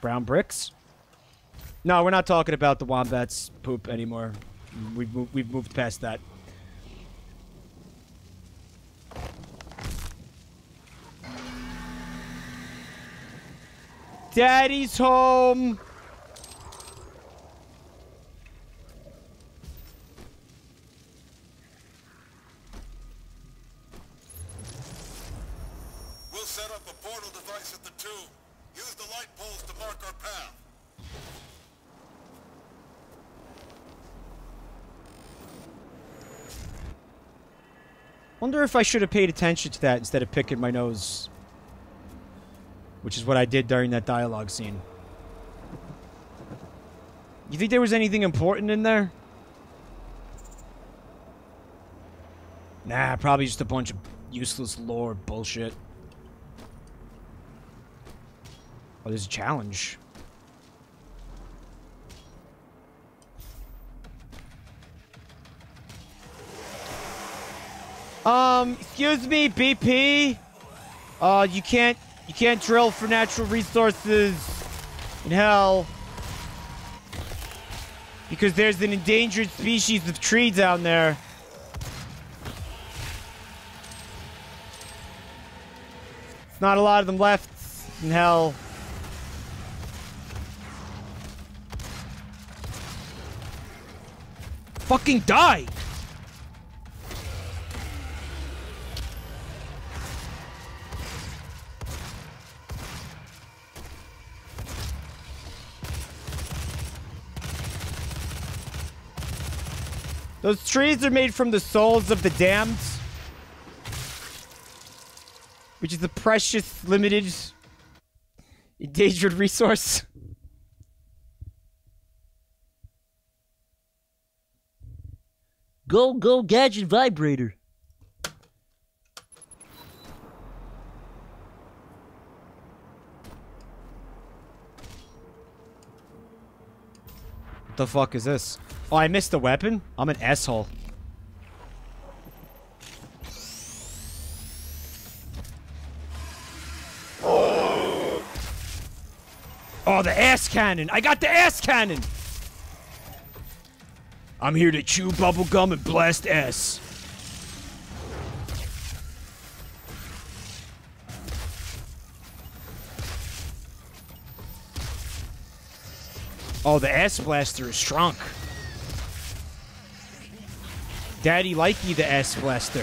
Brown bricks? No, we're not talking about the wombat's poop anymore. We've, mo we've moved past that. Daddy's home! Wonder if I should have paid attention to that instead of picking my nose. Which is what I did during that dialogue scene. You think there was anything important in there? Nah, probably just a bunch of useless lore bullshit. Oh, there's a challenge. Um, excuse me, B P. Uh, you can't, you can't drill for natural resources in hell. Because there's an endangered species of tree down there. It's not a lot of them left in hell. Fucking die! Those trees are made from the souls of the damned, which is a precious, limited, endangered resource. Go, go, gadget vibrator. What the fuck is this? Oh, I missed the weapon? I'm an asshole. Oh, the ass cannon! I got the ass cannon! I'm here to chew bubblegum and blast ass. Oh, the ass blaster is strong. Daddy likey the ass blaster.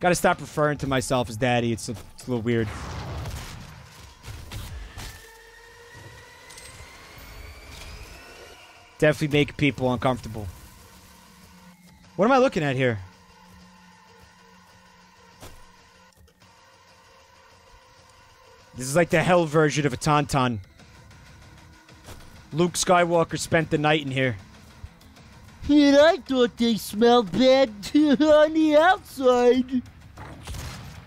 Gotta stop referring to myself as daddy. It's a, it's a little weird. Definitely make people uncomfortable. What am I looking at here? This is like the hell version of a tauntaun. Luke Skywalker spent the night in here. And I thought they smelled bad on the outside.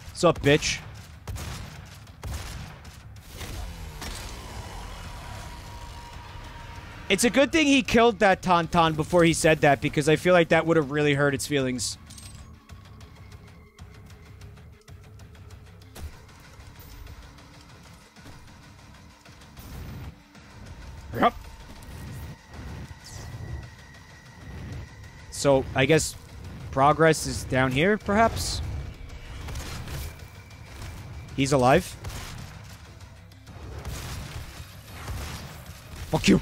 What's up, bitch? It's a good thing he killed that Tauntaun before he said that, because I feel like that would have really hurt its feelings. Yep. So, I guess progress is down here, perhaps? He's alive. Fuck you.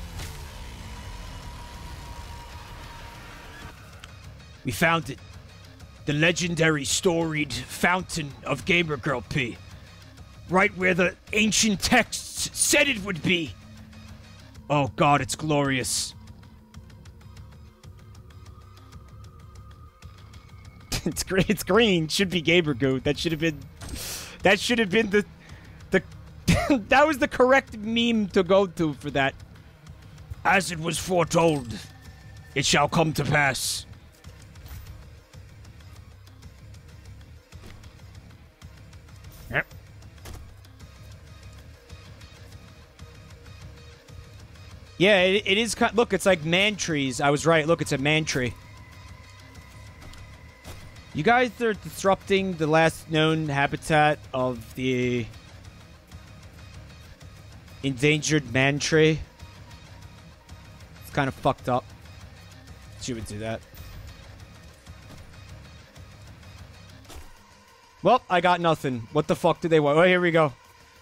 We found it. The legendary storied fountain of Gamer Girl P. Right where the ancient texts said it would be. Oh god, it's glorious. It's green. It's green. Should be Gamergoo. That should have been. That should have been the. The. That was the correct meme to go to for that. As it was foretold, it shall come to pass. Yep. Yeah, it, it is. Look, it's like man trees. I was right. Look, it's a man tree. You guys are disrupting the last known habitat of the endangered man tree. It's kind of fucked up. She would do that. Well, I got nothing. What the fuck do they want? Oh, here we go.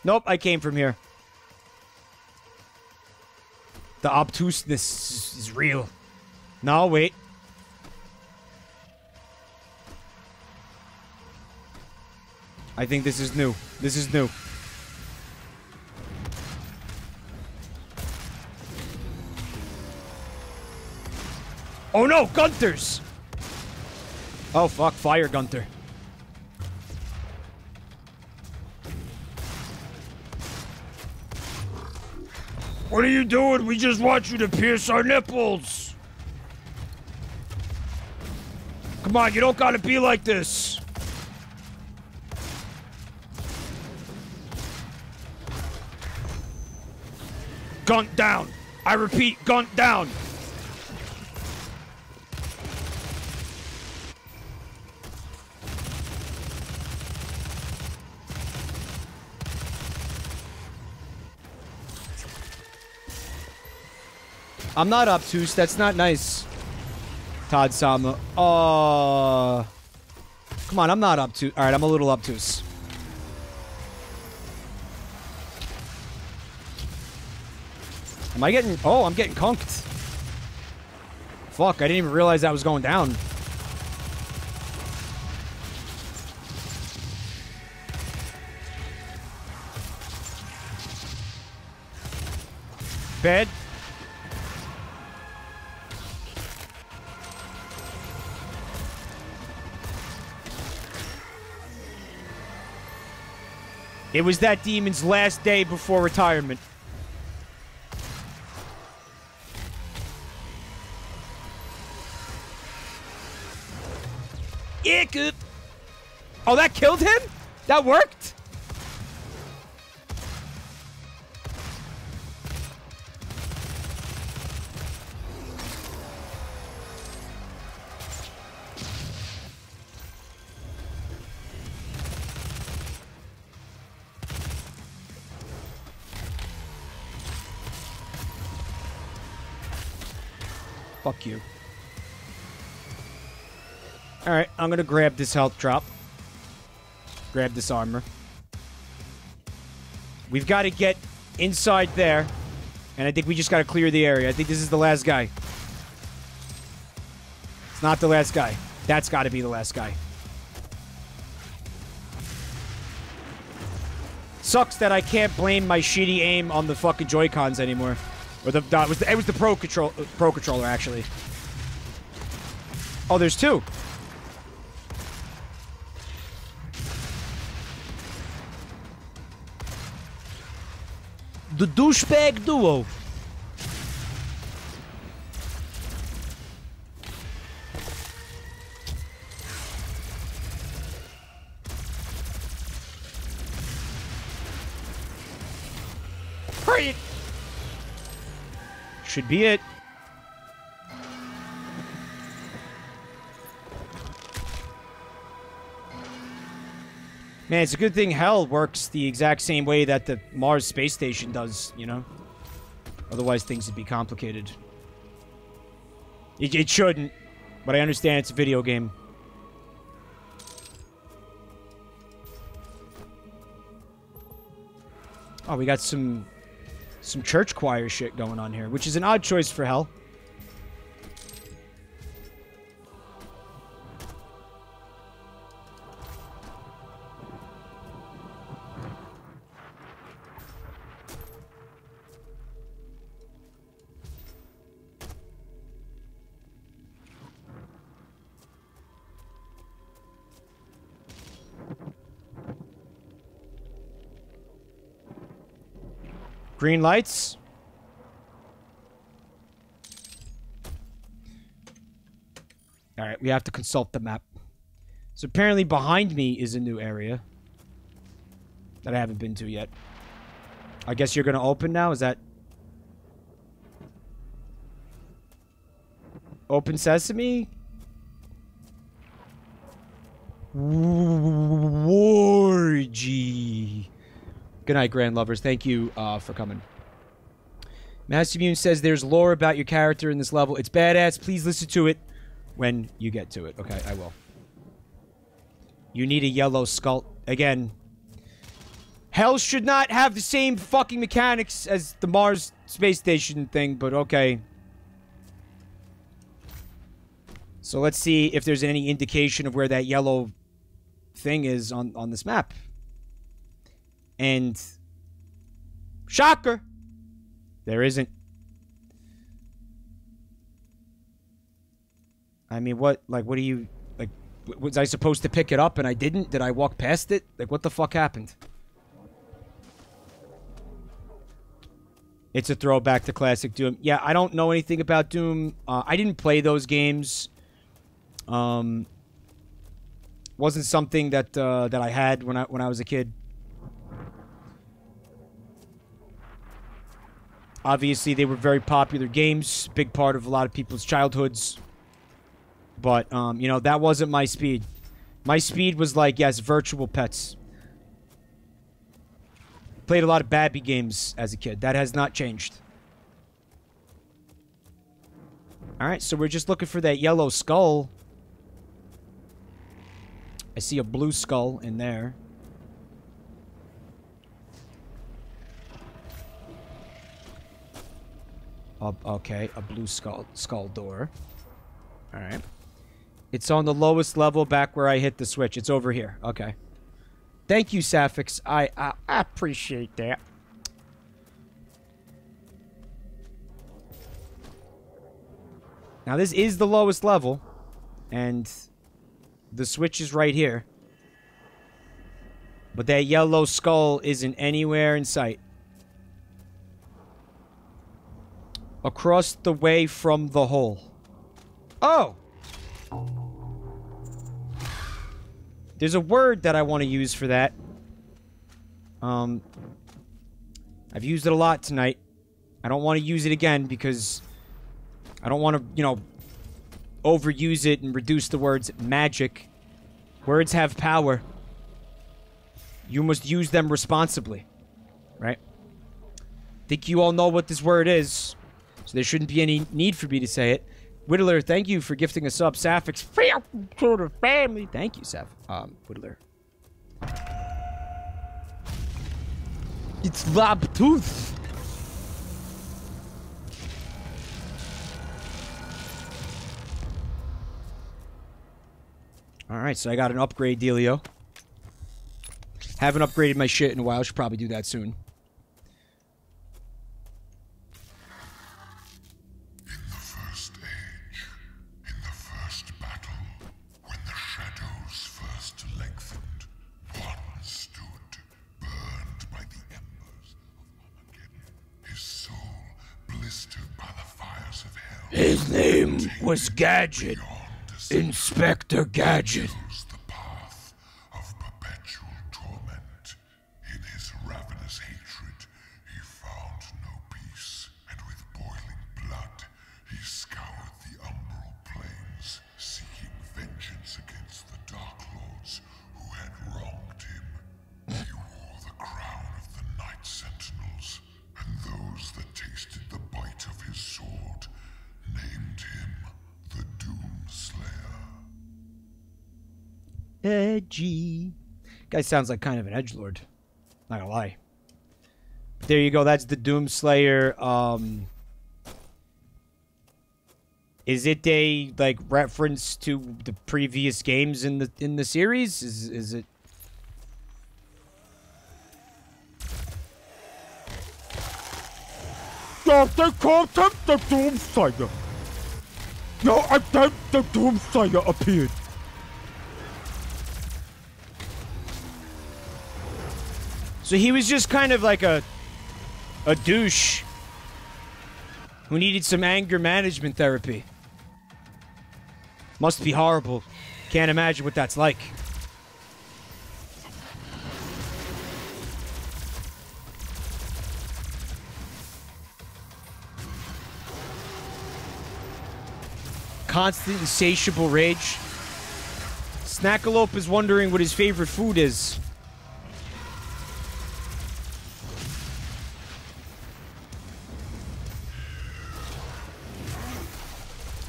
Nope, I came from here. The obtuseness is real. No, wait. I think this is new. This is new. Oh no! Gunther's! Oh fuck, fire Gunther. What are you doing? We just want you to pierce our nipples! Come on, you don't gotta be like this! Gunt down. I repeat, gunt down. I'm not obtuse. That's not nice. Todd Samla. Oh. Come on, I'm not obtuse. All right, I'm a little obtuse. Am I getting... Oh, I'm getting conked. Fuck, I didn't even realize that was going down. Bed. It was that demon's last day before retirement. Good. Oh, that killed him? That worked? Fuck you. Alright, I'm gonna grab this health drop. Grab this armor. We've got to get inside there. And I think we just got to clear the area. I think this is the last guy. It's not the last guy. That's got to be the last guy. Sucks that I can't blame my shitty aim on the fucking Joy-Cons anymore. Or the, no, it was the, it was the Pro Control, uh, Pro Controller, actually. Oh, there's two. The douchebag duo. should be it. Man, it's a good thing Hell works the exact same way that the Mars space station does, you know? Otherwise, things would be complicated. It, it shouldn't, but I understand it's a video game. Oh, we got some some church choir shit going on here, which is an odd choice for Hell. Green lights. All right, we have to consult the map. So apparently behind me is a new area that I haven't been to yet. I guess you're going to open now? Is that... Open sesame? Wargy. Good night, Grand Lovers. Thank you uh, for coming. Master Immune says there's lore about your character in this level. It's badass. Please listen to it when you get to it. Okay, I will. You need a yellow skull. Again, Hell should not have the same fucking mechanics as the Mars space station thing, but okay. So let's see if there's any indication of where that yellow thing is on, on this map. And shocker, there isn't. I mean, what, like, what do you, like, was I supposed to pick it up and I didn't? Did I walk past it? Like, what the fuck happened? It's a throwback to classic Doom. Yeah, I don't know anything about Doom. Uh, I didn't play those games. Um, wasn't something that, uh, that I had when I, when I was a kid. Obviously, they were very popular games, big part of a lot of people's childhoods. But, um, you know, that wasn't my speed. My speed was like, yes, virtual pets. Played a lot of Babby games as a kid. That has not changed. Alright, so we're just looking for that yellow skull. I see a blue skull in there. Okay, a blue skull, skull door. Alright. It's on the lowest level back where I hit the switch. It's over here. Okay. Thank you, Saphix. I, I, I appreciate that. Now, this is the lowest level. And the switch is right here. But that yellow skull isn't anywhere in sight. Across the way from the hole. Oh! There's a word that I want to use for that. Um, I've used it a lot tonight. I don't want to use it again because I don't want to, you know, overuse it and reduce the words magic. Words have power. You must use them responsibly. Right? I think you all know what this word is. So there shouldn't be any need for me to say it. Whittler, thank you for gifting us up. Saphix, welcome to the family. Thank you, Saf. Um, Whittler. It's Lobtooth. Alright, so I got an upgrade dealio. Haven't upgraded my shit in a while. Should probably do that soon. His name was Gadget, Inspector Gadget. The path of perpetual torment. In his ravenous hatred, he found no peace, and with boiling blood. Edgy. Guy sounds like kind of an edgelord. Not gonna lie. There you go. That's the Doomslayer. Um, is it a like reference to the previous games in the in the series? Is is it? No, they called him the Doomslayer. No, and then the Doomslayer appeared. So he was just kind of like a a douche who needed some anger management therapy. Must be horrible. Can't imagine what that's like. Constant insatiable rage. Snackalope is wondering what his favorite food is.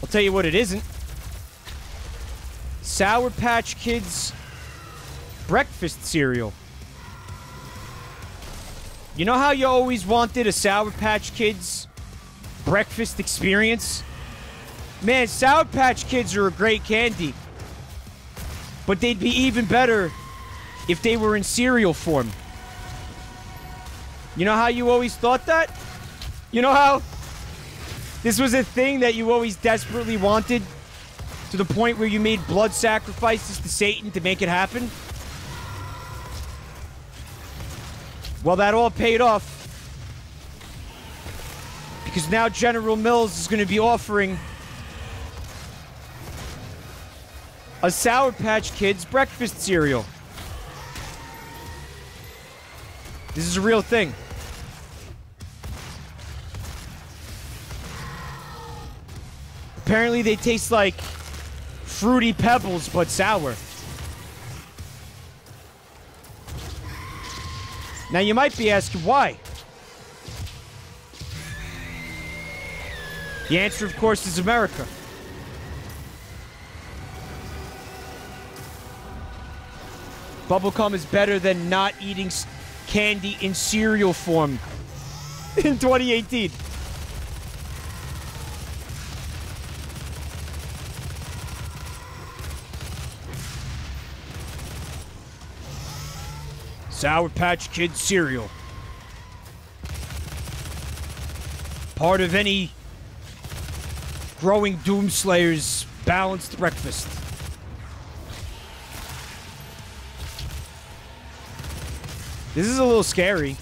I'll tell you what it isn't. Sour Patch Kids breakfast cereal. You know how you always wanted a Sour Patch Kids breakfast experience? Man, Sour Patch Kids are a great candy. But they'd be even better if they were in cereal form. You know how you always thought that? You know how this was a thing that you always desperately wanted, to the point where you made blood sacrifices to Satan to make it happen? Well, that all paid off. Because now General Mills is going to be offering a Sour Patch Kids breakfast cereal. This is a real thing. Apparently they taste like Fruity Pebbles, but sour. Now you might be asking why. The answer, of course, is America. Bubblecom is better than not eating candy in cereal form in twenty eighteen. Sour Patch Kid cereal. Part of any growing Doomslayer's balanced breakfast. This is a little scary.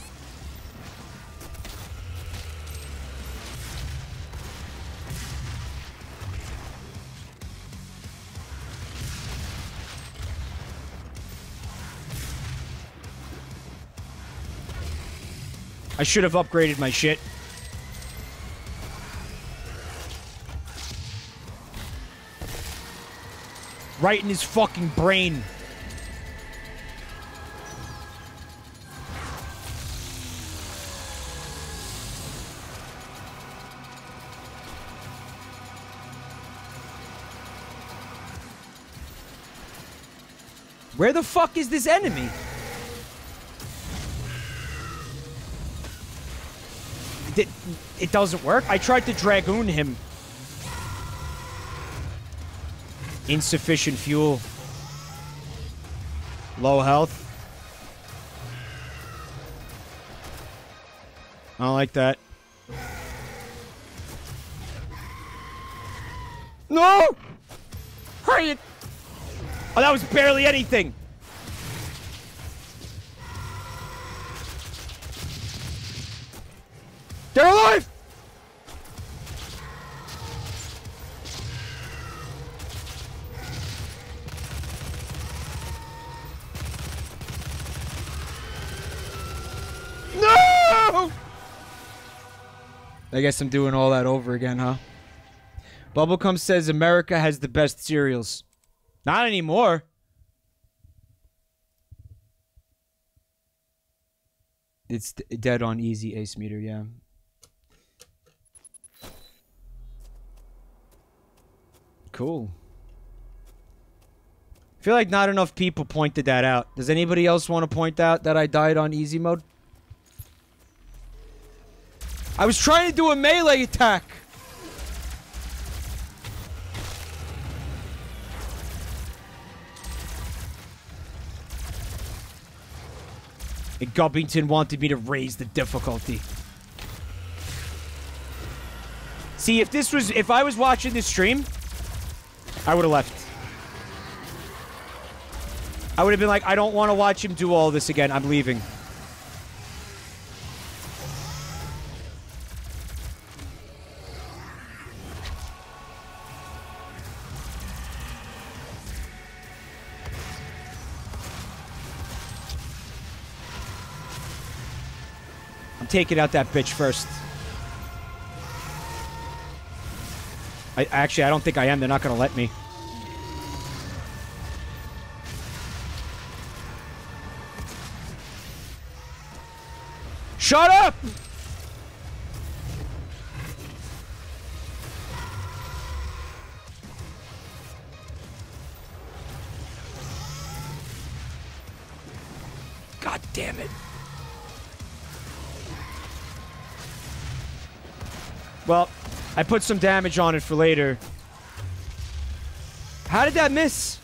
I should have upgraded my shit. Right in his fucking brain. Where the fuck is this enemy? It, it doesn't work. I tried to dragoon him. Insufficient fuel. Low health. I don't like that. No! Hurry it! Oh, that was barely anything! They're alive! No! I guess I'm doing all that over again, huh? Bubblecom says America has the best cereals. Not anymore. It's dead on easy ace meter, yeah. Cool. I feel like not enough people pointed that out. Does anybody else want to point out that I died on easy mode? I was trying to do a melee attack! And Gubbington wanted me to raise the difficulty. See, if this was, if I was watching this stream, I would have left. I would have been like, I don't want to watch him do all this again. I'm leaving. I'm taking out that bitch first. I, actually, I don't think I am. They're not going to let me. Shut up! God damn it. Well... I put some damage on it for later. How did that miss?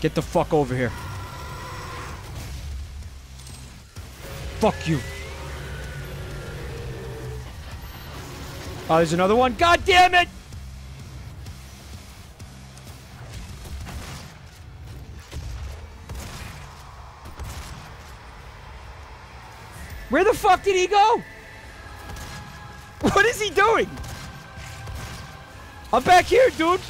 Get the fuck over here. Fuck you. Oh, there's another one. God damn it! Where the fuck did he go? What is he doing? I'm back here, dude.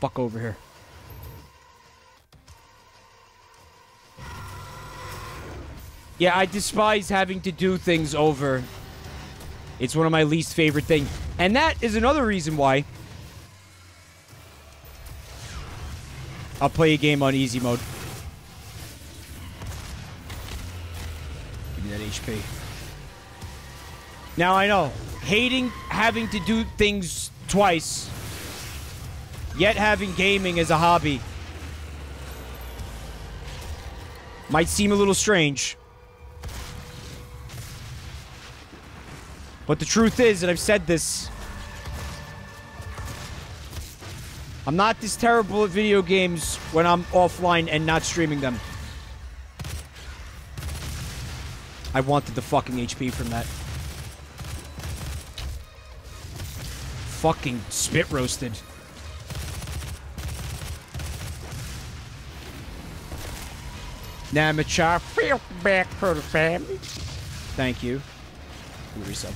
Fuck over here. Yeah, I despise having to do things over. It's one of my least favorite things. And that is another reason why I'll play a game on easy mode. Give me that H P. Now I know, hating having to do things twice, yet having gaming as a hobby might seem a little strange. But the truth is, and I've said this, I'm not this terrible at video games when I'm offline and not streaming them. I wanted the fucking H P from that. Fucking spit roasted. Namacha, feel back for the family. Thank you. Ooh, resub.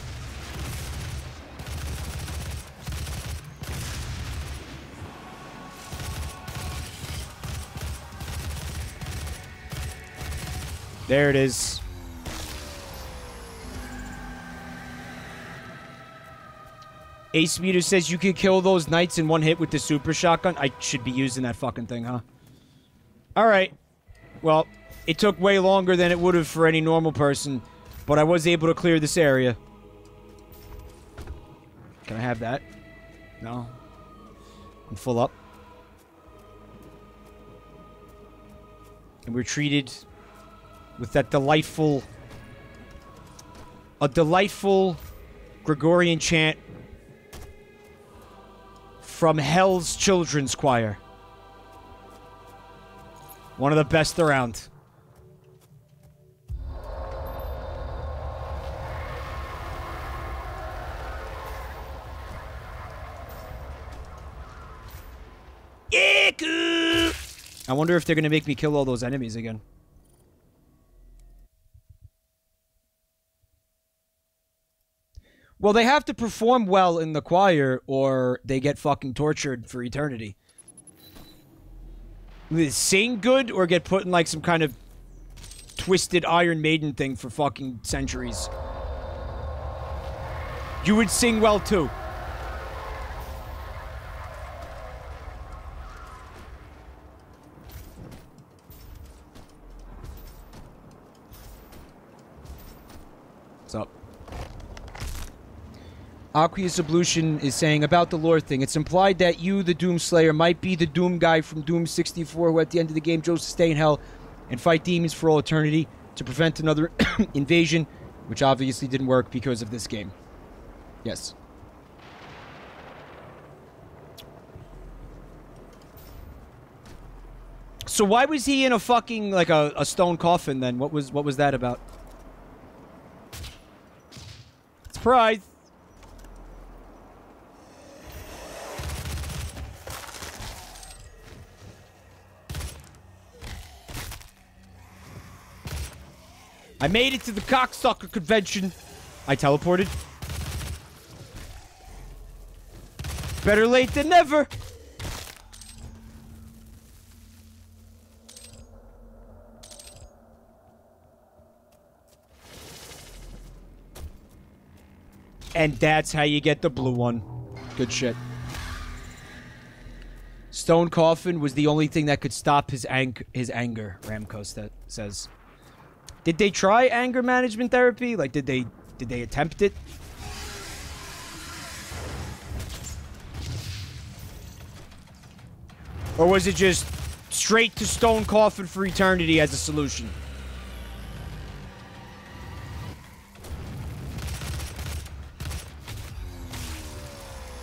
There it is. Ace Meter says you can kill those knights in one hit with the super shotgun. I should be using that fucking thing, huh? Alright. Well, it took way longer than it would have for any normal person, but I was able to clear this area. Can I have that? No. I'm full up. And we're treated... with that delightful... a delightful Gregorian chant from Hell's Children's Choir. One of the best around. I wonder if they're gonna make me kill all those enemies again. Well, they have to perform well in the choir, or they get fucking tortured for eternity. They sing good, or get put in, like, some kind of twisted Iron Maiden thing for fucking centuries. You would sing well too. What's up? Aqueous Ablution is saying about the lore thing. It's implied that you, the Doom Slayer, might be the Doom guy from Doom sixty-four who at the end of the game chose to stay in hell and fight demons for all eternity to prevent another invasion, which obviously didn't work because of this game. Yes. So why was he in a fucking, like, a, a stone coffin then? What was, what was that about? Surprise! I made it to the cocksucker convention. I teleported. Better late than never. And that's how you get the blue one. Good shit. Stone coffin was the only thing that could stop his ang his anger, Ramco says. Did they try anger management therapy? Like, did they did they attempt it? Or was it just straight to stone coffin for eternity as a solution?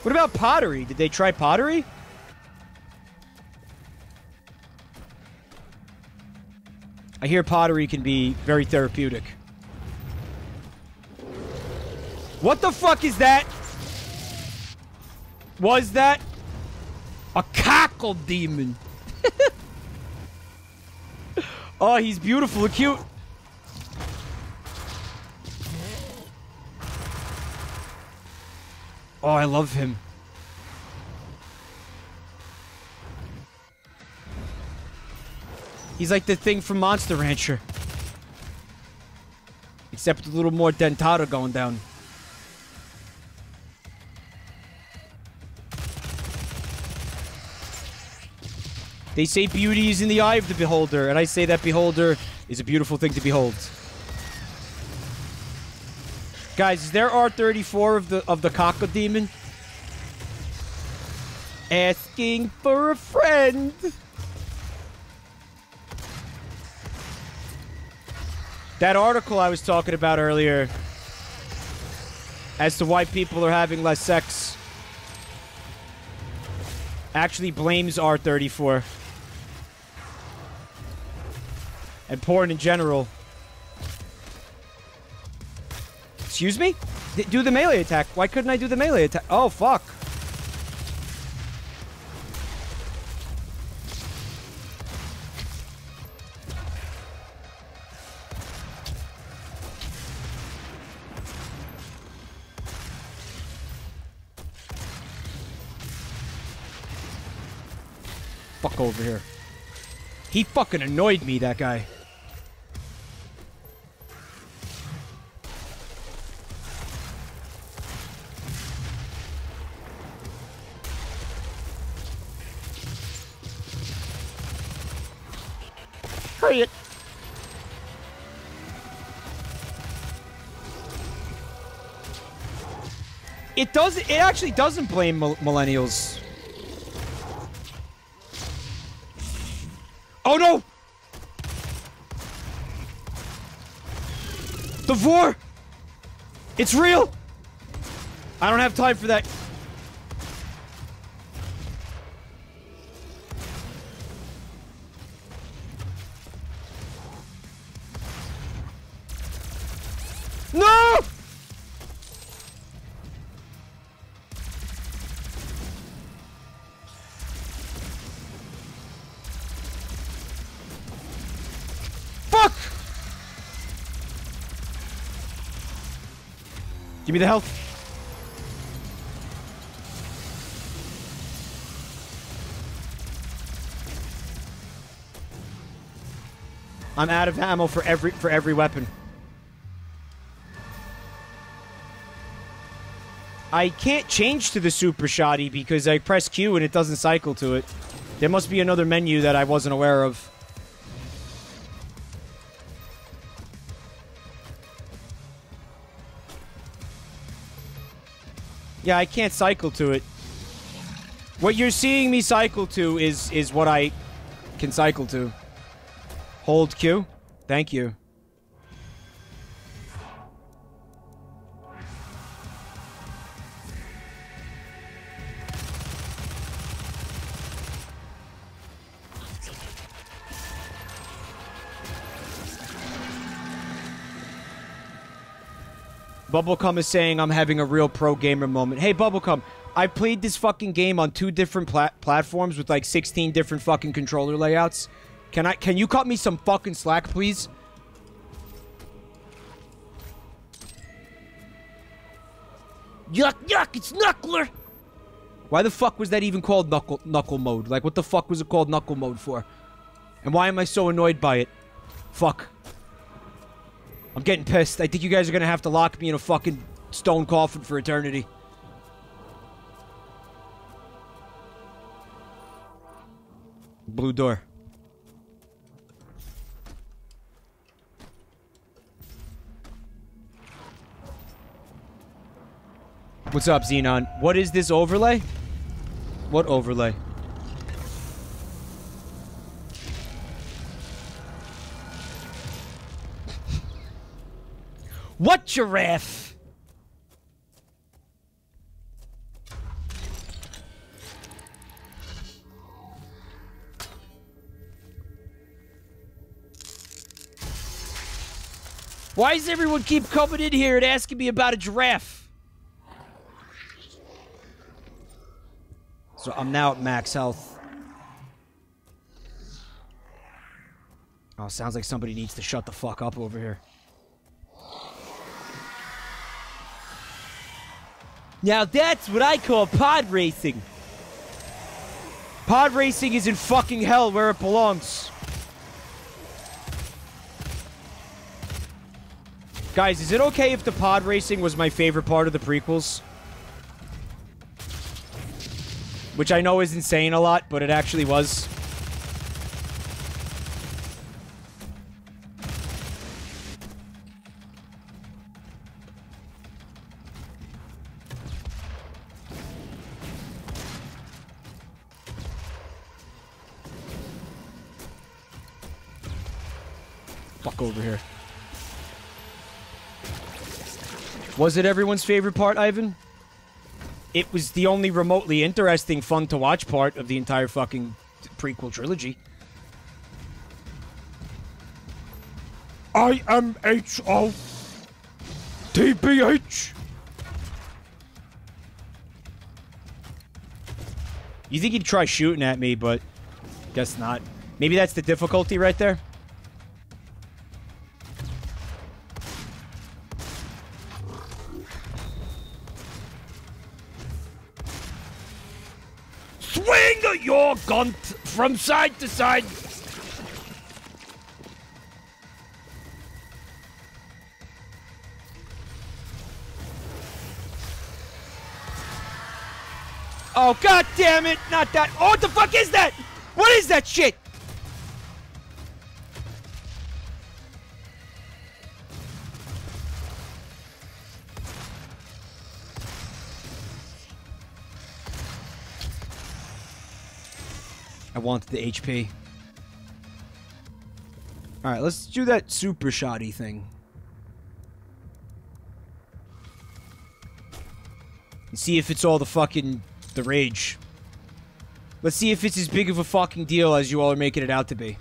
What about pottery? Did they try pottery? I hear pottery can be very therapeutic. What the fuck is that? Was that a cockle demon? Oh, he's beautiful and cute. Oh, I love him. He's like the thing from Monster Rancher. Except a little more dentata going down. They say beauty is in the eye of the beholder, and I say that beholder is a beautiful thing to behold. Guys, is there R thirty-four of the of the cockle demon? Asking for a friend. That article I was talking about earlier as to why people are having less sex actually blames R thirty-four and porn in general. Excuse me? D- do the melee attack. Why couldn't I do the melee attack? Oh, fuck. Fuck over here. He fucking annoyed me, that guy. Hurry it. It does. It actually doesn't blame mill millennials. Oh no! The vor! It's real! I don't have time for that. No! Give me the health. I'm out of ammo for every for every weapon. I can't change to the Super Shoddy because I press Q and it doesn't cycle to it. There must be another menu that I wasn't aware of. Yeah, I can't cycle to it. What you're seeing me cycle to is is what I can cycle to. Hold Q. Thank you. Bubblecom is saying I'm having a real pro gamer moment. Hey, Bubblecom, I played this fucking game on two different plat platforms with like sixteen different fucking controller layouts. Can I? Can you cut me some fucking slack, please? Yuck, yuck! It's Knuckler. Why the fuck was that even called knuckle knuckle mode? Like, what the fuck was it called knuckle mode for? And why am I so annoyed by it? Fuck. I'm getting pissed. I think you guys are gonna have to lock me in a fucking stone coffin for eternity. Blue door. What's up, Xenon? What is this overlay? What overlay? What giraffe? Why does everyone keep coming in here and asking me about a giraffe? So I'm now at max health. Oh, sounds like somebody needs to shut the fuck up over here. Now that's what I call pod racing. Pod racing is in fucking hell where it belongs. Guys, is it okay if the pod racing was my favorite part of the prequels? Which I know isn't saying a lot, but it actually was. Over here. Was it everyone's favorite part, Ivan? It was the only remotely interesting, fun to watch part of the entire fucking prequel trilogy. I am H O T B H. You think he'd try shooting at me, but guess not. Maybe that's the difficulty right there. Your gunt from side to side. Oh, god damn it! Not that. Oh, what the fuck is that? What is that shit? I want the H P. Alright, let's do that super shoddy thing. And see if it's all the fucking... the rage. Let's see if it's as big of a fucking deal as you all are making it out to be.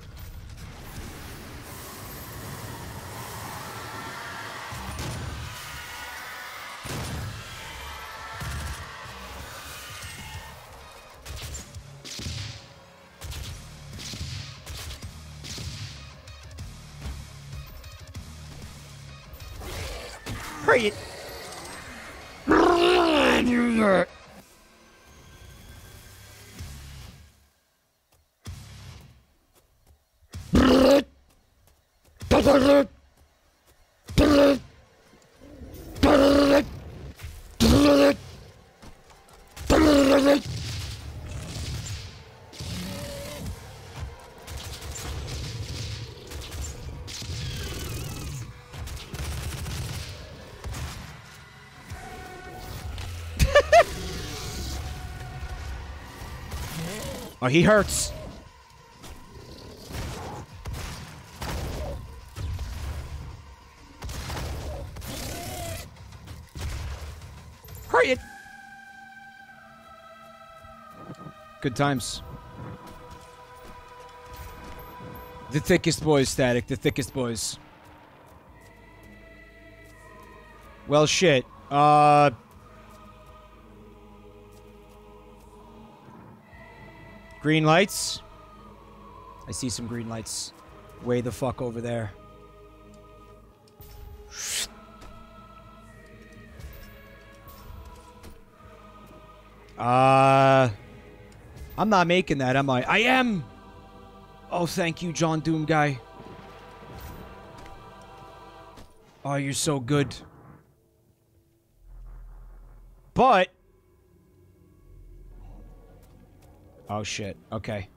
Oh, he hurts. Hurry it. Good times. The thickest boys, Static. The thickest boys. Well, shit. Uh... Green lights? I see some green lights. Way the fuck over there. Uh... I'm not making that, am I? I am! Oh, thank you, John Doom guy. Oh, you're so good. But... Oh shit, okay.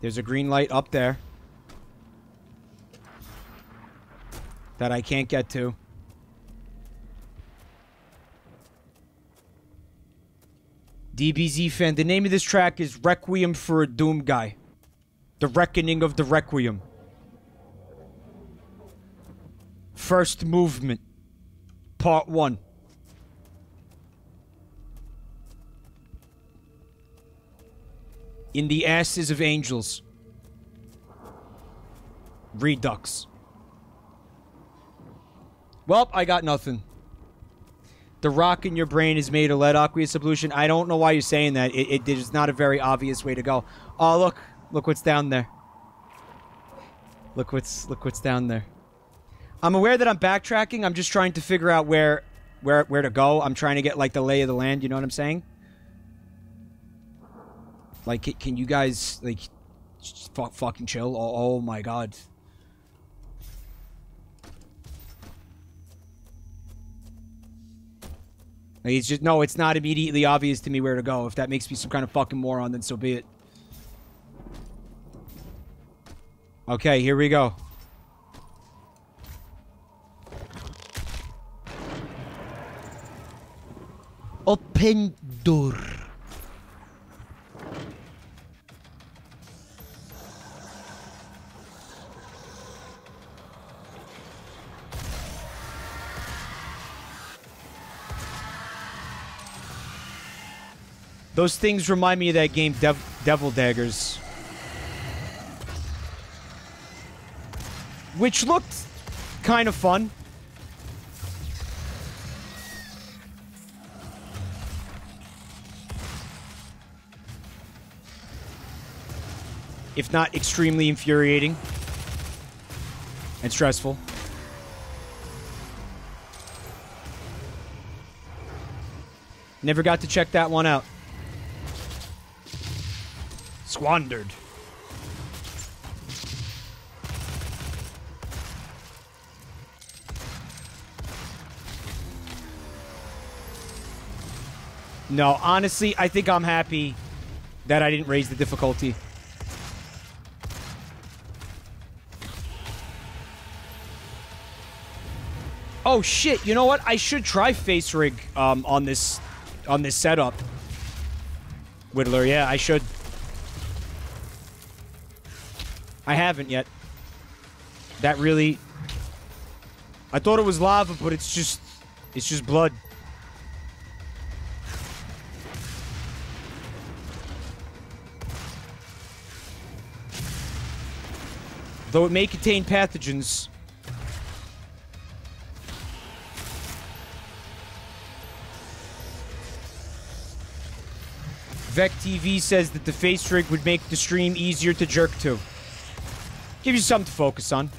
There's a green light up there that I can't get to. D B Z fan, the name of this track is Requiem for a Doom Guy. The Reckoning of the Requiem. First Movement. Part one. In the asses of angels. Redux. Well, I got nothing. The rock in your brain is made of lead aqueous solution. I don't know why you're saying that. It, it, it is not a very obvious way to go. Oh, look. Look what's down there. Look what's, look what's down there. I'm aware that I'm backtracking. I'm just trying to figure out where, where, where to go. I'm trying to get, like, the lay of the land. You know what I'm saying? Like, can you guys, like, just fuck, fucking chill? Oh, oh my god. Like, it's just, no, it's not immediately obvious to me where to go. If that makes me some kind of fucking moron, then so be it. Okay, here we go. Open door. Those things remind me of that game, Dev Devil Daggers. Which looked kind of fun. If not extremely infuriating. And stressful. Never got to check that one out. Squandered. No, honestly, I think I'm happy that I didn't raise the difficulty. Oh shit, you know what? I should try face rig um on this on this setup. Whittler, yeah, I should. I haven't yet. That really... I thought it was lava, but it's just... It's just blood. Though it may contain pathogens. Vec T V says that the face rig would make the stream easier to jerk to. Give you something to focus on.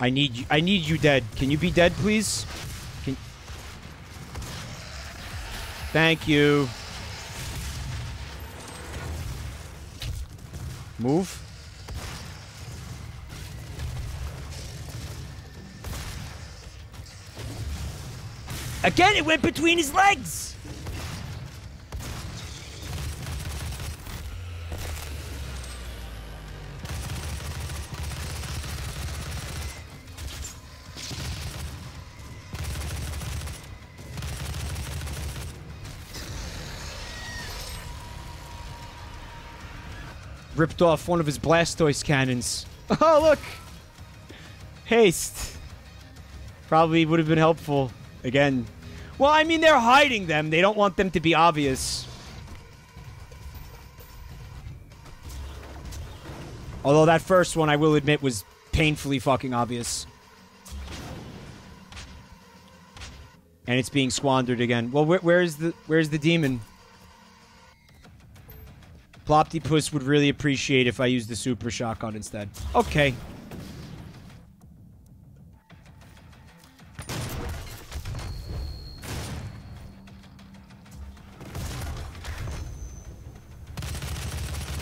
I need you. I need you dead. Can you be dead, please? Can... Thank you. Move. Again, it went between his legs! Ripped off one of his Blastoise cannons. Oh, look! Haste. Probably would have been helpful. Again. Well, I mean, they're hiding them. They don't want them to be obvious. Although that first one, I will admit, was painfully fucking obvious. And it's being squandered again. Well, where, where's the where's the demon? Ploptipus would really appreciate if I used the Super Shotgun instead. Okay.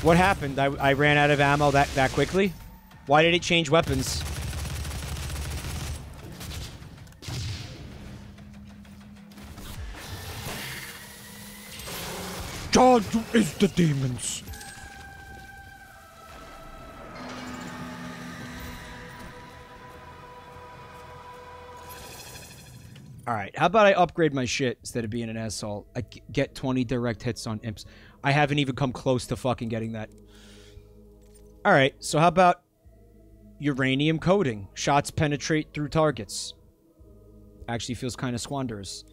What happened? I, I ran out of ammo that, that quickly? Why did it change weapons? God is the demons. Alright, how about I upgrade my shit instead of being an asshole? I get twenty direct hits on imps. I haven't even come close to fucking getting that. Alright, so how about uranium coating? Shots penetrate through targets. Actually feels kind of squanderous.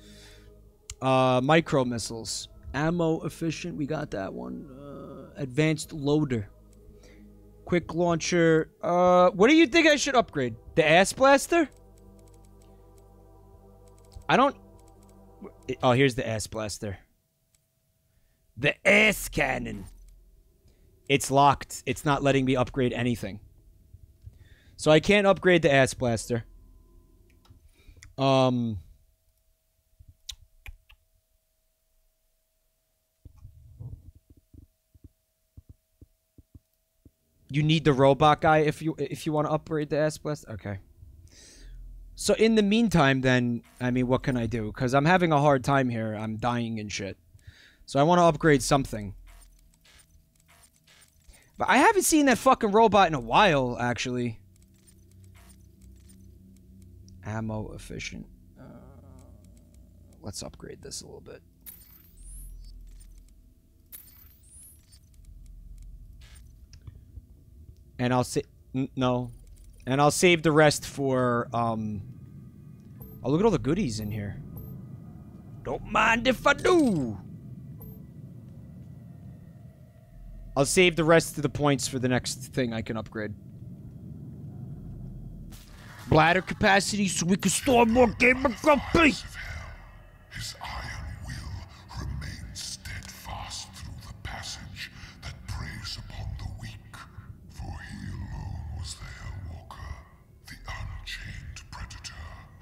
Uh, micro missiles. Ammo efficient, we got that one. Uh, advanced loader. Quick launcher. Uh, what do you think I should upgrade? The ass blaster? I don't... Oh, here's the ass blaster. The ass cannon. It's locked. It's not letting me upgrade anything. So I can't upgrade the ass blaster. Um... You need the robot guy if you if you want to upgrade the ass blast. Okay. So in the meantime, then, I mean, what can I do? Because I'm having a hard time here. I'm dying and shit. So I want to upgrade something. But I haven't seen that fucking robot in a while, actually. Ammo efficient. Uh, let's upgrade this a little bit. And I'll say no. And I'll save the rest for, um... oh, look at all the goodies in here. Don't mind if I do! I'll save the rest of the points for the next thing I can upgrade. Bladder capacity so we can store more Gamer Grumpy! His iron will remains steadfast through the passage that preys upon the weak. For he alone was the Hellwalker, the unchained predator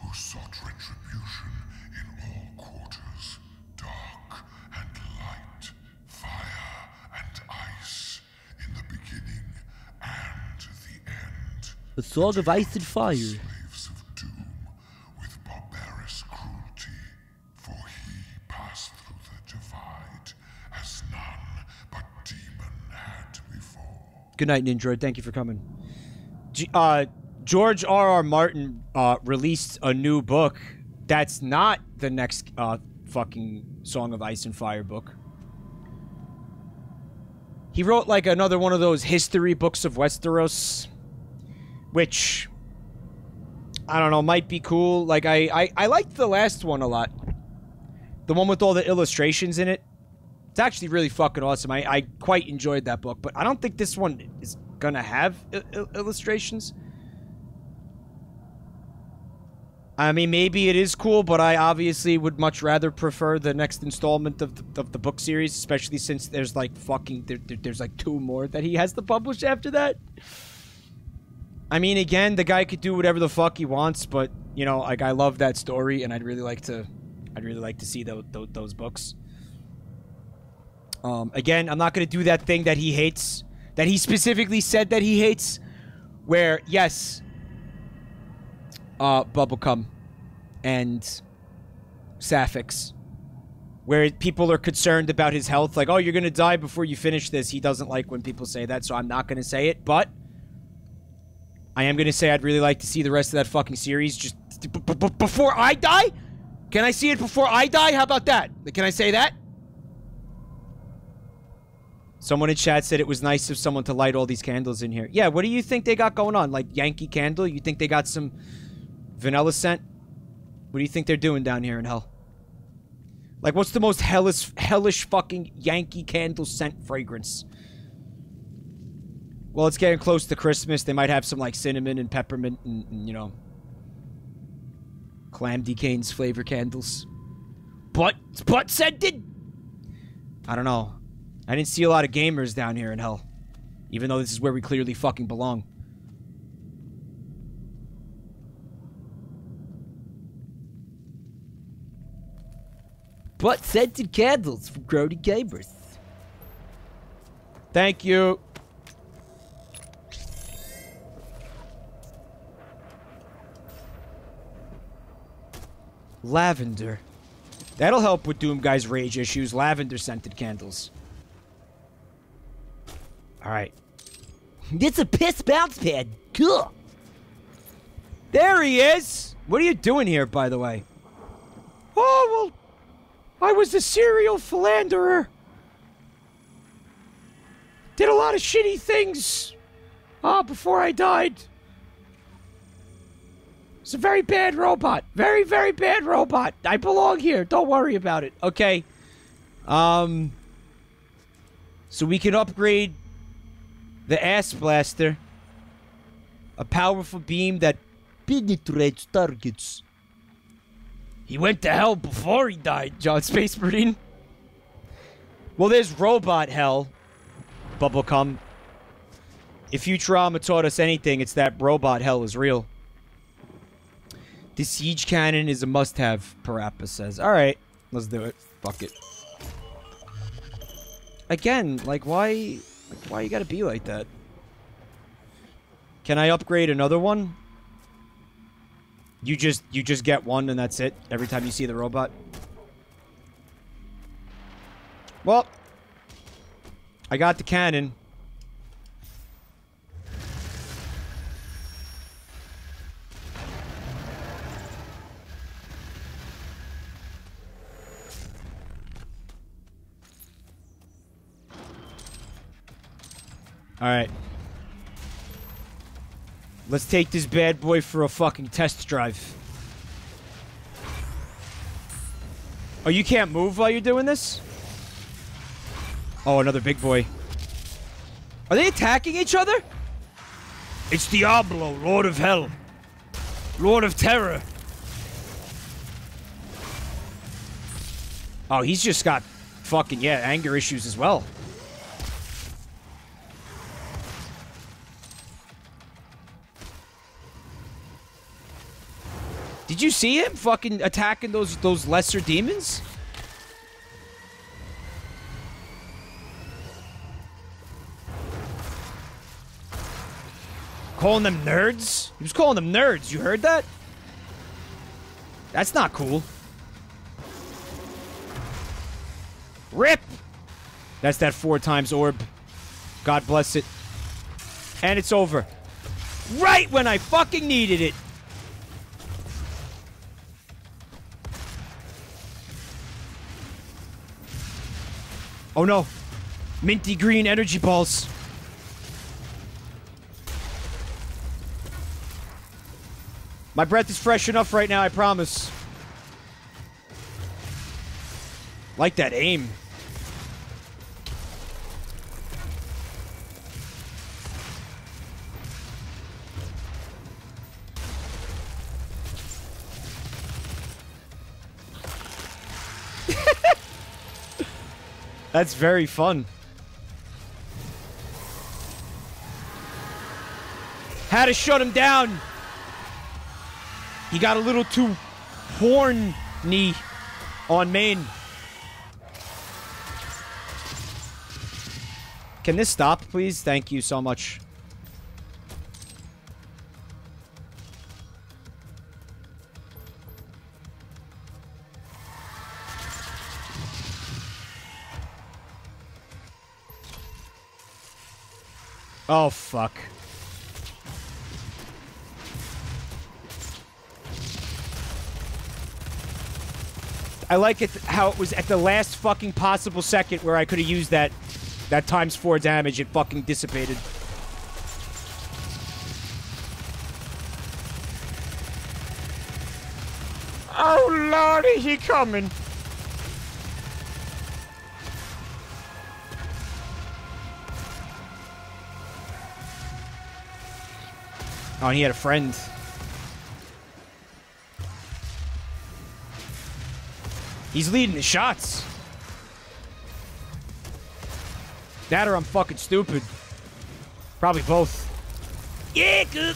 who sought retribution in all quarters. Dark and light, fire and ice, in the beginning and the end. A sword of ice and fire. Slaves of doom with barbarous cruelty, for he passed through the divide as none but demon had before. Good night, Ninja. Thank you for coming. G uh, George R. R. Martin uh, released a new book. That's not the next uh, fucking Song of Ice and Fire book. He wrote, like, another one of those history books of Westeros, which, I don't know, might be cool. Like, I, I, I liked the last one a lot. The one with all the illustrations in it. It's actually really fucking awesome. I, I quite enjoyed that book, but I don't think this one is gonna have il illustrations. I mean, maybe it is cool, but I obviously would much rather prefer the next installment of the, of the book series, especially since there's, like, fucking... There, there, there's, like, two more that he has to publish after that. I mean, again, the guy could do whatever the fuck he wants, but, you know, like, I love that story, and I'd really like to... I'd really like to see the, the, those books. Um, again, I'm not going to do that thing that he hates, that he specifically said that he hates, where, yes... Uh, Bubblecom and Sapphics, where people are concerned about his health. Like, oh, you're going to die before you finish this. He doesn't like when people say that, so I'm not going to say it. But I am going to say I'd really like to see the rest of that fucking series just b b before I die. Can I see it before I die? How about that? Can I say that? Someone in chat said it was nice of someone to light all these candles in here. Yeah, what do you think they got going on? Like Yankee Candle? You think they got some vanilla scent? What do you think they're doing down here in hell? Like, what's the most hellish, hellish fucking Yankee Candle scent fragrance? Well, it's getting close to Christmas. They might have some, like, cinnamon and peppermint and, and you know, Calamity Cane's flavor candles. But, but scented! I don't know. I didn't see a lot of gamers down here in hell. Even though this is where we clearly fucking belong. But scented candles from Grody Gamers. Thank you. Lavender. That'll help with Doom Guy's rage issues. Lavender scented candles. Alright. It's a piss bounce pad. Cool. There he is! What are you doing here, by the way? Oh, well... I was a serial philanderer. Did a lot of shitty things. Ah, uh, before I died. It's a very bad robot. Very, very bad robot. I belong here. Don't worry about it. Okay. Um... So we can upgrade... the Ass Blaster. A powerful beam that penetrates targets. He went to hell before he died, John Space Marine. Well, there's Robot Hell, Bubblecom. If Futurama taught us anything, it's that Robot Hell is real. The Siege Cannon is a must-have, Parappa says. Alright, let's do it. Fuck it. Again, like, why... why you gotta be like that? Can I upgrade another one? You just you just get one and that's it every time you see the robot? Well, I got the cannon. Alright. Let's take this bad boy for a fucking test drive. Oh, you can't move while you're doing this? Oh, another big boy. Are they attacking each other? It's Diablo, Lord of Hell. Lord of Terror. Oh, he's just got fucking, yeah, anger issues as well. Did you see him fucking attacking those those lesser demons? Calling them nerds? He was calling them nerds. You heard that? That's not cool. Rip! That's that four times orb. God bless it. And it's over. Right when I fucking needed it. Oh no. Minty green energy balls. My breath is fresh enough right now, I promise. Like that aim. That's very fun. Had to shut him down. He got a little too horny on main. Can this stop, please? Thank you so much. Oh, fuck. I like it how it was at the last fucking possible second where I could have used that that times four damage. It fucking dissipated. Oh, lordy, he coming. Oh, and he had a friend. He's leading the shots. That or I'm fucking stupid. Probably both. Yeah, good.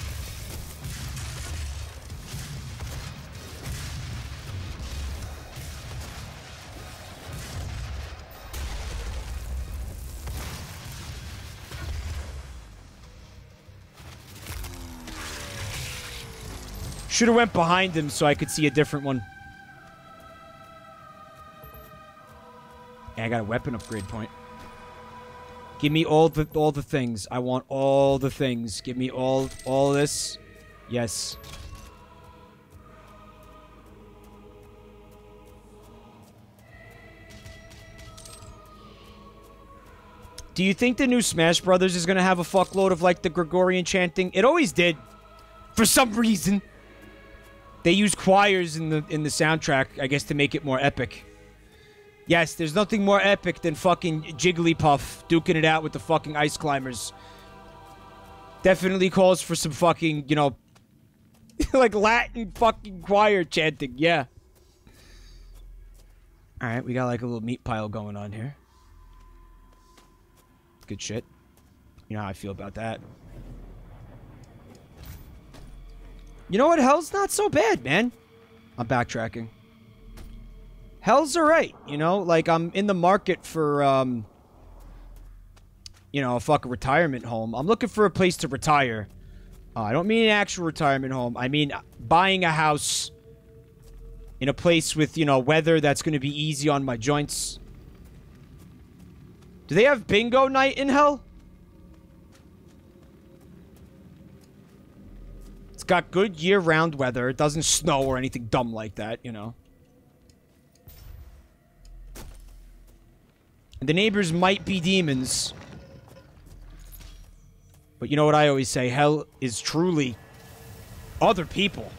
Should have went behind him so I could see a different one. And I got a weapon upgrade point. Give me all the all the things. I want all the things. Give me all all this. Yes. Do you think the new Smash Brothers is gonna have a fuckload of like the Gregorian chanting? It always did. For some reason. They use choirs in the in the soundtrack, I guess, to make it more epic. Yes, there's nothing more epic than fucking Jigglypuff duking it out with the fucking ice climbers. Definitely calls for some fucking, you know, like Latin fucking choir chanting, yeah. Alright, we got like a little meat pile going on here. Good shit. You know how I feel about that. You know what? Hell's not so bad, man. I'm backtracking. Hell's alright, you know? Like, I'm in the market for, um... you know, a fucking retirement home. I'm looking for a place to retire. Uh, I don't mean an actual retirement home. I mean buying a house in a place with, you know, weather that's going to be easy on my joints. Do they have bingo night in Hell? It's got good year-round weather. It doesn't snow or anything dumb like that, you know? The neighbors might be demons. But you know what I always say? Hell is truly other people.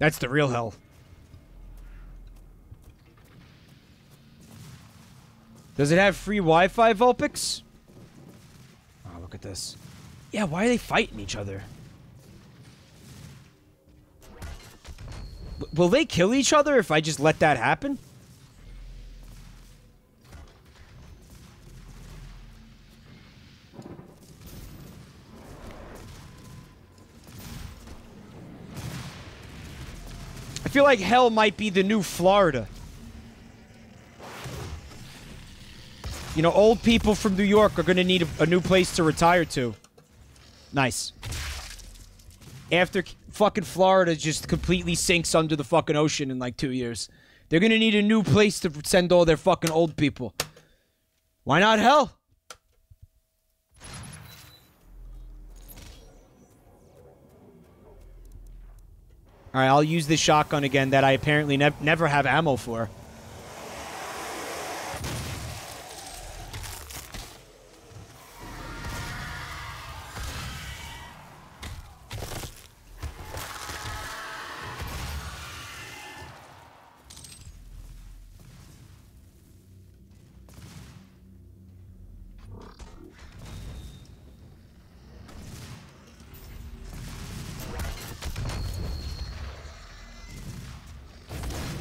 That's the real hell. Does it have free Wi-Fi, Vulpix? Oh, look at this. Yeah, why are they fighting each other? W- will they kill each other if I just let that happen? I feel like Hell might be the new Florida. You know, old people from New York are gonna need a, a new place to retire to. Nice. After fucking Florida just completely sinks under the fucking ocean in like two years. They're gonna need a new place to send all their fucking old people. Why not Hell? Alright, I'll use this shotgun again that I apparently ne never have ammo for.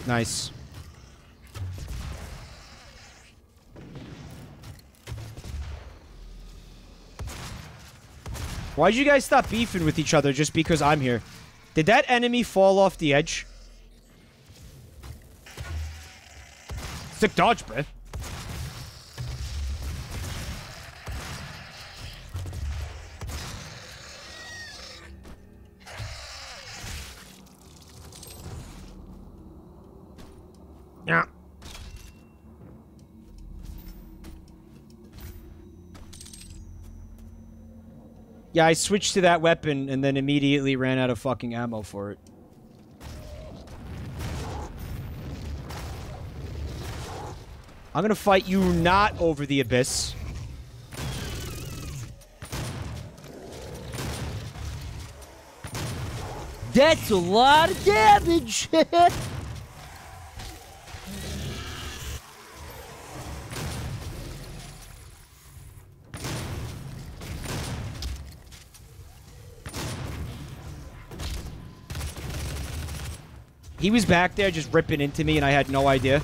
Nice. Why'd you guys stop beefing with each other just because I'm here? Did that enemy fall off the edge? Sick dodge, bro. Yeah. Yeah, I switched to that weapon and then immediately ran out of fucking ammo for it. I'm gonna fight you not over the abyss. That's a lot of damage! He was back there just ripping into me and I had no idea.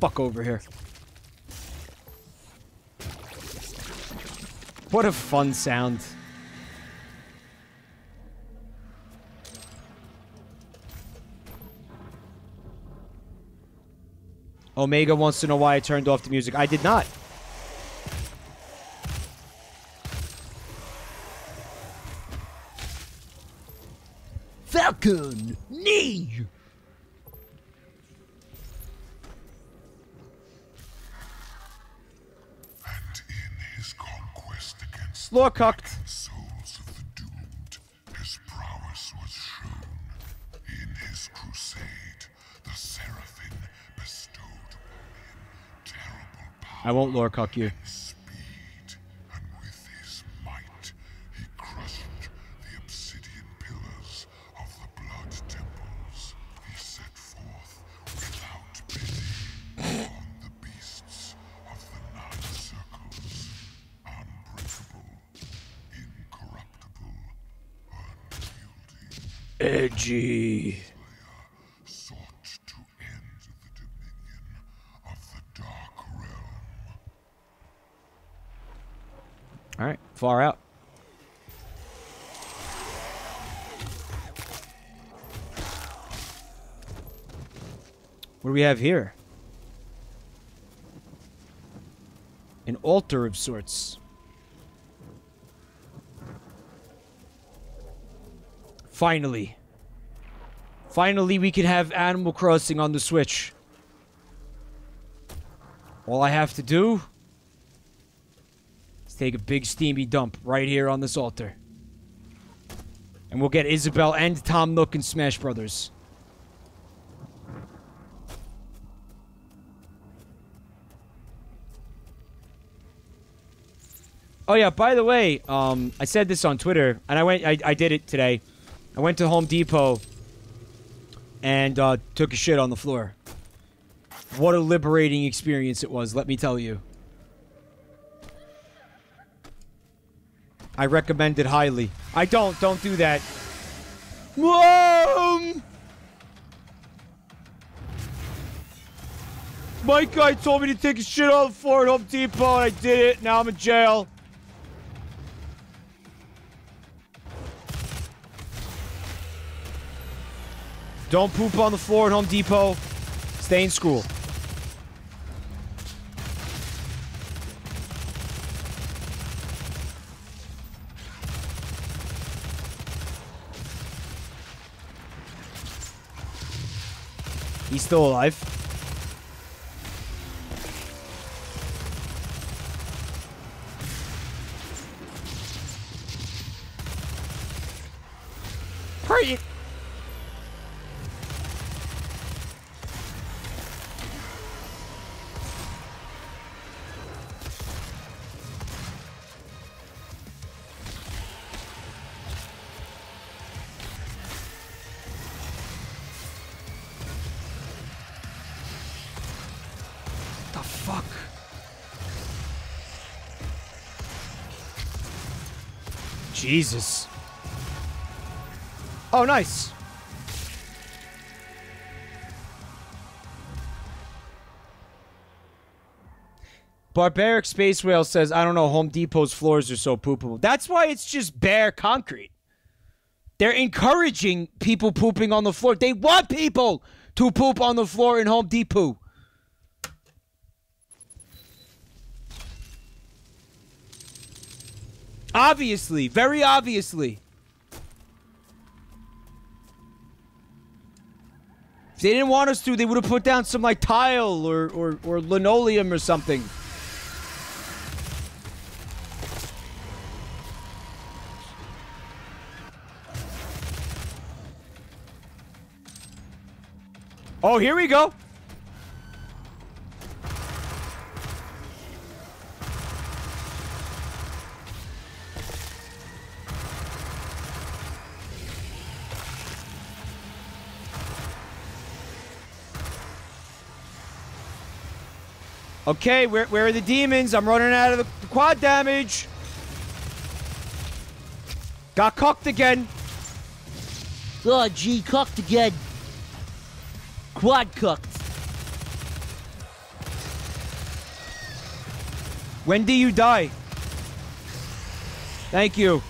Fuck over here. What a fun sound. Omega wants to know why I turned off the music. I did not. Falcon, knee! And in his conquest against Lord the souls of the doomed, his prowess was shown. In his crusade, the Seraphim bestowed upon him terrible power. I won't Lord Cuck you. Edgy. Sought to end the dominion of the dark realm. All right, far out. What do we have here? An altar of sorts. Finally. Finally, we can have Animal Crossing on the Switch. All I have to do is take a big steamy dump right here on this altar. And we'll get Isabel and Tom Nook in Smash Brothers. Oh yeah, by the way, um, I said this on Twitter, and I went, I, I did it today. I went to Home Depot and uh, took a shit on the floor. What a liberating experience it was, let me tell you. I recommend it highly. I don't, don't do that. Mom! My guy told me to take a shit on the floor at Home Depot and I did it, now I'm in jail. Don't poop on the floor at Home Depot. Stay in school. He's still alive. Pretty. Jesus. Oh, nice. Barbaric Space Whale says, I don't know, Home Depot's floors are so poopable. That's why it's just bare concrete. They're encouraging people pooping on the floor. They want people To poop on the floor in Home Depot. Obviously, very obviously. If they didn't want us to, they would have put down some like tile or, or, or linoleum or something. Oh, here we go. Okay, where, where are the demons? I'm running out of the quad damage. Got cucked again. Oh, gee, cucked again. Quad cucked. When do you die? Thank you.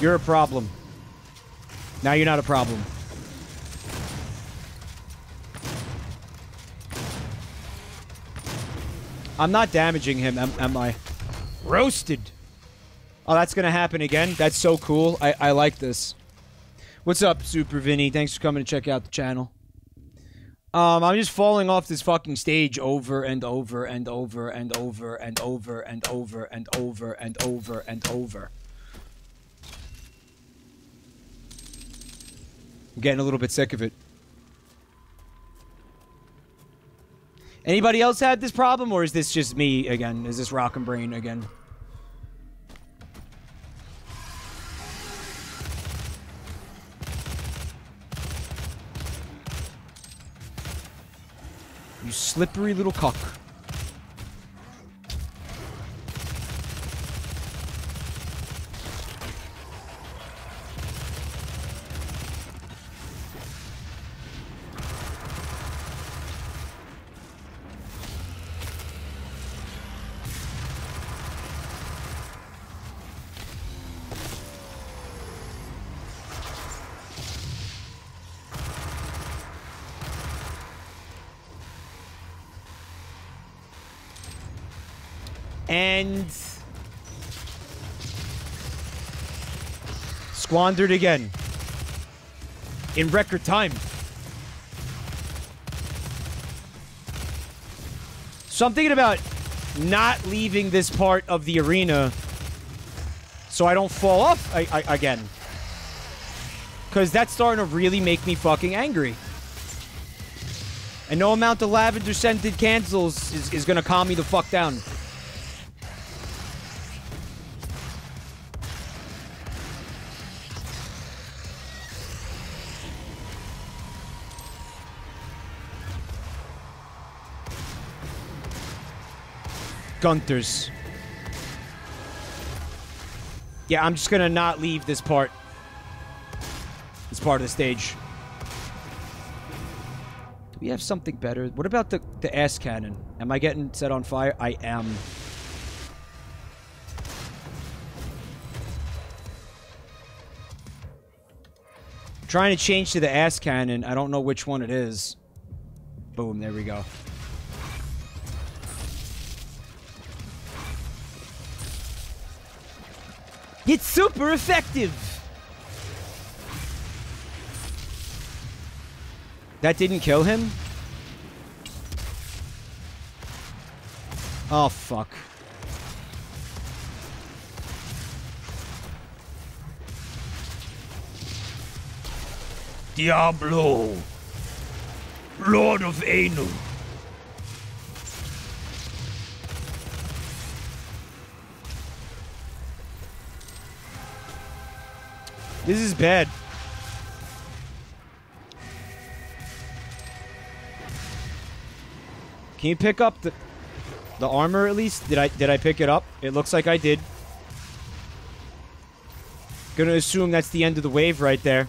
You're a problem. Now you're not a problem. I'm not damaging him, am, am I? Roasted! Oh, that's gonna happen again. That's so cool. I, I like this. What's up, Super Vinny? Thanks for coming to check out the channel. Um, I'm just falling off this fucking stage over and over and over and over and over and over and over and over and over. I'm getting a little bit sick of it. Anybody else had this problem, or is this just me again? Is this Rockin' Brain again? You slippery little cuck. And squandered again in record time. So I'm thinking about not leaving this part of the arena so I don't fall off I I again. Because that's starting to really make me fucking angry. And no amount of lavender-scented candles is, is gonna calm me the fuck down. Gunters. Yeah, I'm just gonna not leave this part. This part of the stage. Do we have something better? What about the, the ass cannon? Am I getting set on fire? I am. I'm trying to change to the ass cannon. I don't know which one it is. Boom, there we go. It's super effective! That didn't kill him? Oh, fuck. Diablo! Lord of Anu! This is bad. Can you pick up the the armor at least? Did I did I pick it up? It looks like I did. Gonna assume that's the end of the wave right there.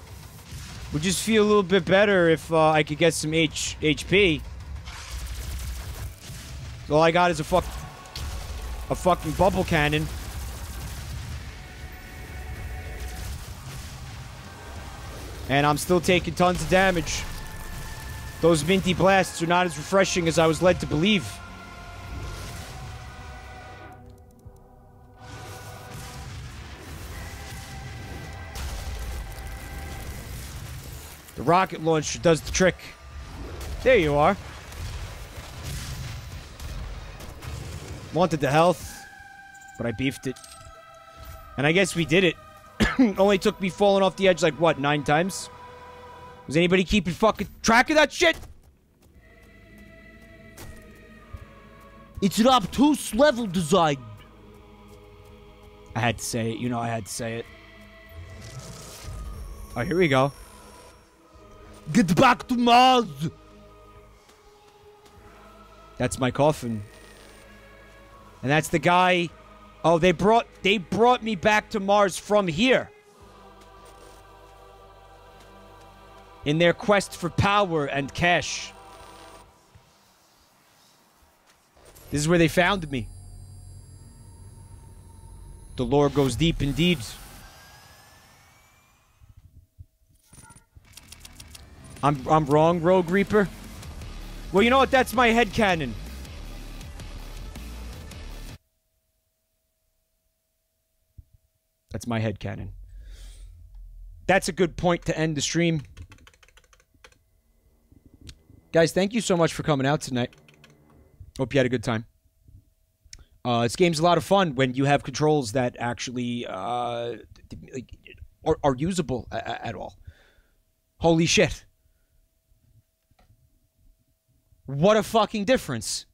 Would just feel a little bit better if uh, I could get some H HP. All I got is a fuck a fucking bubble cannon. And I'm still taking tons of damage. Those minty blasts are not as refreshing as I was led to believe. The rocket launcher does the trick. There you are. Wanted the health, but I beefed it. And I guess we did it. Only took me falling off the edge like, what, nine times? Was anybody keeping fucking track of that shit? It's an obtuse level design. I had to say it. You know I had to say it. Oh, here we go. Get back to Mars! That's my coffin. And that's the guy... Oh, they brought they brought me back to Mars from here. In their quest for power and cash. This is where they found me. The lore goes deep indeed. I'm I'm wrong, Rogue Reaper. Well, you know what? That's my headcanon. That's my headcanon. That's a good point to end the stream. Guys, thank you so much for coming out tonight. Hope you had a good time. Uh, this game's a lot of fun when you have controls that actually uh, are, are usable a at all. Holy shit. What a fucking difference.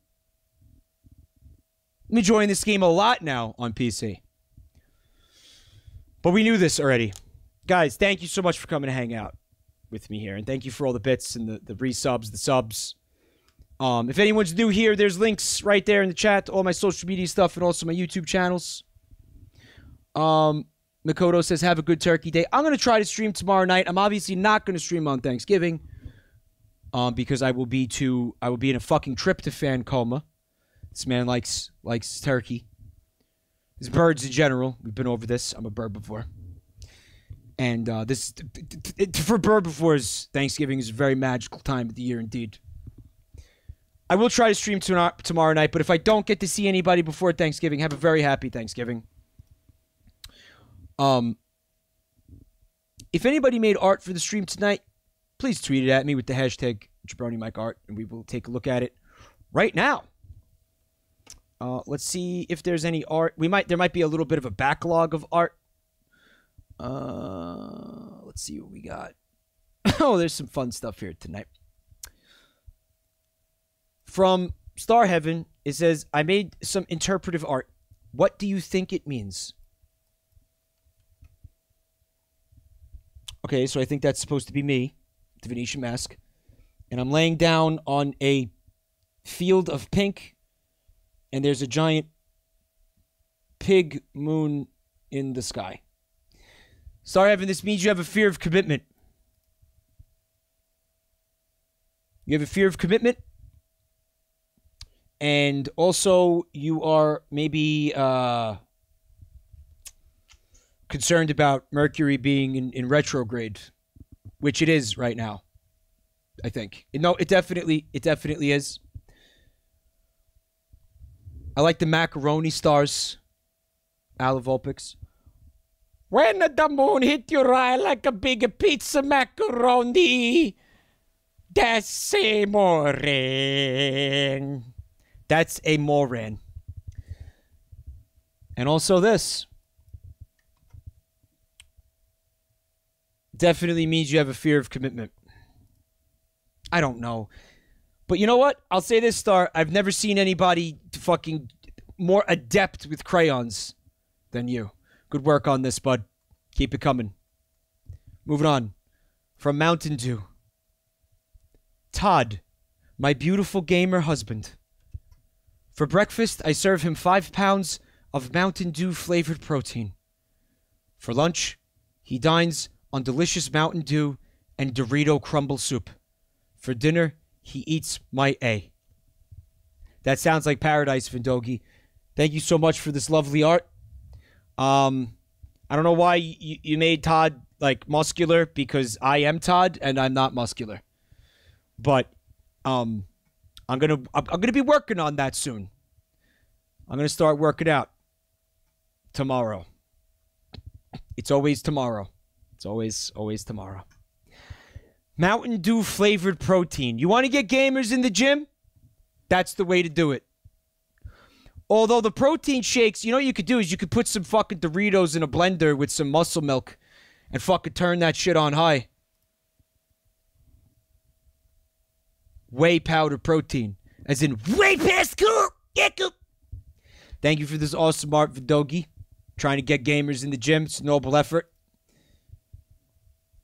I'm enjoying this game a lot now on P C. But we knew this already. Guys, thank you so much for coming to hang out with me here. And thank you for all the bits and the, the resubs, the subs. Um, if anyone's new here, there's links right there in the chat to all my social media stuff and also my YouTube channels. Um, Mikoto says, have a good turkey day. I'm going to try to stream tomorrow night. I'm obviously not going to stream on Thanksgiving. Um, because I will be too, I will be in a fucking tryptophan coma. This man likes, likes turkey. It's birds in general. We've been over this. I'm a herbivore. And uh, this, for herbivores, Thanksgiving is a very magical time of the year indeed. I will try to stream to tomorrow night, but if I don't get to see anybody before Thanksgiving, have a very happy Thanksgiving. Um, if anybody made art for the stream tonight, please tweet it at me with the hashtag JabroniMikeArt, and we will take a look at it right now. Uh, let's see if there's any art. We might there might be a little bit of a backlog of art. Uh, let's see what we got. Oh, there's some fun stuff here tonight. From Star Heaven, it says, "I made some interpretive art. What do you think it means?" Okay, so I think that's supposed to be me, the Venetian mask, and I'm laying down on a field of pink. And there's a giant pig moon in the sky. Star Heaven, this means you have a fear of commitment. You have a fear of commitment. And also, you are maybe uh, concerned about Mercury being in, in retrograde, which it is right now, I think. No, it definitely, it definitely is. I like the macaroni stars. Alavulpix. When the moon hit your eye like a big pizza macaroni, that's a moran. That's a moran. And also this. Definitely means you have a fear of commitment. I don't know. But you know what? I'll say this, Star. I've never seen anybody fucking more adept with crayons than you. Good work on this, bud. Keep it coming. Moving on. From Mountain Dew. Todd, my beautiful gamer husband. For breakfast, I serve him five pounds of Mountain Dew-flavored protein. For lunch, he dines on delicious Mountain Dew and Dorito crumble soup. For dinner, he eats my A. That sounds like paradise, Vindogi. Thank you so much for this lovely art. Um, I don't know why you, you made Todd, like, muscular, because I am Todd, and I'm not muscular. But, um, I'm gonna, I'm, I'm gonna be working on that soon. I'm gonna start working out. Tomorrow. It's always tomorrow. It's always, always tomorrow. Mountain Dew flavored protein. You want to get gamers in the gym? That's the way to do it. Although the protein shakes, you know what you could do is you could put some fucking Doritos in a blender with some muscle milk and fucking turn that shit on high. Whey powder protein. As in, way past cool! Yeah, cool! Thank you for this awesome art, Vidogi. Trying to get gamers in the gym. It's a noble effort.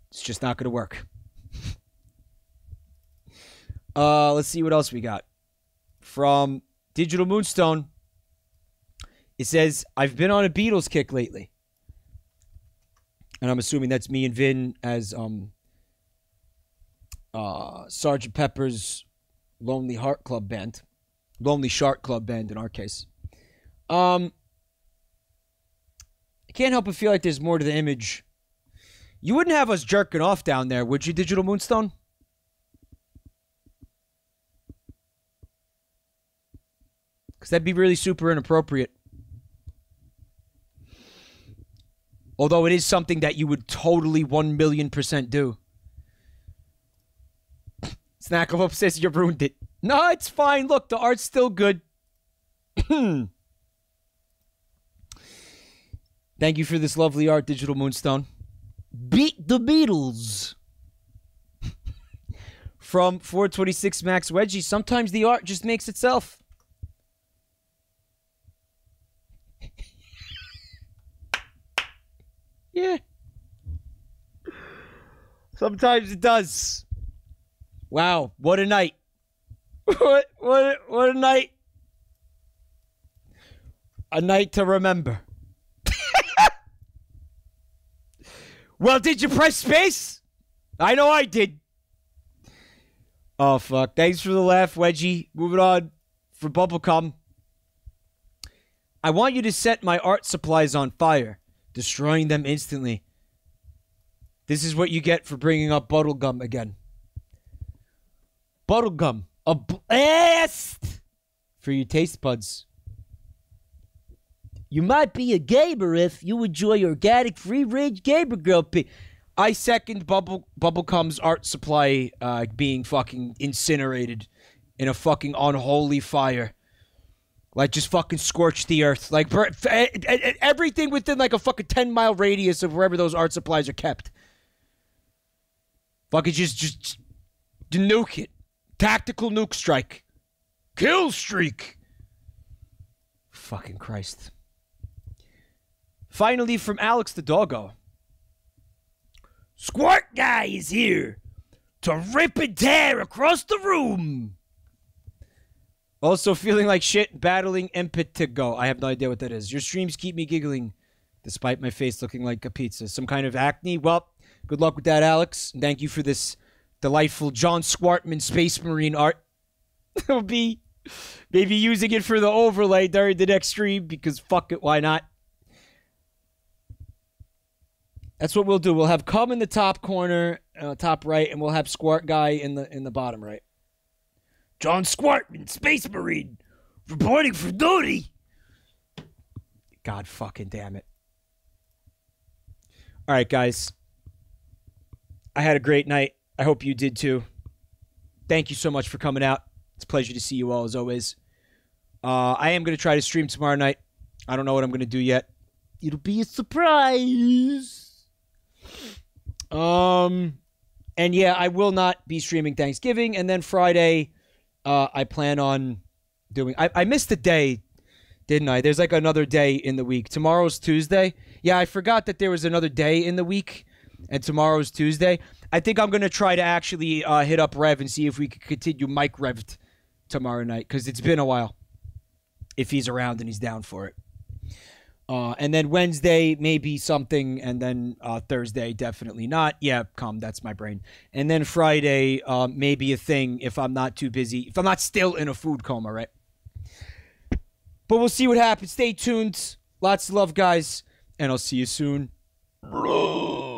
It's just not going to work. uh, let's see what else we got. From Digital Moonstone. It says, I've been on a Beatles kick lately. And I'm assuming that's me and Vin as um, uh, Sergeant Pepper's Lonely Heart Club Band. Lonely Shark Club Band in our case. Um, I can't help but feel like there's more to the image. You wouldn't have us jerking off down there, would you, Digital Moonstone? Because that'd be really super inappropriate. Although it is something that you would totally one million percent do. Snacklehope says you ruined it. No, it's fine. Look, the art's still good. Thank you for this lovely art, Digital Moonstone. Beat the Beatles. From four twenty-six Max Wedgie, sometimes the art just makes itself. Yeah. Sometimes it does. Wow, what a night. What what what a night. A night to remember. Well, did you press space? I know I did. Oh fuck. Thanks for the laugh, Wedgie. Moving on for Bubblecom. I want you to set my art supplies on fire. Destroying them instantly. This is what you get for bringing up bubblegum again. Bubblegum, a blast for your taste buds. You might be a gamer if you enjoy organic free-range gamer girl pee. I second Bubble Bubblecum's art supply uh, being fucking incinerated in a fucking unholy fire. Like, just fucking scorch the earth. Like, everything within, like, a fucking ten-mile radius of wherever those art supplies are kept. Fucking just, just, just nuke it. Tactical nuke strike. Kill streak. Fucking Christ. Finally, from Alex the Doggo. Squirt Guy is here to rip and tear across the room. Also feeling like shit, battling impetigo. I have no idea what that is. Your streams keep me giggling, despite my face looking like a pizza. Some kind of acne? Well, good luck with that, Alex. And thank you for this delightful John Swartman Space Marine art. I'll be maybe using it for the overlay during the next stream, because fuck it, why not? That's what we'll do. We'll have Cum in the top corner, uh, top right, and we'll have Squirt Guy in the in the bottom right. John Swartman, Space Marine, reporting for duty. God fucking damn it. All right, guys. I had a great night. I hope you did too. Thank you so much for coming out. It's a pleasure to see you all as always. Uh, I am going to try to stream tomorrow night. I don't know what I'm going to do yet. It'll be a surprise. Um, and yeah, I will not be streaming Thanksgiving. And then Friday... Uh, I plan on doing... I, I missed a day, didn't I? There's like another day in the week. Tomorrow's Tuesday. Yeah, I forgot that there was another day in the week. And tomorrow's Tuesday. I think I'm going to try to actually uh, hit up Rev and see if we can continue Mike Revved tomorrow night. Because it's been a while. if he's around and he's down for it. Uh, and then Wednesday, maybe something. And then uh, Thursday, definitely not. Yeah, come, that's my brain. And then Friday, uh, maybe a thing if I'm not too busy. If I'm not still in a food coma, right? But we'll see what happens. Stay tuned. Lots of love, guys. And I'll see you soon. Bro.